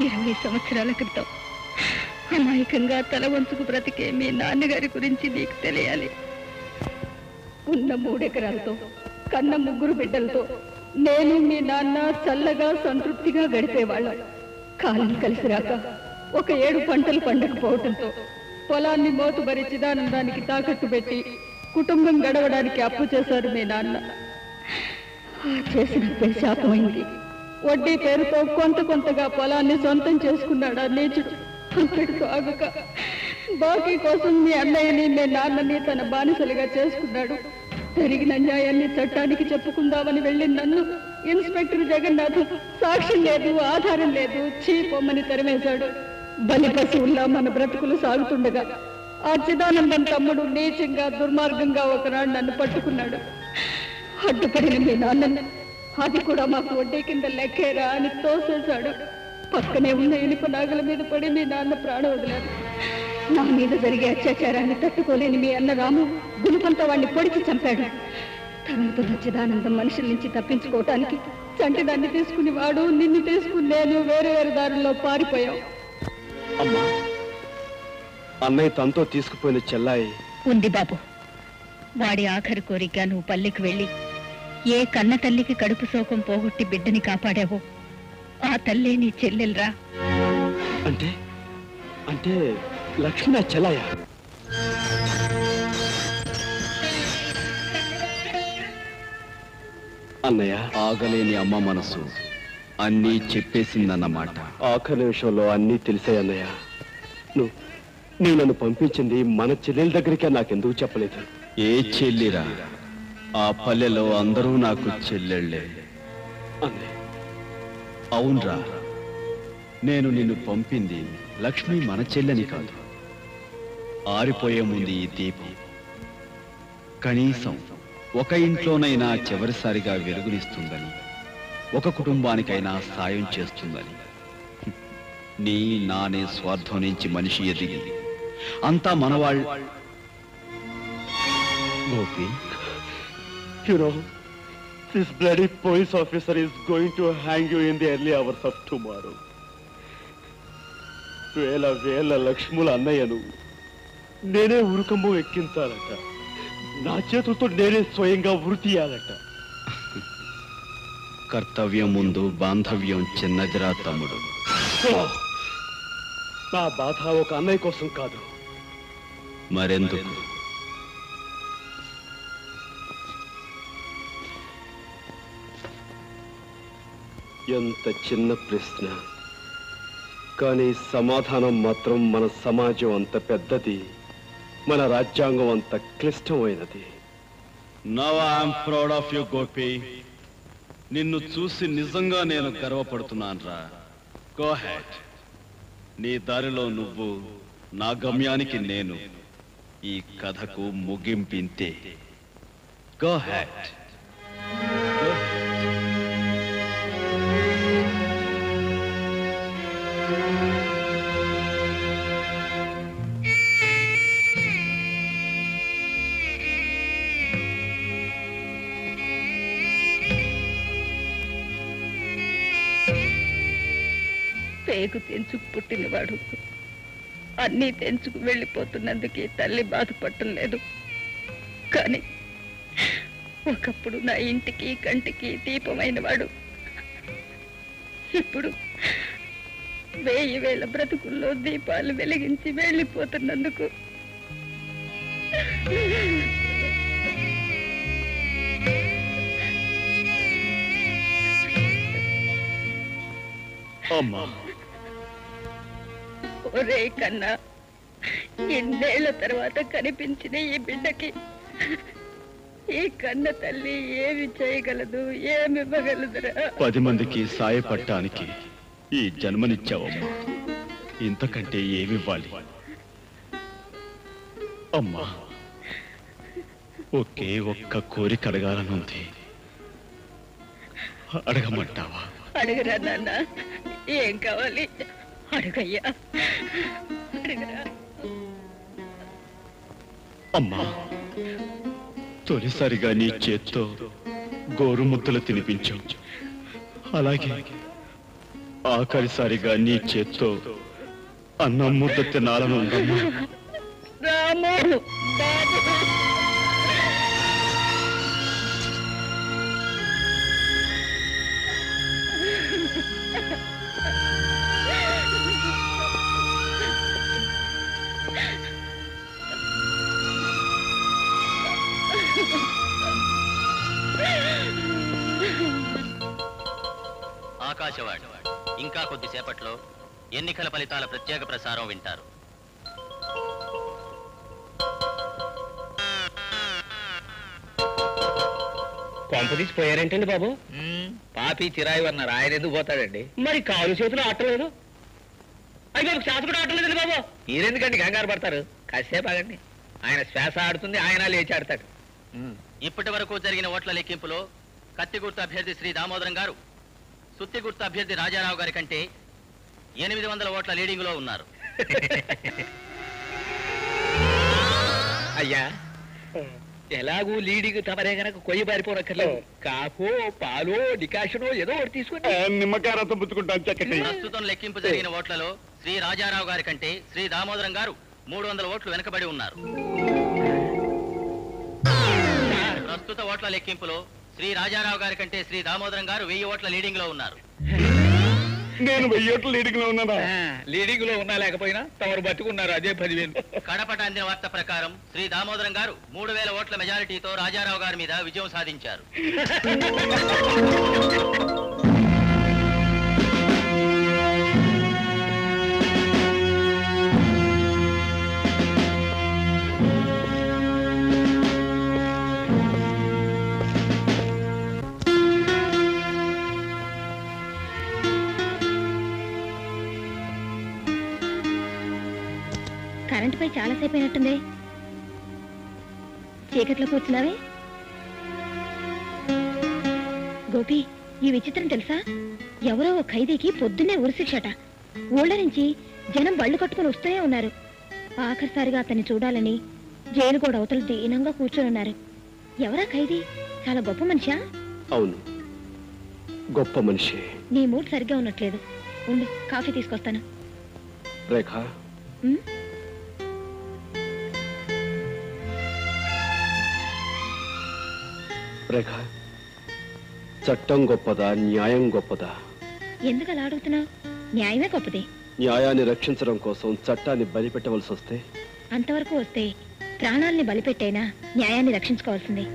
ఇరవై సంవత్సరాల క్రితం అమాయకంగా తల వంచుకు బ్రతికే మీ నాన్నగారి గురించి నీకు తెలియాలి ఉన్న మూడెకరాలతో కన్న ముగ్గురు బిడ్డలతో నేను మీ నాన్న చల్లగా సంతృప్తిగా గడిపేవాళ్ళం కాలం కలిసి రాక ఒక ఏడు పంటలు పండకపోవటంతో పొలాన్ని మోతుబరి చిదానందానికి తాకట్టు పెట్టి కుటుంబం గడవడానికి అప్పు చేశారు మీ నాన్న చేసిన శాపమైంది వడ్డీ పేరుతో కొంత కొంతగా పొలాన్ని సొంతం చేసుకున్నాడా నీచుడు అంతటితో ఆగక బాకీ కోసం మీ అన్నయ్యని మీ నాన్నని తన బానిసలుగా చేసుకున్నాడు జరిగిన న్యాయాన్ని చట్టానికి చెప్పుకుందామని వెళ్ళిన నన్ను ఇన్స్పెక్టర్ జగన్నాథ్ సాక్ష్యం లేదు ఆధారం లేదు చీ పొమ్మని తరిమేశాడు బలి పశువుల్లా మన బ్రతుకులు సాగుతుండగా ఆ చిదానందం తమ్ముడు నీచంగా దుర్మార్గంగా ఒకనాడు నన్ను పట్టుకున్నాడు అడ్డుపడిన మీ నాన్నని అది కూడా మాకు వడ్డీ కింద లెక్కేరా అని తోసేశాడు పక్కనే ఉన్న ఇనుప నాగల మీద పడి మీ నాన్న ప్రాణం వదిలారు నా మీద జరిగే అత్యాచారాన్ని తట్టుకోలేని మీ అన్న రాము గుణపంతో వాడిని పొడిచి చంపాడు తనతో చిదానందం మనుషుల నుంచి తప్పించుకోవటానికి చంటి దాన్ని తీసుకుని వాడు నిన్ను తీసుకుని నేను వేరే వేరే దారుల్లో పారిపోయావు అన్నయ్య తనతో తీసుకుపోయిన చెల్లాయి ఉంది బాబు వాడి ఆఖరి కోరిక నువ్వు పల్లెకి వెళ్ళి ఏ కన్న తల్లికి కడుపు శోకం పోగొట్టి బిడ్డని కాపాడావో ఆ తల్లే నీ చెల్లెలరా అంటే అంటే లక్ష్మణ చెల్లయ్య అన్నయ్య ఆగలేని అమ్మ మనసు అన్నీ చెప్పేసిందన్నమాట ఆఖరి నిమిషంలో అన్నీ తెలిసాయి అన్నయ్య నువ్వు నువ్వు నన్ను పంపించింది మన చెల్లెల దగ్గరికే నాకెందుకు చెప్పలేదు ఏ చెల్లిరా ఆ పల్లెలో అందరూ నాకు చెల్లెళ్ళే అవునరా నేను నిన్ను పంపింది లక్ష్మి మన చెల్లెని కాదు ఆరిపోయే ముందు ఈ దీపం కనీసం ఒక ఇంట్లోనైనా చివరిసారిగా వెలుగునిస్తుందని ఒక కుటుంబానికైనా సాయం చేస్తుందని నీ నానే స్వార్థం నుంచి మనిషి ఎదిగి అంతా మనవాళ్ళు Gopi You know, this bloody police officer is going to hang you in the early hours of tomorrow. Vela vela Lakshmula annayanu. Nene urukambo ekkintalata. Na chetulto nene swayanga vrutiyalata. Kartavyam mundu bandhavyam chinnadira tamudu. Na baadha oka annay kosam kaadu. Marenduku. ఎంత చిన్న ప్రశ్న కానీ సమాధానం మాత్రం మన సమాజం అంత పెద్దది మన రాజ్యాంగం అంత క్లిష్టమైనది. Now I am proud of you, Gopi. నిన్ను చూసి నిజంగా నేను గర్వపడుతున్నానురా. Go ahead. నీ దారిలో నువ్వు, నా గమ్యానికి నేను. ఈ కథకు ముగింపింతే. Go ahead. పేగు తెంచుకు పుట్టినవాడు అన్నీ తెంచుకు వెళ్ళిపోతున్నందుకే తల్లి బాధపడటం లేదు. కానీ ఒకప్పుడు నా ఇంటికి కంటికి దీపమైన వాడు ఇప్పుడు వేయి వేల బ్రతుకుల్లో దీపాలు వెలిగించి వెళ్ళిపోతున్నందుకు అమ్మా. ఒరే కన్నా, ఎన్నేళ్ల తర్వాత కనిపించిన ఈ బిడ్డకి ఈ కన్న తల్లి ఏమి చేయగలదు, ఏమివ్వగలదురా? పది మందికి సాయపడటానికి ఈ జన్మనిచ్చావమ్మా. ఇంతకంటే ఏమివ్వాలి అమ్మా? ఒకే ఒక్క కోరిక అడగాలనుంది, అడగమంటావా? అడగరా నాన్న, ఏం కావాలి అడుగయ్యా, అడుగరా. అమ్మా, తొలిసారిగా నీ చేత్తో గోరుముద్దలు తినిపించావు, అలాగే ఆఖరిసారిగా నీ చేత్తో అన్నం ముద్ద తినాలను ఉందమ్మా. ఆకాశవాణి ఇంకా కొద్దిసేపట్లో ఎన్నికల ఫలితాల ప్రత్యేక ప్రసారం వింటారు. కొంపదీసి పోయారేంటండి బాబు? పాపి చిరాయి వన్నారు, ఆయన ఎందుకు పోతాడండి? మరి కాలు చేతులు ఆటలేదు, అవి బాబు శ్వాస కూడా ఆటలేదండి బాబు. మీరెందుకండి కంగారు పడతారు? కాసేపు ఆగండి, ఆయన శ్వాస ఆడుతుంది, ఆయన లేచి ఆడతాడు. ఇప్పటి వరకు జరిగిన ఓట్ల లెక్కింపులో కత్తిగుర్తు అభ్యర్థి శ్రీ దామోదరం గారు సుత్తిగుర్తు అభ్యర్థి రాజారావు గారి కంటే ఎనిమిది వందల ఓట్ల లీడింగ్లో ఉన్నారు. అయ్యా, ఎలాగూ లీడింగ్ తమరే గనక కొయ్యి బారిపోనక్కర్లేదు. కాఫో పాలో డికాషనో ఏదో ఒకటి తీసుకుని ప్రస్తుతం లెక్కింపు జరిగిన ఓట్లలో శ్రీ రాజారావు గారి కంటే శ్రీ దామోదరం గారు మూడు వందల ఓట్లు వెనకబడి ఉన్నారు. ప్రస్తుత ఓట్ల లెక్కింపులో శ్రీ రాజారావు గారి కంటే శ్రీ దామోదరం గారు వెయ్యి ఓట్ల లీడింగ్ లో ఉన్నారు. నేను వెయ్యి ఓట్ల లీడింగ్ లో ఉన్నానా? లీడింగ్ లో ఉన్నా లేకపోయినా తమరు బతుకున్నారు, అదే పదివేలు. కడపట అందిన వార్త ప్రకారం శ్రీ దామోదరం గారు మూడు వేల ఓట్ల మెజారిటీతో రాజారావు గారి మీద విజయం సాధించారు. కరెంటుపై చాలాసేపు అయినట్టుందే, చీకట్లో కూర్చున్నావే? గోపి, ఈ విచిత్రం తెలుసా? ఎవరో ఒక ఖైదీకి పొద్దున్నే ఉరిశిక్షట. ఊళ్ళ నుంచి జనం బళ్ళు కట్టుకుని వస్తూనే ఉన్నారు. ఆఖరిసారిగా అతన్ని చూడాలని జైలు కూడా అవతలు దీనంగా కూర్చొని ఉన్నారు. ఎవరా ఖైదీ? చాలా గొప్ప మనిషా? అవును, గొప్ప మనిషి. నీ మూడు సరిగ్గా ఉన్నట్లేదు, ఉండు కాఫీ తీసుకొస్తాను. రేఖ, రేఖ, చట్టం గొప్పదా న్యాయం గొప్పదా? ఎందుకు అలా అడుగుతున్నావు? న్యాయమే గొప్పది. న్యాయాన్ని రక్షించడం కోసం చట్టాన్ని బలిపెట్టవలసి వస్తే, అంతవరకు వస్తే ప్రాణాలని బలిపెట్టైనా న్యాయాన్ని రక్షించుకోవాల్సింది.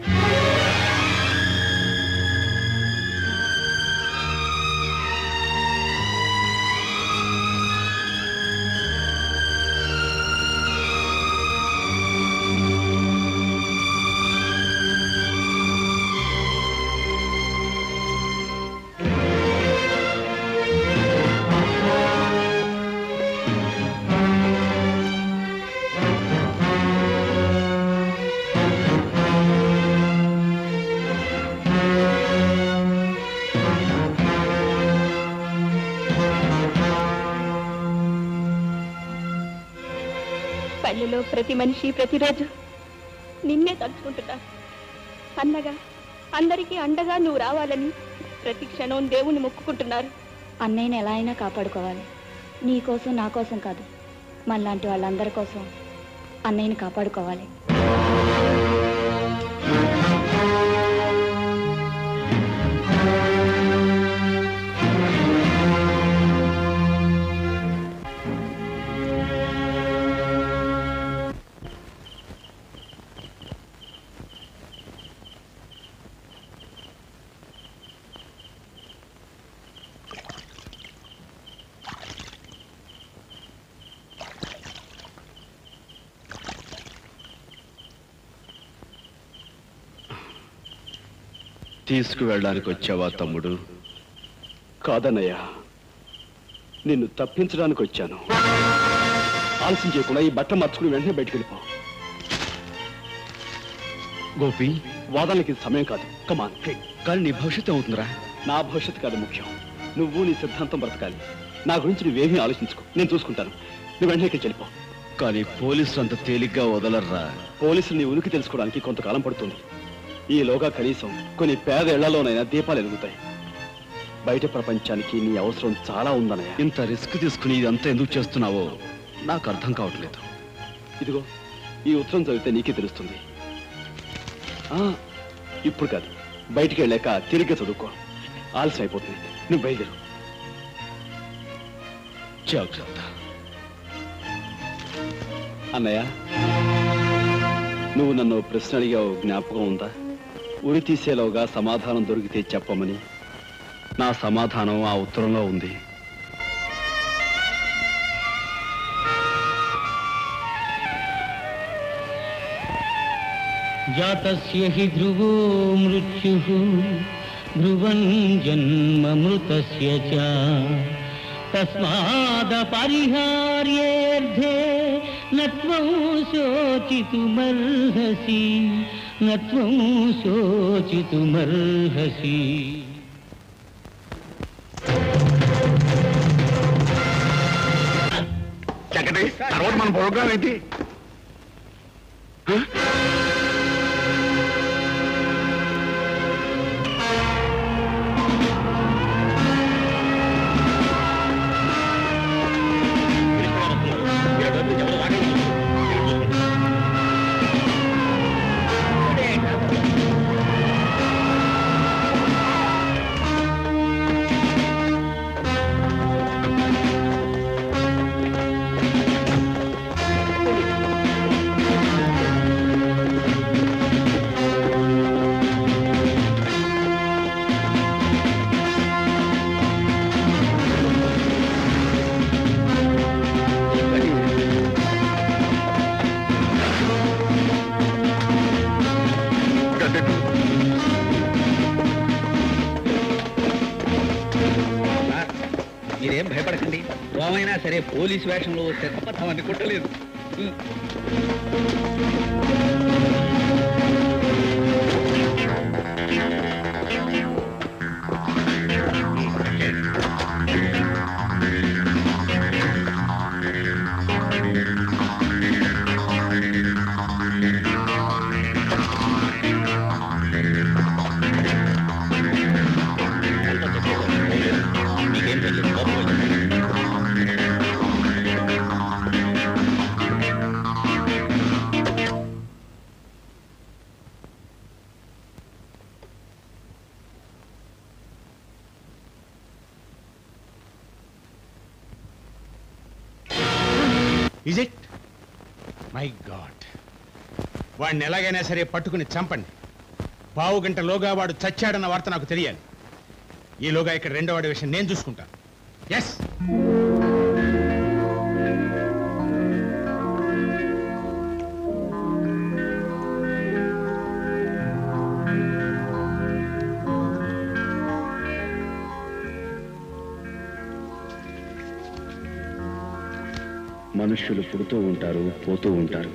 పల్లెలో ప్రతి మనిషి ప్రతిరోజు నిన్నే తలుచుకుంటున్నారు. అన్నగా అందరికీ అండగా నువ్వు రావాలని ప్రతి క్షణం దేవుణ్ణి మొక్కుకుంటున్నారు. అన్నయ్యని ఎలా అయినా కాపాడుకోవాలి. నీ కోసం, నా కోసం కాదు, మనలాంటి వాళ్ళందరి కోసం అన్నయ్యని కాపాడుకోవాలి. తీసుకు వెళ్ళడానికి వచ్చావా తమ్ముడు? కాదన్నయ్య, నిన్ను తప్పించడానికి వచ్చాను. ఆలస్యం చేయకుండా ఈ బట్ట మార్చుకుని వెంటనే బయటికి వెళ్ళిపో. గోపి, వాదానికి సమయం కాదు. కమాన్. కానీ నీ భవిష్యత్తు అవుతుందిరా. నా భవిష్యత్తు కాదు ముఖ్యం, నువ్వు నీ సిద్ధాంతం బ్రతకాలి. నా గురించి నువ్వేమీ ఆలోచించుకో, నేను చూసుకుంటాను. నువ్వు వెంటనే ఇక్కడికి వెళ్ళిపో. కానీ పోలీసులు అంత తేలిగ్గా వదలర్రా. పోలీసులు నీ ఉనికి తెలుసుకోవడానికి కొంతకాలం పడుతుంది. ఈలోగా కనీసం కొన్ని పేద ఇళ్లలోనైనా దీపాలు ఎదుగుతాయి. బయట ప్రపంచానికి నీ అవసరం చాలా ఉందన్నయ్య. ఇంత రిస్క్ తీసుకుని ఇదంతా ఎందుకు చేస్తున్నావో నాకు అర్థం కావట్లేదు. ఇదిగో, ఈ ఉత్తరం చదివితే నీకే తెలుస్తుంది. ఇప్పుడు కాదు, బయటికి వెళ్ళాక తిరిగి చదువుకో. ఆలస్యం అయిపోతుంది, నువ్వు బయలుదేరు. జాగ్రత్త అన్నయ్య. నువ్వు నన్ను ప్రశ్న అడిగావు, జ్ఞాపకం ఉందా? ఉరి తీసేలోగా సమాధానం దొరికితే చెప్పమని. నా సమాధానం ఆ ఉత్తరంలో ఉంది. జాతస్య హి ధ్రువో మృత్యుః ధ్రువం జన్మ మృతస్య చ తస్మాద్ పరిహార్యేర్థే నత్వం శోచితుమర్హసి నత్వం శోచితుమర్హసి. తర్వాత మన ప్రోగ్రామ్ ఏంటి? సరే, పోలీస్ వేషంలో చెత్తపథం అని కొట్టలేదు. వాడిని ఎలాగైనా సరే పట్టుకుని చంపండి. పావు గంటలోగా వాడు చచ్చాడన్న వార్త నాకు తెలియాలి. ఈలోగా ఇక్కడ రెండో వాడి విషయం నేను చూసుకుంటాను. ఎస్, మనుషులు పుడుతూ ఉంటారు, పోతూ ఉంటారు.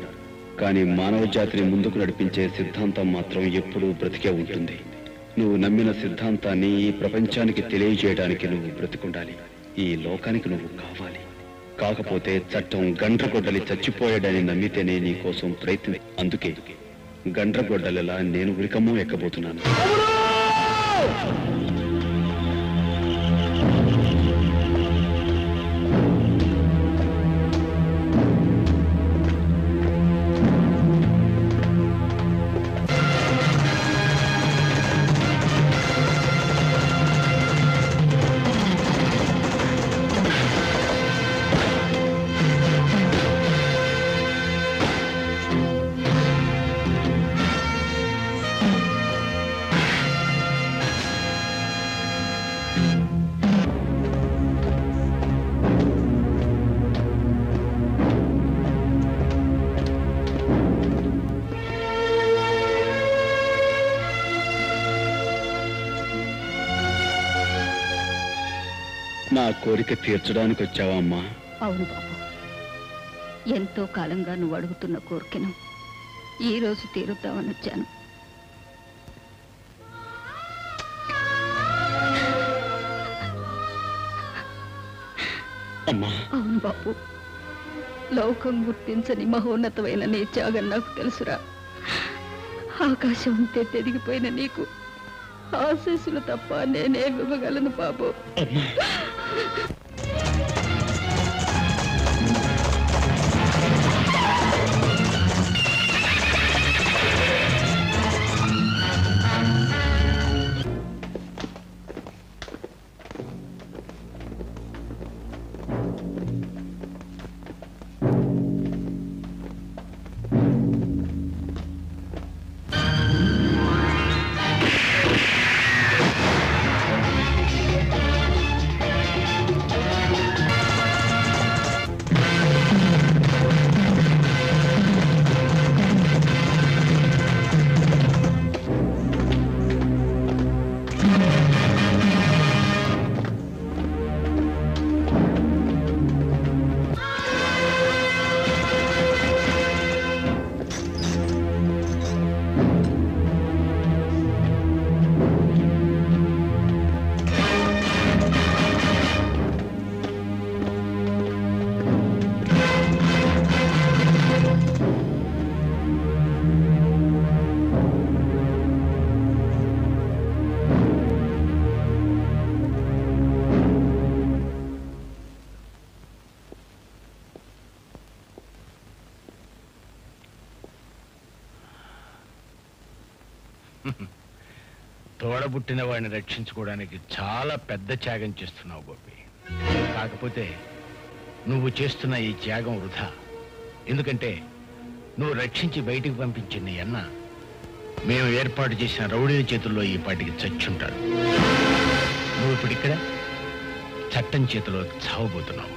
కానీ మానవ జాతిని ముందుకు నడిపించే సిద్ధాంతం మాత్రం ఎప్పుడూ బ్రతికే ఉంటుంది. నువ్వు నమ్మిన సిద్ధాంతాన్ని ఈ ప్రపంచానికి తెలియజేయడానికి నువ్వు బ్రతికుండాలి. ఈ లోకానికి నువ్వు కావాలి. కాకపోతే చట్టం గండ్రగొడ్డలి చచ్చిపోయాడని నమ్మితేనే నీ కోసం ప్రయత్నం. అందుకే గండ్రగొడ్డలలా నేను ఉరికమ్మం ఎక్కబోతున్నాను. కోరిక తీర్చడానికి వచ్చావా అమ్మా? అవును బాబు, ఎంతో కాలంగా నువ్వు అడుగుతున్న కోరికను ఈ రోజు తీరుద్దామని వచ్చాను. అమ్మా. అవును బాబు, లోకం గుర్తించని మహోన్నతమైన నీ త్యాగం నాకు తెలుసురా. ఆకాశం ఉంటే తెగిపోయిన నీకు ఆశీస్సులు తప్ప నేనే ఇవ్వగలను బాబు. పుట్టిన వాడిని రక్షించుకోవడానికి చాలా పెద్ద త్యాగం చేస్తున్నావు గోపి. కాకపోతే నువ్వు చేస్తున్న ఈ త్యాగం వృధా. ఎందుకంటే నువ్వు రక్షించి బయటికి పంపించిన అన్న మేము ఏర్పాటు చేసిన రౌడీల చేతుల్లో ఈ పాటికి చచ్చుంటాడు. నువ్వు ఇప్పుడు ఇక్కడ చట్టం చేతిలో చావబోతున్నావు.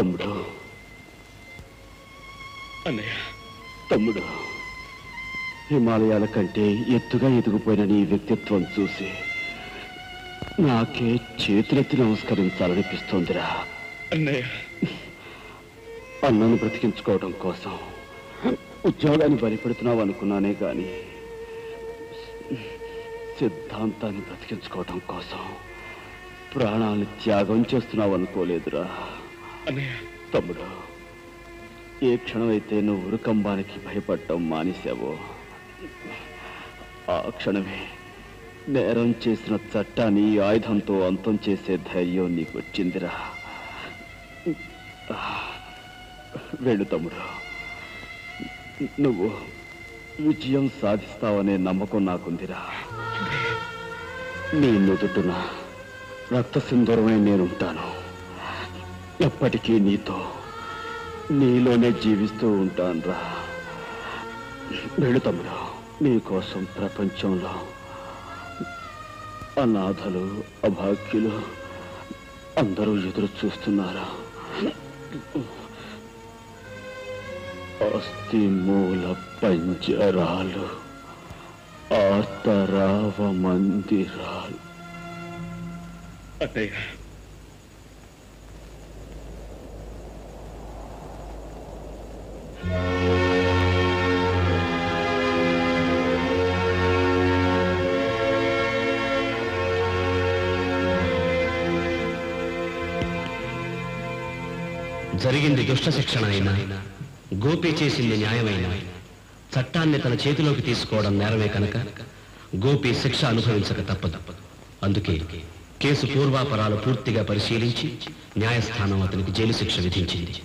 తమ్ముడు అన్నయ్య, తమ్ముడు, హిమాలయాల కంటే ఎత్తుగా ఎదిగిపోయిన నీ వ్యక్తిత్వం చూసి నాకే చేతులెత్తి నమస్కరించాలనిపిస్తోందిరా అన్నయ్య. అన్నను బ్రతికించుకోవడం కోసం ఉద్యోగాన్ని బలిపెడుతున్నావు అనుకున్నానే కానీ సిద్ధాంతాన్ని బ్రతికించుకోవడం కోసం ప్రాణాలు త్యాగం చేస్తున్నావు అనుకోలేదురా తమ్ముడు. ఏ క్షణమైతే నువ్వు ఉరుకంబానికి భయపడటం మానేశావో ఆ క్షణమే నేరం చేసిన చట్టాన్ని ఆయుధంతో అంతం చేసే ధైర్యం నీకు వచ్చిందిరా. వెళ్ళు తమ్ముడు, నువ్వు విజయం సాధిస్తావనే నమ్మకం నాకుందిరా. నీ నుదుటున రక్త సింధూరమై నేనుంటాను. ఎప్పటికీ నీతో, నీలోనే జీవిస్తూ ఉంటాను రా. వెళుతమ్ముడు, నీకోసం ప్రపంచంలో అనాథలు, అభాగ్యులు అందరూ ఎదురు చూస్తున్నారు. अस्ति मूल पंजरालु आतराव मंदिरालु। अतः జరిగింది దుష్ట శిక్షణైనా గోపి చేసింది న్యాయమైనా చట్టాన్ని తన చేతిలోకి తీసుకోవడం నేరమే కనుక గోపి శిక్ష అనుభవించక తప్పదు. అందుకే కేసు పూర్వాపరాలు పూర్తిగా పరిశీలించి న్యాయస్థానం అతనికి జైలు శిక్ష విధించింది.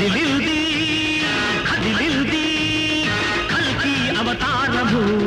Dildi, dildi, kal ki avatar hu.